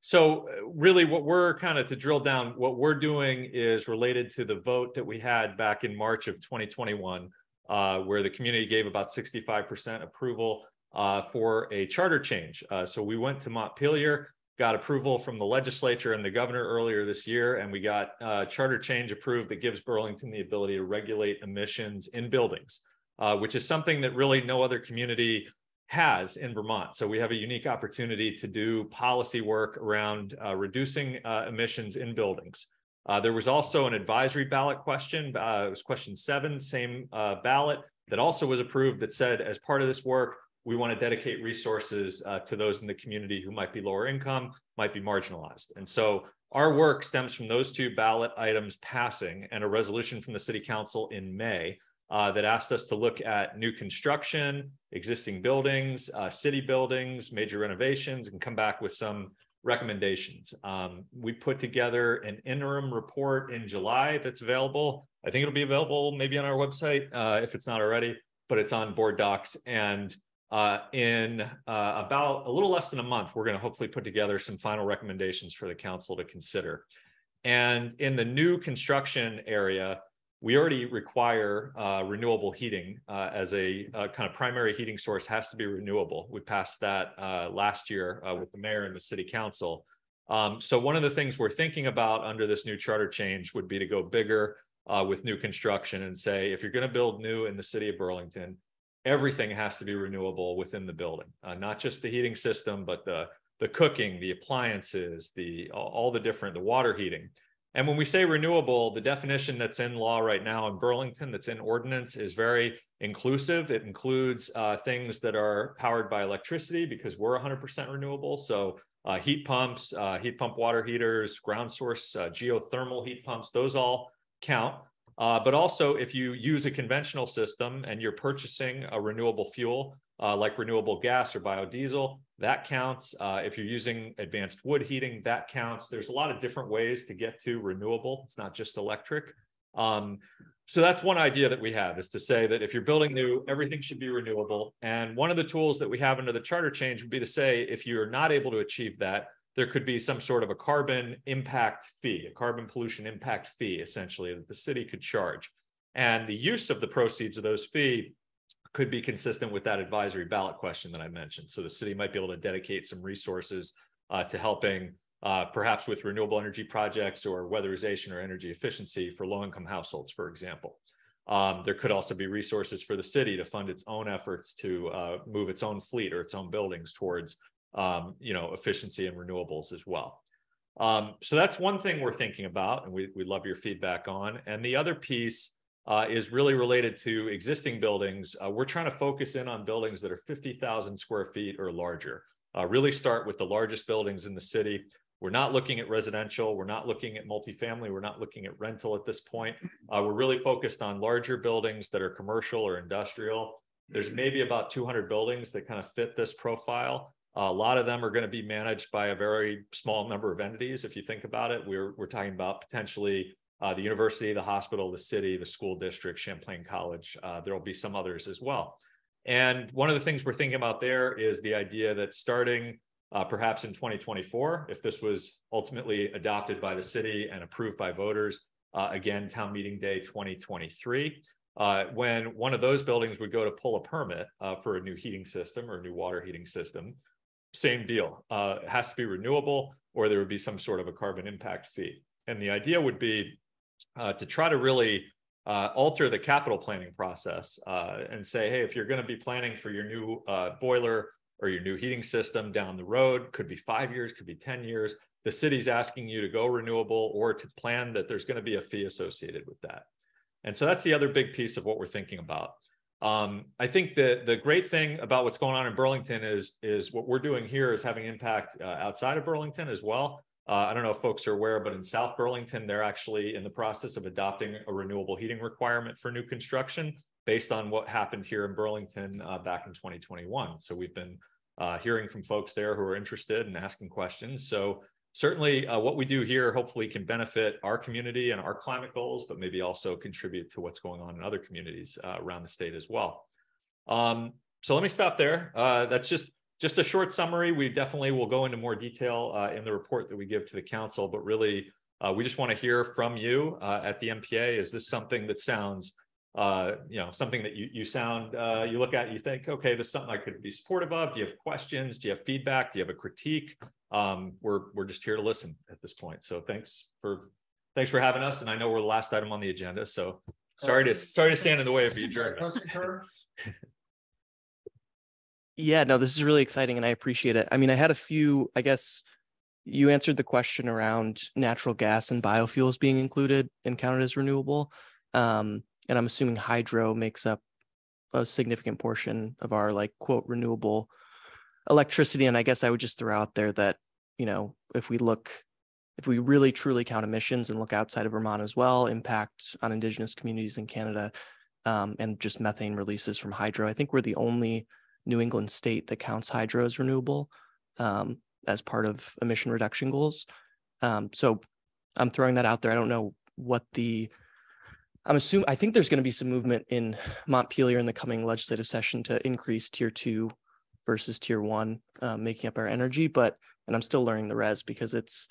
so really what we're kind of to drill down, what we're doing is related to the vote that we had back in March of twenty twenty-one, uh, where the community gave about sixty-five percent approval Uh, for a charter change. Uh, so we went to Montpelier, got approval from the legislature and the governor earlier this year, and we got uh, charter change approved that gives Burlington the ability to regulate emissions in buildings, uh, which is something that really no other community has in Vermont. So we have a unique opportunity to do policy work around uh, reducing uh, emissions in buildings. Uh, there was also an advisory ballot question, uh, it was question seven, same uh, ballot, that also was approved that said, as part of this work, we want to dedicate resources uh, to those in the community who might be lower income, might be marginalized. And so Our work stems from those two ballot items passing and a resolution from the City Council in May uh, that asked us to look at new construction, existing buildings, uh, city buildings, major renovations, and come back with some recommendations. Um, we put together an interim report in July that's available. I think it'll be available maybe on our website uh, if it's not already, but it's on Board Docs. And uh, in uh, about a little less than a month, we're going to hopefully put together some final recommendations for the council to consider. And in the new construction area, we already require uh, renewable heating uh, as a uh, kind of primary heating source has to be renewable. We passed that uh, last year uh, with the mayor and the city council. Um, so one of the things we're thinking about under this new charter change would be to go bigger uh, with new construction and say, if you're going to build new in the city of Burlington, everything has to be renewable within the building, uh, not just the heating system, but the, the cooking, the appliances, the all the different, the water heating. And when we say renewable, the definition that's in law right now in Burlington, that's in ordinance, is very inclusive. It includes uh, things that are powered by electricity because we're one hundred percent renewable. So uh, heat pumps, uh, heat pump water heaters, ground source, uh, geothermal heat pumps, those all count. Uh, but also if you use a conventional system and you're purchasing a renewable fuel, uh, like renewable gas or biodiesel, that counts. Uh, if you're using advanced wood heating, that counts. There's a lot of different ways to get to renewable. It's not just electric. Um, so that's one idea that we have, is to say that if you're building new, everything should be renewable. And one of the tools that we have under the charter change would be to say, if you're not able to achieve that, there could be some sort of a carbon impact fee, a carbon pollution impact fee, essentially, that the city could charge. And the use of the proceeds of those fees could be consistent with that advisory ballot question that I mentioned. So the city might be able to dedicate some resources uh, to helping uh, perhaps with renewable energy projects or weatherization or energy efficiency for low-income households, for example. Um, there could also be resources for the city to fund its own efforts to uh, move its own fleet or its own buildings towards um, you know, efficiency and renewables as well. Um, so that's one thing we're thinking about, and we, we love your feedback on. And the other piece Uh, is really related to existing buildings. Uh, we're trying to focus in on buildings that are fifty thousand square feet or larger. Uh, really start with the largest buildings in the city. We're not looking at residential. We're not looking at multifamily. We're not looking at rental at this point. Uh, we're really focused on larger buildings that are commercial or industrial. There's maybe about two hundred buildings that kind of fit this profile. Uh, a lot of them are going to be managed by a very small number of entities. If you think about it, we're, we're talking about potentially Uh, the university, the hospital, the city, the school district, Champlain College. Uh, there'll be some others as well. And one of the things we're thinking about there is the idea that starting uh, perhaps in twenty twenty-four, if this was ultimately adopted by the city and approved by voters, uh, again, town meeting day twenty twenty-three, uh, when one of those buildings would go to pull a permit uh, for a new heating system or a new water heating system, same deal. Uh, it has to be renewable, or there would be some sort of a carbon impact fee. And the idea would be Uh, to try to really uh, alter the capital planning process uh, and say, hey, if you're going to be planning for your new uh, boiler or your new heating system down the road, could be five years, could be ten years, the city's asking you to go renewable or to plan that there's going to be a fee associated with that. And so that's the other big piece of what we're thinking about. Um, I think that the great thing about what's going on in Burlington is, is what we're doing here is having impact uh, outside of Burlington as well. Uh, I don't know if folks are aware, but in South Burlington, they're actually in the process of adopting a renewable heating requirement for new construction based on what happened here in Burlington uh, back in twenty twenty-one. So we've been uh, hearing from folks there who are interested and asking questions. So certainly uh, what we do here hopefully can benefit our community and our climate goals, but maybe also contribute to what's going on in other communities uh, around the state as well. Um, so let me stop there. Uh, that's just Just a short summary. We definitely will go into more detail uh, in the report that we give to the council, but really uh, we just want to hear from you uh, at the N P A. Is this something that sounds, uh, you know, something that you, you sound, uh, you look at, you think, okay, this is something I could be supportive of. Do you have questions? Do you have feedback? Do you have a critique? Um, we're, we're just here to listen at this point. So thanks for, thanks for having us. And I know we're the last item on the agenda. So sorry to, sorry to stand in the way of you, Jerry. Yeah, no, this is really exciting and I appreciate it. I mean, I had a few, I guess you answered the question around natural gas and biofuels being included and counted as renewable. Um, and I'm assuming hydro makes up a significant portion of our like, quote, renewable electricity. And I guess I would just throw out there that, you know, if we look if we really truly count emissions and look outside of Vermont as well, impact on Indigenous communities in Canada, um, and just methane releases from hydro, I think we're the only New England state that counts hydro as renewable um, as part of emission reduction goals. Um, so I'm throwing that out there. I don't know what the, I'm assuming, I think there's going to be some movement in Montpelier in the coming legislative session to increase tier two versus tier one, uh, making up our energy, but, and I'm still learning the res because it's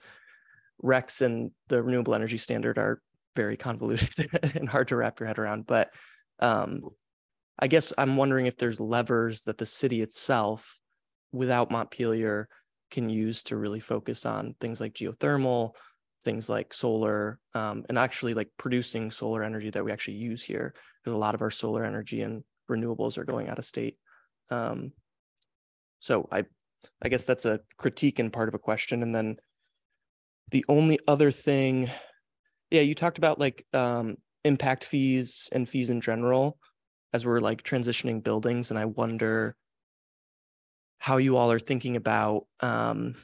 R E Cs and the renewable energy standard are very convoluted and hard to wrap your head around. But um, I guess I'm wondering if there's levers that the city itself without Montpelier can use to really focus on things like geothermal, things like solar, um, and actually like producing solar energy that we actually use here, because a lot of our solar energy and renewables are going out of state. Um, so I, I guess that's a critique and part of a question. And then the only other thing, yeah, you talked about like um, impact fees and fees in general as we're like transitioning buildings. And I wonder how you all are thinking about, um,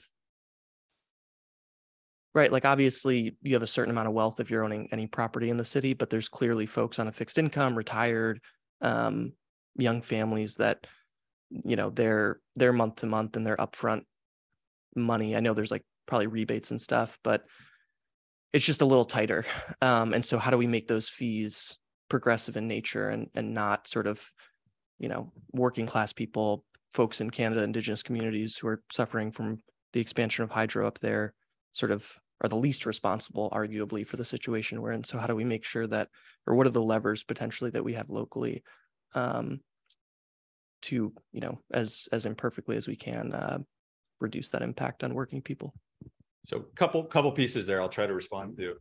right, like obviously you have a certain amount of wealth if you're owning any property in the city, but there's clearly folks on a fixed income, retired, um, young families that, you know, their their month to month and their upfront money. I know there's like probably rebates and stuff, but it's just a little tighter. Um, and so how do we make those fees progressive in nature and and not sort of, you know, working class people, folks in Canada, Indigenous communities who are suffering from the expansion of hydro up there sort of are the least responsible arguably for the situation we're in. So how do we make sure that, or what are the levers potentially that we have locally um, to, you know, as, as imperfectly as we can uh, reduce that impact on working people? So couple couple pieces there I'll try to respond to.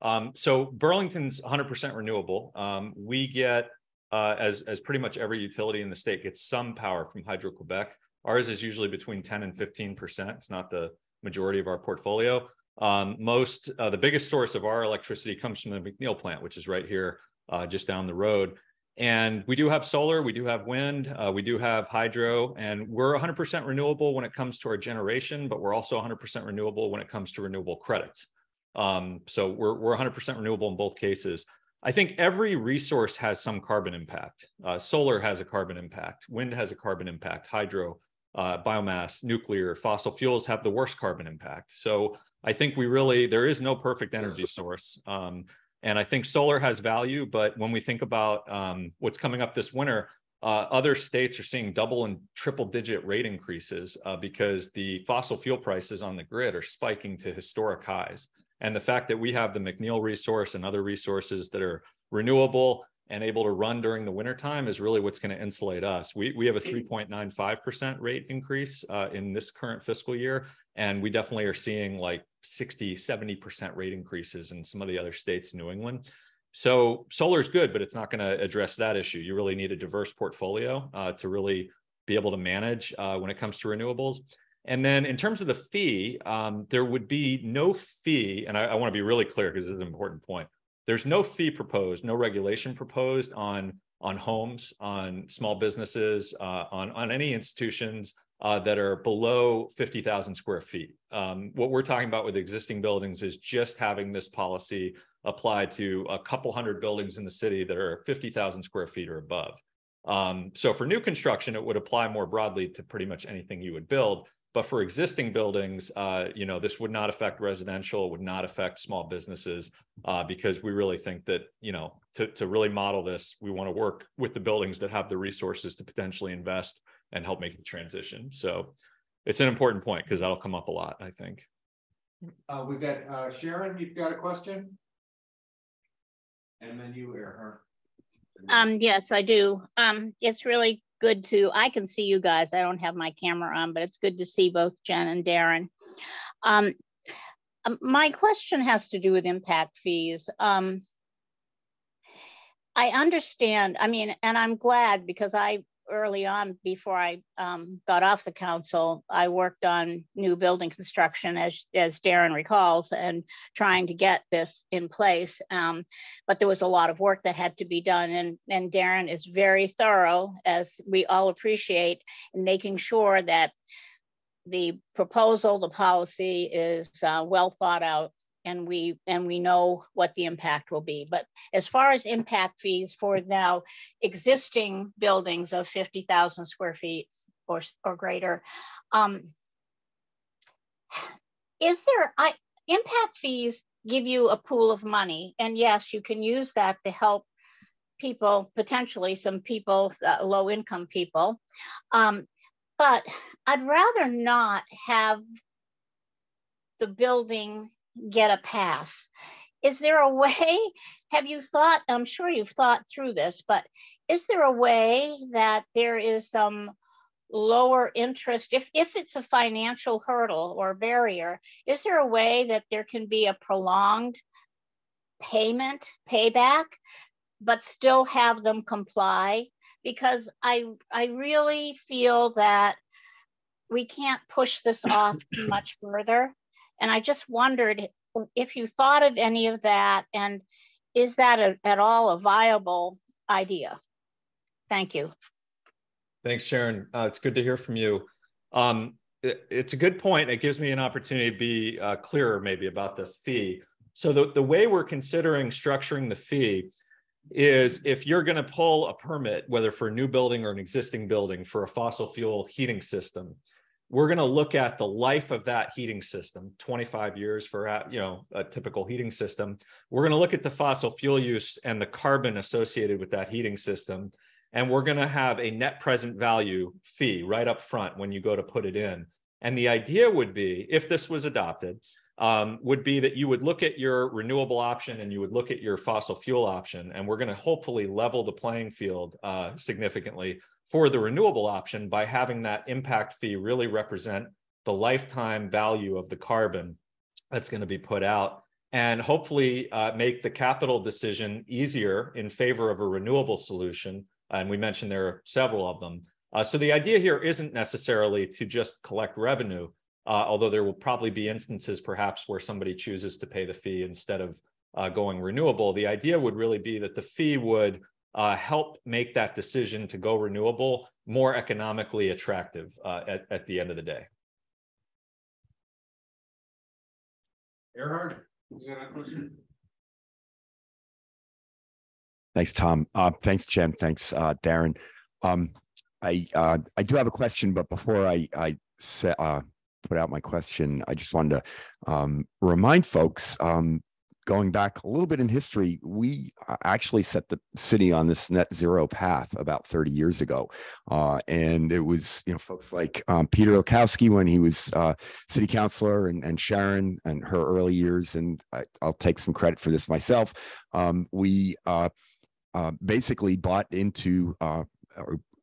Um, so Burlington's one hundred percent renewable. Um, we get, uh, as, as pretty much every utility in the state gets some power from Hydro-Quebec. Ours is usually between ten and fifteen percent. It's not the majority of our portfolio. Um, most, uh, the biggest source of our electricity comes from the McNeil plant, which is right here, uh, just down the road. And we do have solar, we do have wind, uh, we do have hydro, and we're one hundred percent renewable when it comes to our generation, but we're also one hundred percent renewable when it comes to renewable credits. Um, so we're we're one hundred percent renewable in both cases. I think every resource has some carbon impact. Uh, solar has a carbon impact, wind has a carbon impact, hydro, uh, biomass, nuclear, fossil fuels have the worst carbon impact. So I think we really, there is no perfect energy source. Um, And I think solar has value, but when we think about um, what's coming up this winter, uh, other states are seeing double and triple digit rate increases uh, because the fossil fuel prices on the grid are spiking to historic highs. And the fact that we have the McNeil resource and other resources that are renewable and able to run during the wintertime is really what's going to insulate us. We, we have a three point nine five percent rate increase uh, in this current fiscal year, and we definitely are seeing like sixty, seventy percent rate increases in some of the other states in New England. So solar is good, but it's not going to address that issue. You really need a diverse portfolio uh, to really be able to manage uh, when it comes to renewables. And then in terms of the fee, um, there would be no fee, and I, I want to be really clear because this is an important point. There's no fee proposed, no regulation proposed on, on homes, on small businesses, uh, on, on any institutions uh, that are below fifty thousand square feet. Um, what we're talking about with existing buildings is just having this policy apply to a couple hundred buildings in the city that are fifty thousand square feet or above. Um, so for new construction, it would apply more broadly to pretty much anything you would build. But for existing buildings, uh, you know, this would not affect residential, would not affect small businesses, uh, because we really think that, you know, to, to really model this, we want to work with the buildings that have the resources to potentially invest and help make the transition. So it's an important point because that'll come up a lot, I think. Uh, we've got uh, Sharon, you've got a question? And then you, Erhard. Um, yes, I do. Um, it's really good to, I can see you guys. I don't have my camera on, but it's good to see both Jen and Darren. Um, my question has to do with impact fees. Um, I understand, I mean, and I'm glad because I, early on before I um, got off the council, I worked on new building construction as, as Darren recalls and trying to get this in place. Um, but there was a lot of work that had to be done and, and Darren is very thorough as we all appreciate in making sure that the proposal, the policy is uh, well thought out, and we and we know what the impact will be. But as far as impact fees for now existing buildings of fifty thousand square feet or, or greater, um, is there, I, impact fees give you a pool of money. And yes, you can use that to help people, potentially some people, uh, low income people. Um, but I'd rather not have the building get a pass. Is there a way, have you thought, I'm sure you've thought through this, but is there a way that there is some lower interest, if, if it's a financial hurdle or barrier, is there a way that there can be a prolonged payment, payback, but still have them comply? Because I, I really feel that we can't push this off too much further. And I just wondered if you thought of any of that, and is that a, at all a viable idea? Thank you. Thanks, Sharon. Uh, it's good to hear from you. Um, it, it's a good point. It gives me an opportunity to be uh, clearer maybe about the fee. So the, the way we're considering structuring the fee is if you're going to pull a permit, whether for a new building or an existing building for a fossil fuel heating system, we're going to look at the life of that heating system, twenty-five years for, you know, a typical heating system. We're going to look at the fossil fuel use and the carbon associated with that heating system. And we're going to have a net present value fee right up front when you go to put it in. And the idea would be, if this was adopted, um, would be that you would look at your renewable option and you would look at your fossil fuel option. And we're going to hopefully level the playing field uh, significantly for the renewable option by having that impact fee really represent the lifetime value of the carbon that's going to be put out, and hopefully uh, make the capital decision easier in favor of a renewable solution. And we mentioned there are several of them. Uh, so the idea here isn't necessarily to just collect revenue, uh, although there will probably be instances perhaps where somebody chooses to pay the fee instead of uh, going renewable. The idea would really be that the fee would uh, help make that decision to go renewable more economically attractive uh, at, at the end of the day. Erhard, you got a question? Thanks, Tom. Uh, thanks, Jen. Thanks, uh, Darren. Um, I uh, I do have a question, but before I I set, uh, put out my question, I just wanted to um, remind folks, um, going back a little bit in history, we actually set the city on this net zero path about thirty years ago, uh, and it was you know folks like um, Peter Lackowski when he was uh, city councilor, and, and Sharon and her early years, and I, I'll take some credit for this myself. Um, we uh, Uh, basically bought into, uh,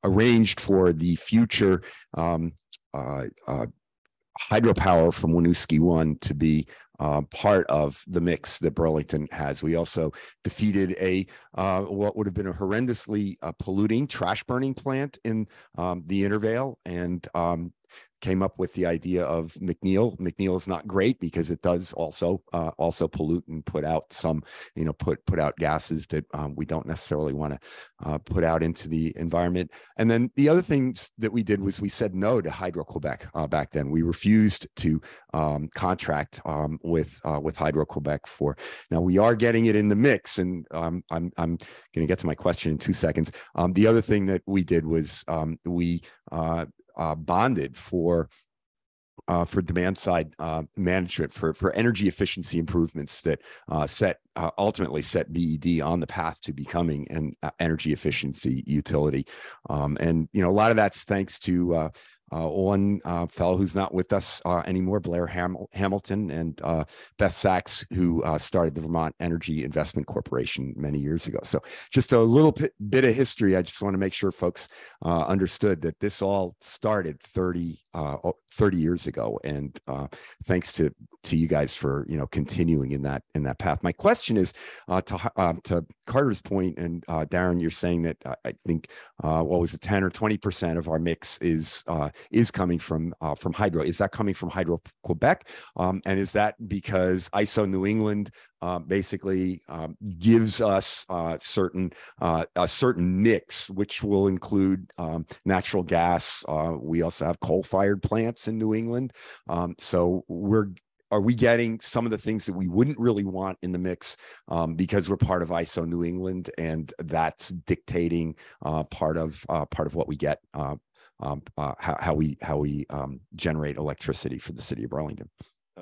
arranged for the future um, uh, uh, hydropower from Winooski one to be uh, part of the mix that Burlington has. We also defeated a uh, what would have been a horrendously uh, polluting trash burning plant in um, the Intervale, and um, came up with the idea of McNeil. McNeil is not great because it does also uh, also pollute and put out some, you know, put put out gases that um, we don't necessarily want to uh, put out into the environment. And then the other things that we did was we said no to Hydro-Quebec uh, back then. We refused to um, contract um, with uh, with Hydro-Quebec for. Now we are getting it in the mix, and um, I'm I'm going to get to my question in two seconds. Um, the other thing that we did was um, we. Uh, Uh, bonded for uh, for demand side uh, management for for energy efficiency improvements that uh, set uh, ultimately set B E D on the path to becoming an uh, energy efficiency utility, um, and you know a lot of that's thanks to uh, uh, one uh, fellow who's not with us uh, anymore, Blair Hamil Hamilton, and uh, Beth Sachs, who uh, started the Vermont Energy Investment Corporation many years ago. So just a little bit of history. I just want to make sure folks uh, understood that this all started thirty years ago, and uh, thanks to to you guys for, you know, continuing in that in that path. My question is uh, to uh, to Carter's point, and uh, Darren, you're saying that uh, I think uh, what was it, ten or twenty percent of our mix is uh, is coming from uh, from hydro. Is that coming from Hydro Quebec? Um, and is that because I S O New England uh, basically um, gives us uh, certain uh, a certain mix, which will include um, natural gas. Uh, we also have coal-fired plants in New England, um, so we're are we getting some of the things that we wouldn't really want in the mix um, because we're part of I S O New England, and that's dictating uh, part of uh, part of what we get, uh, um, uh, how, how we how we um, generate electricity for the city of Burlington.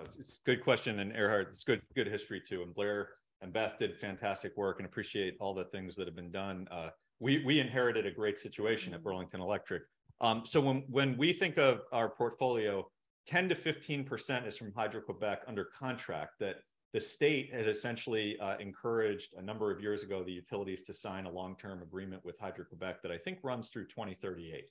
It's a good question, and Erhard, it's good good history too. And Blair and Beth did fantastic work, and appreciate all the things that have been done. Uh, we we inherited a great situation at Burlington Electric. Um, so when when we think of our portfolio, ten to fifteen percent is from Hydro-Quebec under contract that the state had essentially uh, encouraged a number of years ago the utilities to sign a long-term agreement with Hydro-Quebec that I think runs through twenty thirty-eight.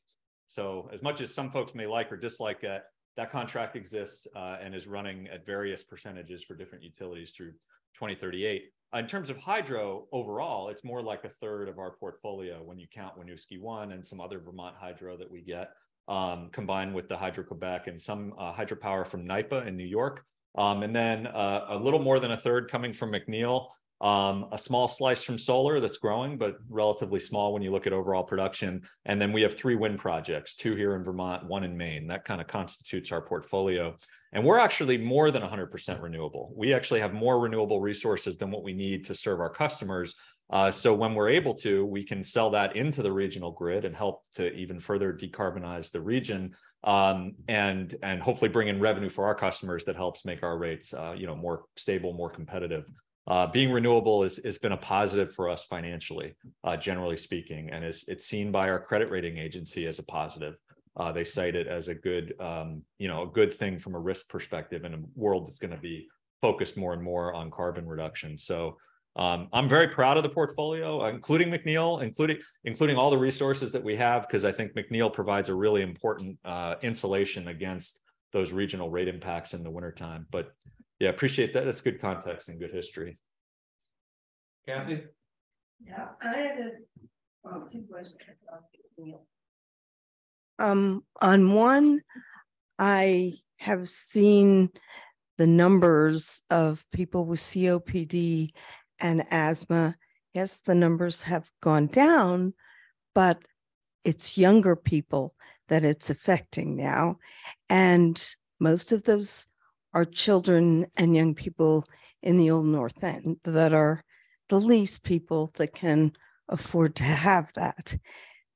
So as much as some folks may like or dislike that, that contract exists uh, and is running at various percentages for different utilities through twenty thirty-eight. In terms of hydro overall, it's more like a third of our portfolio when you count Winooski One and some other Vermont hydro that we get, um, combined with the Hydro-Quebec and some uh, hydropower from NYPA in New York. Um, and then uh, a little more than a third coming from McNeil, um, a small slice from solar that's growing, but relatively small when you look at overall production. And then we have three wind projects, two here in Vermont, one in Maine. That kind of constitutes our portfolio. And we're actually more than one hundred percent renewable. We actually have more renewable resources than what we need to serve our customers. Uh, so when we're able to, we can sell that into the regional grid and help to even further decarbonize the region, um, and and hopefully bring in revenue for our customers that helps make our rates uh, you know, more stable, more competitive. Uh, being renewable is has been a positive for us financially, uh, generally speaking, and is, it's seen by our credit rating agency as a positive. Uh, they cite it as a good, um, you know, a good thing from a risk perspective in a world that's going to be focused more and more on carbon reduction. So. Um, I'm very proud of the portfolio, including McNeil, including including all the resources that we have, because I think McNeil provides a really important uh, insulation against those regional rate impacts in the wintertime. But yeah, appreciate that. That's good context and good history. Kathy? Yeah, I had a, um, two questions about McNeil. Um, on one, I have seen the numbers of people with C O P D and asthma. Yes, the numbers have gone down, but it's younger people that it's affecting now. And most of those are children and young people in the Old North End that are the least people that can afford to have that.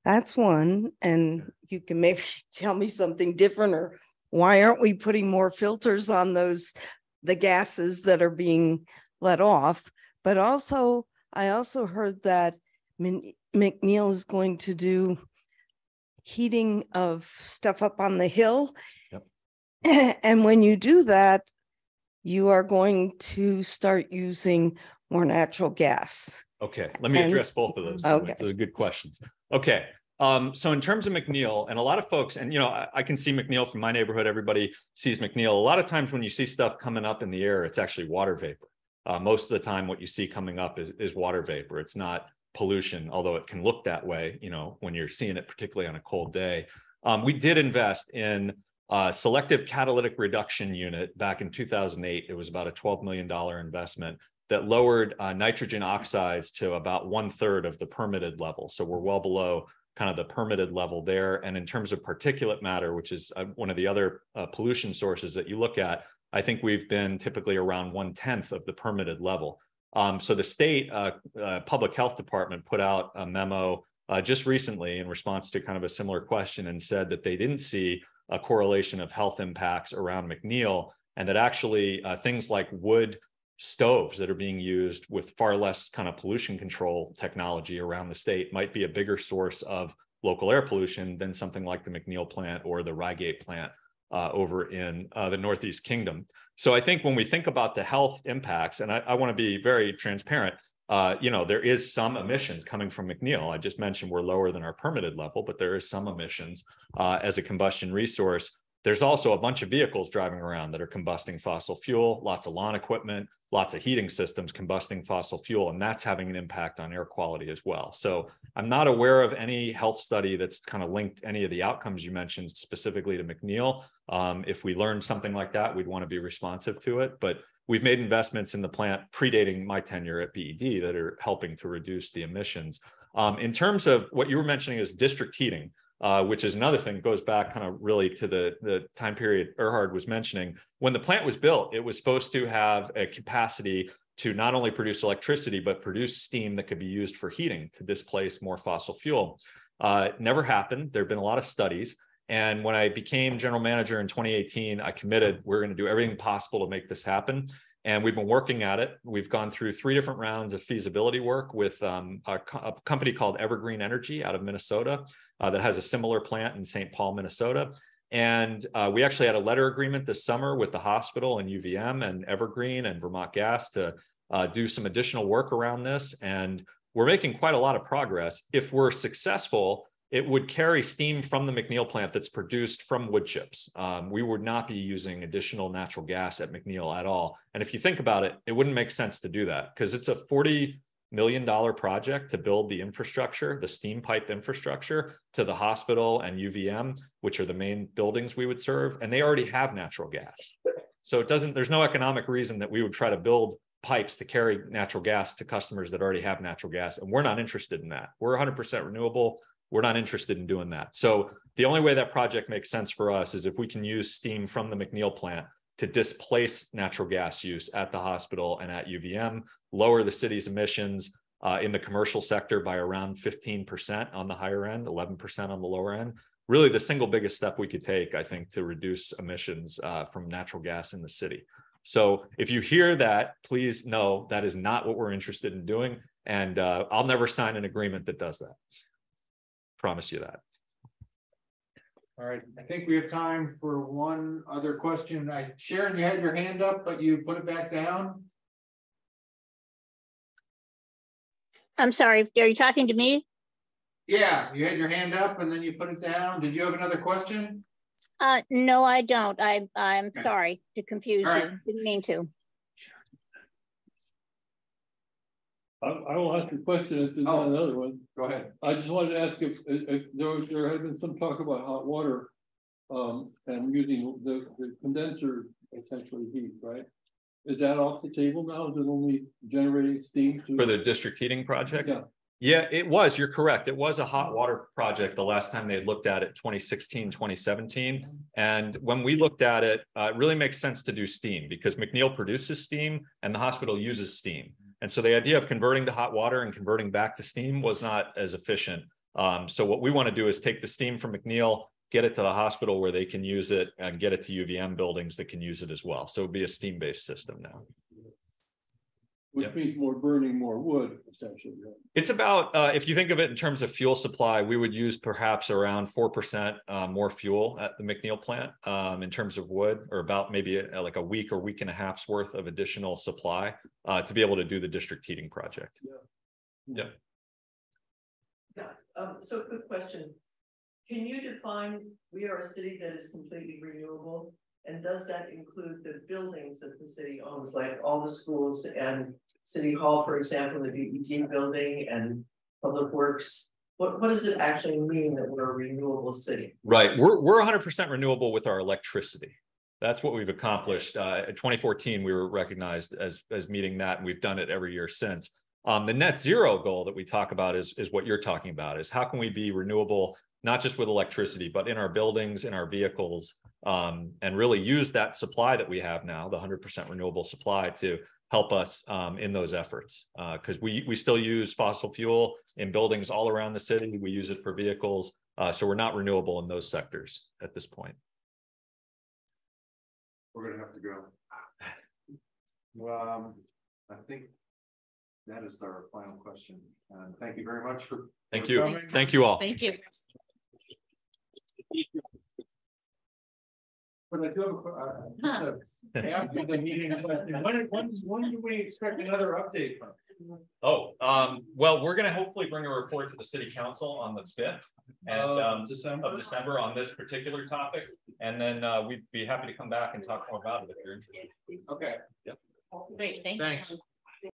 That's one. And you can maybe tell me something different, or why aren't we putting more filters on those, the gases that are being let off? But also, I also heard that McNeil is going to do heating of stuff up on the hill. Yep. And when you do that, you are going to start using more natural gas. Okay, let me and, address both of those. Okay. Those are good questions. Okay, um, so in terms of McNeil, and a lot of folks, and you know, I, I can see McNeil from my neighborhood, everybody sees McNeil. A lot of times when you see stuff coming up in the air, it's actually water vapor. Uh, most of the time, what you see coming up is, is water vapor. It's not pollution, although it can look that way, you know, when you're seeing it, particularly on a cold day. Um, we did invest in a selective catalytic reduction unit back in two thousand eight. It was about a twelve million dollars investment that lowered uh, nitrogen oxides to about one third of the permitted level. So we're well below kind of the permitted level there. And in terms of particulate matter, which is uh, one of the other uh, pollution sources that you look at, I think we've been typically around one-tenth of the permitted level. Um, so the state uh, uh, public health department put out a memo uh, just recently in response to kind of a similar question, and said that they didn't see a correlation of health impacts around McNeil, and that actually uh, things like wood stoves that are being used with far less kind of pollution control technology around the state might be a bigger source of local air pollution than something like the McNeil plant or the Reigate plant Uh, over in uh, the Northeast Kingdom. So I think when we think about the health impacts, and I, I want to be very transparent, uh, you know, there is some emissions coming from McNeil. I just mentioned we're lower than our permitted level, but there is some emissions uh, as a combustion resource. There's also a bunch of vehicles driving around that are combusting fossil fuel, lots of lawn equipment, lots of heating systems combusting fossil fuel, and that's having an impact on air quality as well. So I'm not aware of any health study that's kind of linked any of the outcomes you mentioned specifically to McNeil. Um, if we learned something like that, we'd want to be responsive to it. But we've made investments in the plant predating my tenure at B E D that are helping to reduce the emissions. Um, in terms of what you were mentioning is district heating, Uh, which is another thing, goes back kind of really to the, the time period Erhard was mentioning. When the plant was built, it was supposed to have a capacity to not only produce electricity, but produce steam that could be used for heating to displace more fossil fuel. Uh, it never happened. There have been a lot of studies. And when I became general manager in twenty eighteen, I committed, we're going to do everything possible to make this happen. And we've been working at it. We've gone through three different rounds of feasibility work with um, a, co a company called Evergreen Energy out of Minnesota uh, that has a similar plant in Saint Paul, Minnesota. And uh, we actually had a letter agreement this summer with the hospital and U V M and Evergreen and Vermont Gas to uh, do some additional work around this. And we're making quite a lot of progress. If we're successful, it would carry steam from the McNeil plant that's produced from wood chips. Um, we would not be using additional natural gas at McNeil at all. And if you think about it, it wouldn't make sense to do that because it's a forty million dollar project to build the infrastructure, the steam pipe infrastructure to the hospital and U V M, which are the main buildings we would serve. And they already have natural gas. So it doesn't, there's no economic reason that we would try to build pipes to carry natural gas to customers that already have natural gas. And we're not interested in that. We're one hundred percent renewable. We're not interested in doing that. So the only way that project makes sense for us is if we can use steam from the McNeil plant to displace natural gas use at the hospital and at U V M, lower the city's emissions uh, in the commercial sector by around fifteen percent on the higher end, eleven percent on the lower end. Really the single biggest step we could take, I think, to reduce emissions uh, from natural gas in the city. So if you hear that, please know that is not what we're interested in doing. And uh, I'll never sign an agreement that does that. Promise you that. All right, I think we have time for one other question. I, Sharon, you had your hand up, but you put it back down. I'm sorry, are you talking to me? Yeah, you had your hand up and then you put it down. Did you have another question? Uh, no, I don't. I, I'm okay. Sorry to confuse All you. Right. Didn't mean to. I will ask a question if there's oh, not another one. Go ahead. I just wanted to ask if, if there, was, there had been some talk about hot water um, and using the, the condenser essentially heat, right? Is that off the table now? Is it only generating steam? To For the district heating project? Yeah. Yeah, it was. You're correct. It was a hot water project the last time they had looked at it, twenty sixteen, twenty seventeen. And when we looked at it, uh, it really makes sense to do steam because McNeil produces steam and the hospital uses steam. And so the idea of converting to hot water and converting back to steam was not as efficient. Um, so what we want to do is take the steam from McNeil, get it to the hospital where they can use it, and get it to U V M buildings that can use it as well. So it would be a steam-based system now. Which yep. means more burning, more wood, essentially. Right? It's about, uh, if you think of it in terms of fuel supply, we would use perhaps around four percent uh, more fuel at the McNeil plant um, in terms of wood, or about maybe a, like a week or week and a half's worth of additional supply uh, to be able to do the district heating project. Yeah. Yep. Yeah. Um, so quick question. Can you define, we are a city that is completely renewable? And does that include the buildings that the city owns, like all the schools and City Hall, for example, the B E D building and Public Works? What, what does it actually mean that we're a renewable city? Right. We're, we're one hundred percent renewable with our electricity. That's what we've accomplished. Uh, in twenty fourteen, we were recognized as, as meeting that, and we've done it every year since. Um, the net zero goal that we talk about is, is what you're talking about, is how can we be renewable, not just with electricity, but in our buildings, in our vehicles, um, and really use that supply that we have now, the one hundred percent renewable supply, to help us um, in those efforts. Because uh, we, we still use fossil fuel in buildings all around the city. We use it for vehicles. Uh, so we're not renewable in those sectors at this point. We're going to have to go. Well, um, I think that is our final question. Uh, thank you very much for Thank for you. Coming. Thank you all. Thank you. But I do have a, uh, just a, after the meeting question, when, when, when do we expect another update from? Oh, um, well, we're going to hopefully bring a report to the City Council on the fifth and, um, December. of December on this particular topic. And then uh, we'd be happy to come back and talk more about it if you're interested. Okay. Yep. Great. Thank Thanks. You.